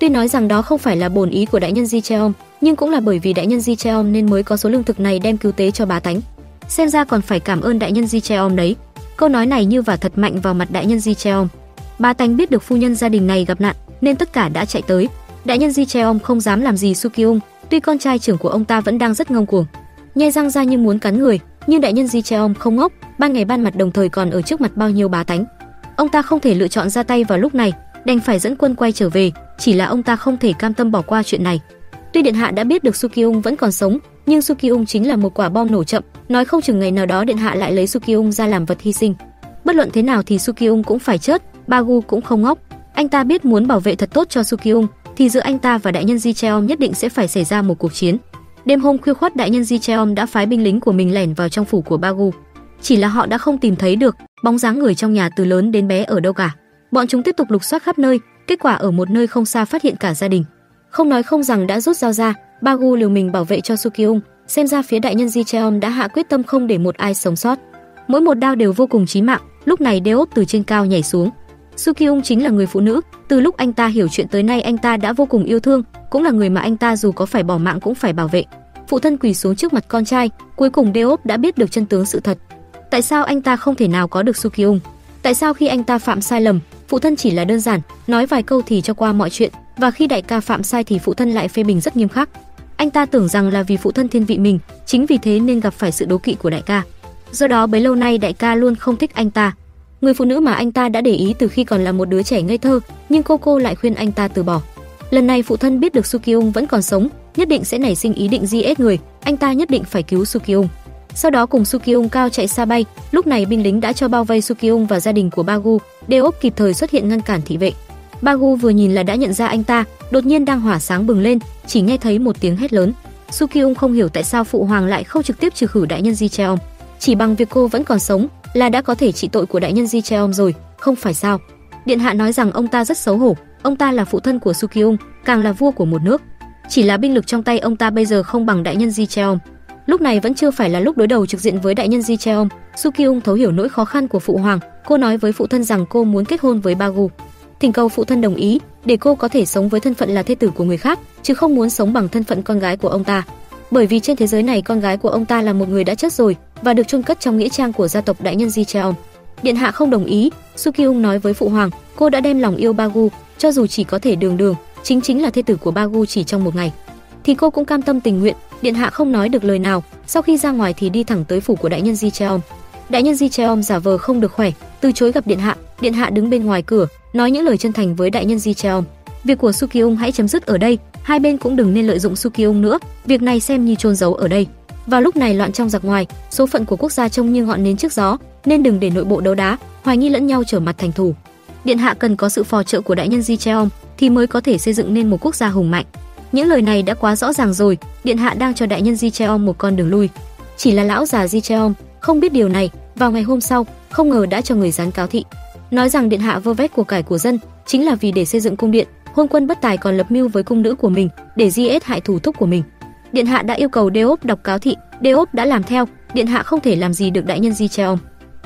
Tuy nói rằng đó không phải là bổn ý của đại nhân Ji Cheom, nhưng cũng là bởi vì đại nhân Ji Cheom nên mới có số lương thực này đem cứu tế cho bá tánh. Xem ra còn phải cảm ơn đại nhân Ji Cheom đấy. Câu nói này như vả thật mạnh vào mặt đại nhân Ji Cheom. Bá tánh biết được phu nhân gia đình này gặp nạn nên tất cả đã chạy tới. Đại nhân Ji Cheom không dám làm gì Sukyung, tuy con trai trưởng của ông ta vẫn đang rất ngông cuồng, nhai răng ra như muốn cắn người, nhưng đại nhân Ji Cheom không ngốc, ban ngày ban mặt đồng thời còn ở trước mặt bao nhiêu bá tánh. Ông ta không thể lựa chọn ra tay vào lúc này, đành phải dẫn quân quay trở về, chỉ là ông ta không thể cam tâm bỏ qua chuyện này. Tuy điện hạ đã biết được Sukyung vẫn còn sống, nhưng Sukyung chính là một quả bom nổ chậm, nói không chừng ngày nào đó điện hạ lại lấy Sukyung ra làm vật hy sinh. Bất luận thế nào thì Sukyung cũng phải chết, Bagu cũng không ngốc, anh ta biết muốn bảo vệ thật tốt cho Sukyung thì giữa anh ta và đại nhân Ji Cheom nhất định sẽ phải xảy ra một cuộc chiến. Đêm hôm khuya khoắt, đại nhân Ji Cheom đã phái binh lính của mình lẻn vào trong phủ của Bagu, chỉ là họ đã không tìm thấy được bóng dáng người trong nhà từ lớn đến bé ở đâu cả. Bọn chúng tiếp tục lục soát khắp nơi, kết quả ở một nơi không xa phát hiện cả gia đình. Không nói không rằng đã rút dao ra, Bagu liều mình bảo vệ cho Sukyung, xem ra phía đại nhân Ji Cheom đã hạ quyết tâm không để một ai sống sót. Mỗi một đao đều vô cùng chí mạng. Lúc này Deok từ trên cao nhảy xuống. Sukyung chính là người phụ nữ, từ lúc anh ta hiểu chuyện tới nay anh ta đã vô cùng yêu thương, cũng là người mà anh ta dù có phải bỏ mạng cũng phải bảo vệ. Phụ thân quỳ xuống trước mặt con trai, cuối cùng Deok đã biết được chân tướng sự thật. Tại sao anh ta không thể nào có được Sukyung? Tại sao khi anh ta phạm sai lầm, phụ thân chỉ là đơn giản nói vài câu thì cho qua mọi chuyện, và khi đại ca phạm sai thì phụ thân lại phê bình rất nghiêm khắc? Anh ta tưởng rằng là vì phụ thân thiên vị mình, chính vì thế nên gặp phải sự đố kỵ của đại ca. Do đó bấy lâu nay đại ca luôn không thích anh ta. Người phụ nữ mà anh ta đã để ý từ khi còn là một đứa trẻ ngây thơ, nhưng cô cô lại khuyên anh ta từ bỏ. Lần này phụ thân biết được Sukyung vẫn còn sống, nhất định sẽ nảy sinh ý định giết người, anh ta nhất định phải cứu Sukyung. Sau đó cùng Sukyung cao chạy xa bay, lúc này binh lính đã cho bao vây Sukyung và gia đình của Bagu, Deok kịp thời xuất hiện ngăn cản thị vệ. Bagu vừa nhìn là đã nhận ra anh ta, đột nhiên đang hỏa sáng bừng lên, chỉ nghe thấy một tiếng hét lớn. Sukyung không hiểu tại sao phụ hoàng lại không trực tiếp trừ khử đại nhân Ji Cheom, chỉ bằng việc cô vẫn còn sống là đã có thể trị tội của đại nhân Ji Cheom rồi, không phải sao? Điện hạ nói rằng ông ta rất xấu hổ, ông ta là phụ thân của Sukyung, càng là vua của một nước. Chỉ là binh lực trong tay ông ta bây giờ không bằng đại nhân Ji Cheom. Lúc này vẫn chưa phải là lúc đối đầu trực diện với đại nhân Ji Cheom. Sukyung thấu hiểu nỗi khó khăn của phụ hoàng, cô nói với phụ thân rằng cô muốn kết hôn với Bagu, thỉnh cầu phụ thân đồng ý để cô có thể sống với thân phận là thê tử của người khác, chứ không muốn sống bằng thân phận con gái của ông ta. Bởi vì trên thế giới này con gái của ông ta là một người đã chết rồi và được chôn cất trong nghĩa trang của gia tộc đại nhân Ji Cheom. Điện hạ không đồng ý, Sukyung nói với phụ hoàng, cô đã đem lòng yêu Bagu, cho dù chỉ có thể đường đường chính chính là thê tử của Bagu chỉ trong một ngày thì cô cũng cam tâm tình nguyện. Điện hạ không nói được lời nào, sau khi ra ngoài thì đi thẳng tới phủ của đại nhân Ji Cheom. Đại nhân Ji Cheom giả vờ không được khỏe, từ chối gặp điện hạ. Điện hạ đứng bên ngoài cửa, nói những lời chân thành với đại nhân Ji Cheom. Việc của Sukyung hãy chấm dứt ở đây, hai bên cũng đừng nên lợi dụng Sukyung nữa, việc này xem như chôn giấu ở đây. Vào lúc này loạn trong giặc ngoài, số phận của quốc gia trông như ngọn nến trước gió, nên đừng để nội bộ đấu đá, hoài nghi lẫn nhau trở mặt thành thù. Điện hạ cần có sự phò trợ của đại nhân Ji Cheom thì mới có thể xây dựng nên một quốc gia hùng mạnh. Những lời này đã quá rõ ràng rồi, điện hạ đang cho đại nhân Ji Cheom một con đường lui. Chỉ là lão già Ji Cheom không biết điều này, vào ngày hôm sau, không ngờ đã cho người dán cáo thị, nói rằng điện hạ vơ vét của cải của dân chính là vì để xây dựng cung điện. Hôn quân bất tài còn lập mưu với cung nữ của mình để giết hại thủ thúc của mình. Điện hạ đã yêu cầu Deok đọc cáo thị, Deok đã làm theo, điện hạ không thể làm gì được đại nhân Ji Cheom.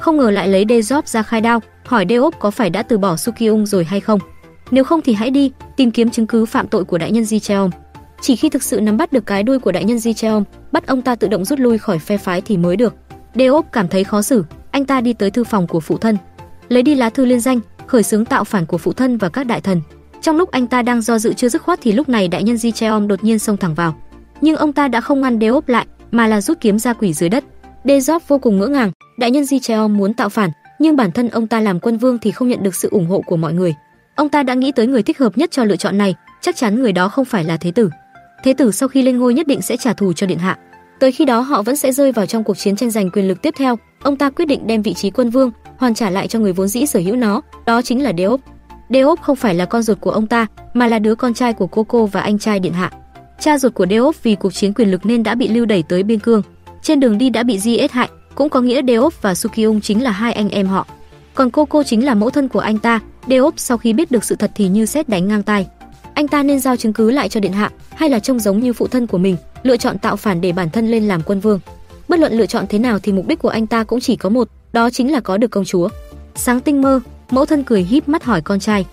Không ngờ lại lấy Deok ra khai đao, hỏi Deok có phải đã từ bỏ Sukyung rồi hay không. Nếu không thì hãy đi tìm kiếm chứng cứ phạm tội của đại nhân Ji Cheom. Chỉ khi thực sự nắm bắt được cái đuôi của đại nhân Ji Cheom, bắt ông ta tự động rút lui khỏi phe phái thì mới được. Deok cảm thấy khó xử, anh ta đi tới thư phòng của phụ thân, lấy đi lá thư liên danh khởi xướng tạo phản của phụ thân và các đại thần. Trong lúc anh ta đang do dự chưa dứt khoát thì lúc này đại nhân Ji Cheom đột nhiên xông thẳng vào, nhưng ông ta đã không ngăn Deok lại mà là rút kiếm ra quỷ dưới đất. Deok vô cùng ngỡ ngàng, đại nhân Ji Cheom muốn tạo phản nhưng bản thân ông ta làm quân vương thì không nhận được sự ủng hộ của mọi người. Ông ta đã nghĩ tới người thích hợp nhất cho lựa chọn này, chắc chắn người đó không phải là thế tử. Thế tử sau khi lên ngôi nhất định sẽ trả thù cho điện hạ. Tới khi đó họ vẫn sẽ rơi vào trong cuộc chiến tranh giành quyền lực tiếp theo. Ông ta quyết định đem vị trí quân vương hoàn trả lại cho người vốn dĩ sở hữu nó, đó chính là Deok. Deok không phải là con ruột của ông ta, mà là đứa con trai của cô cô và anh trai điện hạ. Cha ruột của Deok vì cuộc chiến quyền lực nên đã bị lưu đẩy tới biên cương, trên đường đi đã bị giết hại, cũng có nghĩa Deok và Sukyung chính là hai anh em họ. Còn cô cô chính là mẫu thân của anh ta. Deok sau khi biết được sự thật thì như sét đánh ngang tai. Anh ta nên giao chứng cứ lại cho điện hạ, hay là trông giống như phụ thân của mình, lựa chọn tạo phản để bản thân lên làm quân vương. Bất luận lựa chọn thế nào thì mục đích của anh ta cũng chỉ có một, đó chính là có được công chúa. Sáng tinh mơ, mẫu thân cười híp mắt hỏi con trai: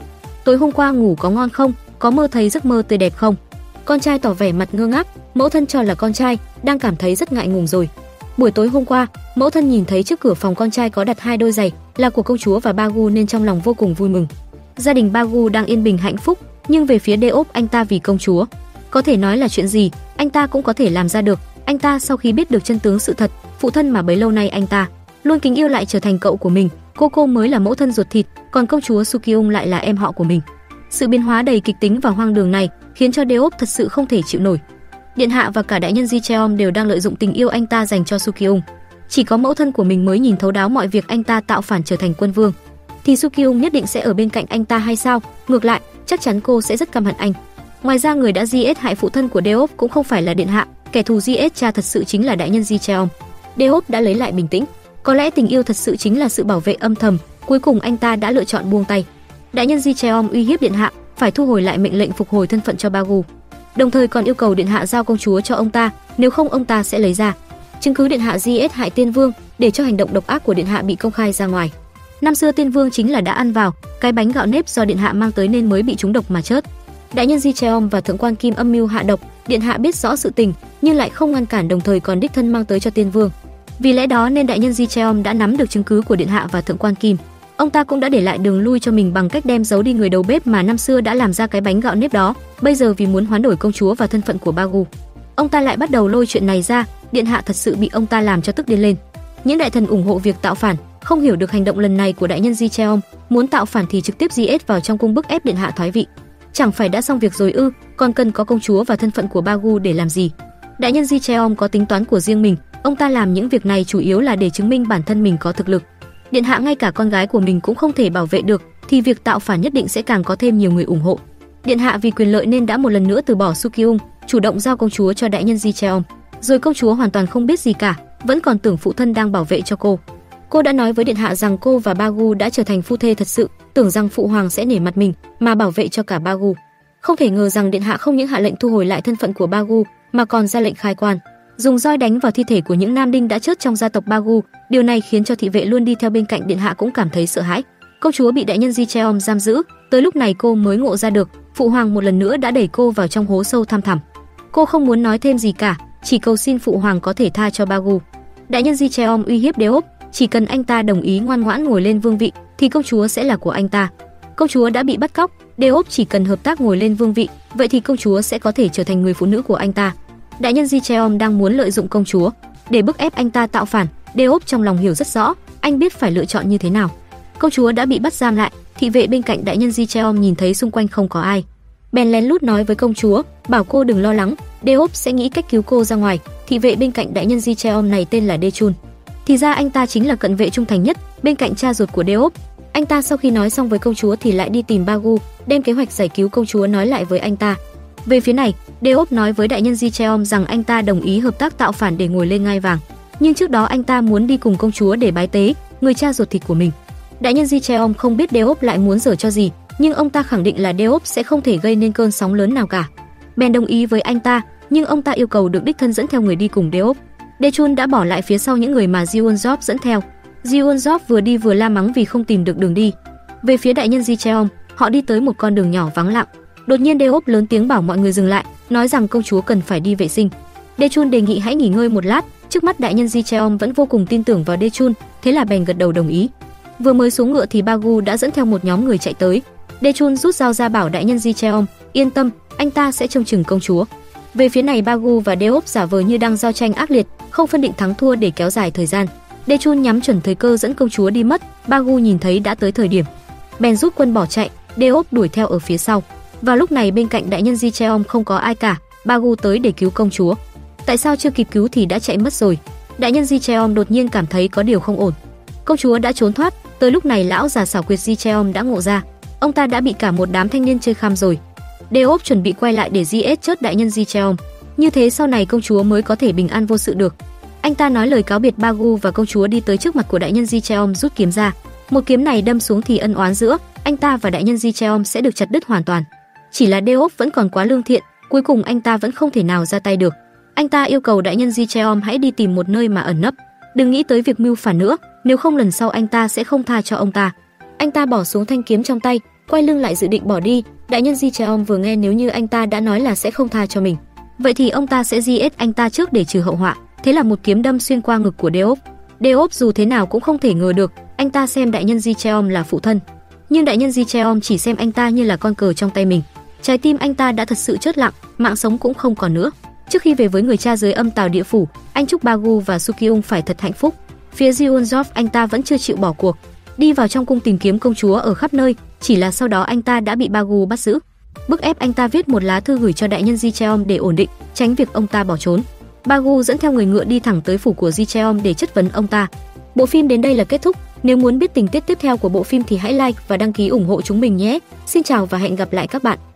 "Tối hôm qua ngủ có ngon không? Có mơ thấy giấc mơ tươi đẹp không?" Con trai tỏ vẻ mặt ngơ ngác, mẫu thân cho là con trai đang cảm thấy rất ngại ngùng rồi. Buổi tối hôm qua, mẫu thân nhìn thấy trước cửa phòng con trai có đặt hai đôi giày là của công chúa và Bagu nên trong lòng vô cùng vui mừng. Gia đình Bagu đang yên bình hạnh phúc, nhưng về phía Deok, anh ta vì công chúa, có thể nói là chuyện gì anh ta cũng có thể làm ra được. Anh ta sau khi biết được chân tướng sự thật, phụ thân mà bấy lâu nay anh ta luôn kính yêu lại trở thành cậu của mình, cô cô mới là mẫu thân ruột thịt, còn công chúa Sukyung lại là em họ của mình. Sự biến hóa đầy kịch tính và hoang đường này khiến cho Deok thật sự không thể chịu nổi. Điện hạ và cả đại nhân Ji Cheom đều đang lợi dụng tình yêu anh ta dành cho Sukyung, chỉ có mẫu thân của mình mới nhìn thấu đáo mọi việc anh ta tạo phản trở thành quân vương. thì Sukyung nhất định sẽ ở bên cạnh anh ta hay sao? Ngược lại, chắc chắn cô sẽ rất căm hận anh. Ngoài ra, người đã giết hại phụ thân của Deok cũng không phải là Điện Hạ, kẻ thù giết cha thật sự chính là đại nhân Ji Cheom. Deok đã lấy lại bình tĩnh. Có lẽ tình yêu thật sự chính là sự bảo vệ âm thầm. Cuối cùng anh ta đã lựa chọn buông tay. Đại nhân Ji Cheom uy hiếp Điện Hạ phải thu hồi lại mệnh lệnh phục hồi thân phận cho Bagu, đồng thời còn yêu cầu Điện Hạ giao công chúa cho ông ta, nếu không ông ta sẽ lấy ra chứng cứ Điện Hạ giết hại Tiên Vương để cho hành động độc ác của Điện Hạ bị công khai ra ngoài. Năm xưa Tiên Vương chính là đã ăn vào cái bánh gạo nếp do Điện Hạ mang tới nên mới bị trúng độc mà chết. Đại nhân Ji Cheom và Thượng Quan Kim âm mưu hạ độc, Điện Hạ biết rõ sự tình nhưng lại không ngăn cản, đồng thời còn đích thân mang tới cho Tiên Vương. Vì lẽ đó nên đại nhân Ji Cheom đã nắm được chứng cứ của Điện Hạ và Thượng Quan Kim. Ông ta cũng đã để lại đường lui cho mình bằng cách đem giấu đi người đầu bếp mà năm xưa đã làm ra cái bánh gạo nếp đó. Bây giờ vì muốn hoán đổi công chúa và thân phận của Bagu, ông ta lại bắt đầu lôi chuyện này ra. Điện Hạ thật sự bị ông ta làm cho tức điên lên. Những đại thần ủng hộ việc tạo phản không hiểu được hành động lần này của đại nhân Ji Cheom, muốn tạo phản thì trực tiếp giết vào trong cung bức ép Điện Hạ thoái vị. Chẳng phải đã xong việc rồi ư? Còn cần có công chúa và thân phận của Bagu để làm gì? Đại nhân Ji Cheom có tính toán của riêng mình, ông ta làm những việc này chủ yếu là để chứng minh bản thân mình có thực lực. Điện Hạ ngay cả con gái của mình cũng không thể bảo vệ được thì việc tạo phản nhất định sẽ càng có thêm nhiều người ủng hộ. Điện Hạ vì quyền lợi nên đã một lần nữa từ bỏ Sukyung, chủ động giao công chúa cho đại nhân Ji Cheom. Rồi công chúa hoàn toàn không biết gì cả, vẫn còn tưởng phụ thân đang bảo vệ cho cô. Cô đã nói với Điện Hạ rằng cô và Bagu đã trở thành phu thê thật sự, tưởng rằng phụ hoàng sẽ nể mặt mình mà bảo vệ cho cả Bagu. Không thể ngờ rằng Điện Hạ không những hạ lệnh thu hồi lại thân phận của Bagu mà còn ra lệnh khai quan, dùng roi đánh vào thi thể của những nam đinh đã chết trong gia tộc Bagu. Điều này khiến cho thị vệ luôn đi theo bên cạnh Điện Hạ cũng cảm thấy sợ hãi. Công chúa bị đại nhân Ji Cheom giam giữ, tới lúc này cô mới ngộ ra được, phụ hoàng một lần nữa đã đẩy cô vào trong hố sâu thăm thẳm. Cô không muốn nói thêm gì cả, chỉ cầu xin phụ hoàng có thể tha cho Bagu. Đại nhân Ji Cheom uy hiếp Deok, chỉ cần anh ta đồng ý ngoan ngoãn ngồi lên vương vị thì công chúa sẽ là của anh ta. Công chúa đã bị bắt cóc, Deok chỉ cần hợp tác ngồi lên vương vị, vậy thì công chúa sẽ có thể trở thành người phụ nữ của anh ta. Đại nhân Ji Cheom đang muốn lợi dụng công chúa để bức ép anh ta tạo phản. Deok trong lòng hiểu rất rõ, anh biết phải lựa chọn như thế nào. Công chúa đã bị bắt giam lại, thị vệ bên cạnh đại nhân Ji Cheom nhìn thấy xung quanh không có ai, bèn lén lút nói với công chúa, bảo cô đừng lo lắng, Deok sẽ nghĩ cách cứu cô ra ngoài. Thị vệ bên cạnh đại nhân Ji Cheom này tên là Dejun, thì ra anh ta chính là cận vệ trung thành nhất bên cạnh cha ruột của Deok. Anh ta sau khi nói xong với công chúa thì lại đi tìm Bagu, đem kế hoạch giải cứu công chúa nói lại với anh ta. Về phía này, Deok nói với đại nhân Ji Cheom rằng anh ta đồng ý hợp tác tạo phản để ngồi lên ngai vàng, nhưng trước đó anh ta muốn đi cùng công chúa để bái tế người cha ruột thịt của mình. Đại nhân Ji Cheom không biết Deok lại muốn giở cho gì, nhưng ông ta khẳng định là Deok sẽ không thể gây nên cơn sóng lớn nào cả, bèn đồng ý với anh ta, nhưng ông ta yêu cầu được đích thân dẫn theo người đi cùng Deok. Dejun đã bỏ lại phía sau những người mà Ji Won Jop dẫn theo. Ji Won Jop vừa đi vừa la mắng vì không tìm được đường đi. Về phía đại nhân Ji Cheom, họ đi tới một con đường nhỏ vắng lặng. Đột nhiên Deok lớn tiếng bảo mọi người dừng lại, nói rằng công chúa cần phải đi vệ sinh. Dejun đề nghị hãy nghỉ ngơi một lát. Trước mắt đại nhân Ji Cheom vẫn vô cùng tin tưởng vào Dejun, thế là bèn gật đầu đồng ý. Vừa mới xuống ngựa thì Bagu đã dẫn theo một nhóm người chạy tới. Dejun rút dao ra bảo đại nhân Ji Cheom yên tâm, anh ta sẽ trông chừng công chúa. Về phía này, Bagu và Deok giả vờ như đang giao tranh ác liệt, không phân định thắng thua để kéo dài thời gian. Dejun nhắm chuẩn thời cơ dẫn công chúa đi mất. Bagu nhìn thấy đã tới thời điểm, bèn rút quân bỏ chạy. Deok đuổi theo ở phía sau. Vào lúc này bên cạnh đại nhân Ji Cheom không có ai cả. Bagu tới để cứu công chúa, tại sao chưa kịp cứu thì đã chạy mất rồi? Đại nhân Ji Cheom đột nhiên cảm thấy có điều không ổn. Công chúa đã trốn thoát. Tới lúc này lão già xảo quyệt Ji Cheom đã ngộ ra, ông ta đã bị cả một đám thanh niên chơi khăm rồi. Deok chuẩn bị quay lại để giết chết đại nhân Ji Cheom, như thế sau này công chúa mới có thể bình an vô sự được. Anh ta nói lời cáo biệt Bagu và công chúa, đi tới trước mặt của đại nhân Ji Cheom rút kiếm ra. Một kiếm này đâm xuống thì ân oán giữa anh ta và đại nhân Ji Cheom sẽ được chặt đứt hoàn toàn. Chỉ là Deok vẫn còn quá lương thiện, cuối cùng anh ta vẫn không thể nào ra tay được. Anh ta yêu cầu đại nhân Ji Cheom hãy đi tìm một nơi mà ẩn nấp, đừng nghĩ tới việc mưu phản nữa, nếu không lần sau anh ta sẽ không tha cho ông ta. Anh ta bỏ xuống thanh kiếm trong tay, quay lưng lại dự định bỏ đi. Đại nhân Ji Cheom vừa nghe nếu như anh ta đã nói là sẽ không tha cho mình, vậy thì ông ta sẽ giết anh ta trước để trừ hậu họa. Thế là một kiếm đâm xuyên qua ngực của Deok. Deok dù thế nào cũng không thể ngờ được, anh ta xem đại nhân Ji Cheom là phụ thân, nhưng đại nhân Ji Cheom chỉ xem anh ta như là con cờ trong tay mình. Trái tim anh ta đã thật sự chết lặng, mạng sống cũng không còn nữa. Trước khi về với người cha dưới âm tào địa phủ, anh chúc Bagu và Sukyung phải thật hạnh phúc. Phía Ji Won Jop anh ta vẫn chưa chịu bỏ cuộc, đi vào trong cung tìm kiếm công chúa ở khắp nơi, chỉ là sau đó anh ta đã bị Bagu bắt giữ, bức ép anh ta viết một lá thư gửi cho đại nhân Ji Cheom để ổn định, tránh việc ông ta bỏ trốn. Bagu dẫn theo người ngựa đi thẳng tới phủ của Ji Cheom để chất vấn ông ta. Bộ phim đến đây là kết thúc. Nếu muốn biết tình tiết tiếp theo của bộ phim thì hãy like và đăng ký ủng hộ chúng mình nhé. Xin chào và hẹn gặp lại các bạn.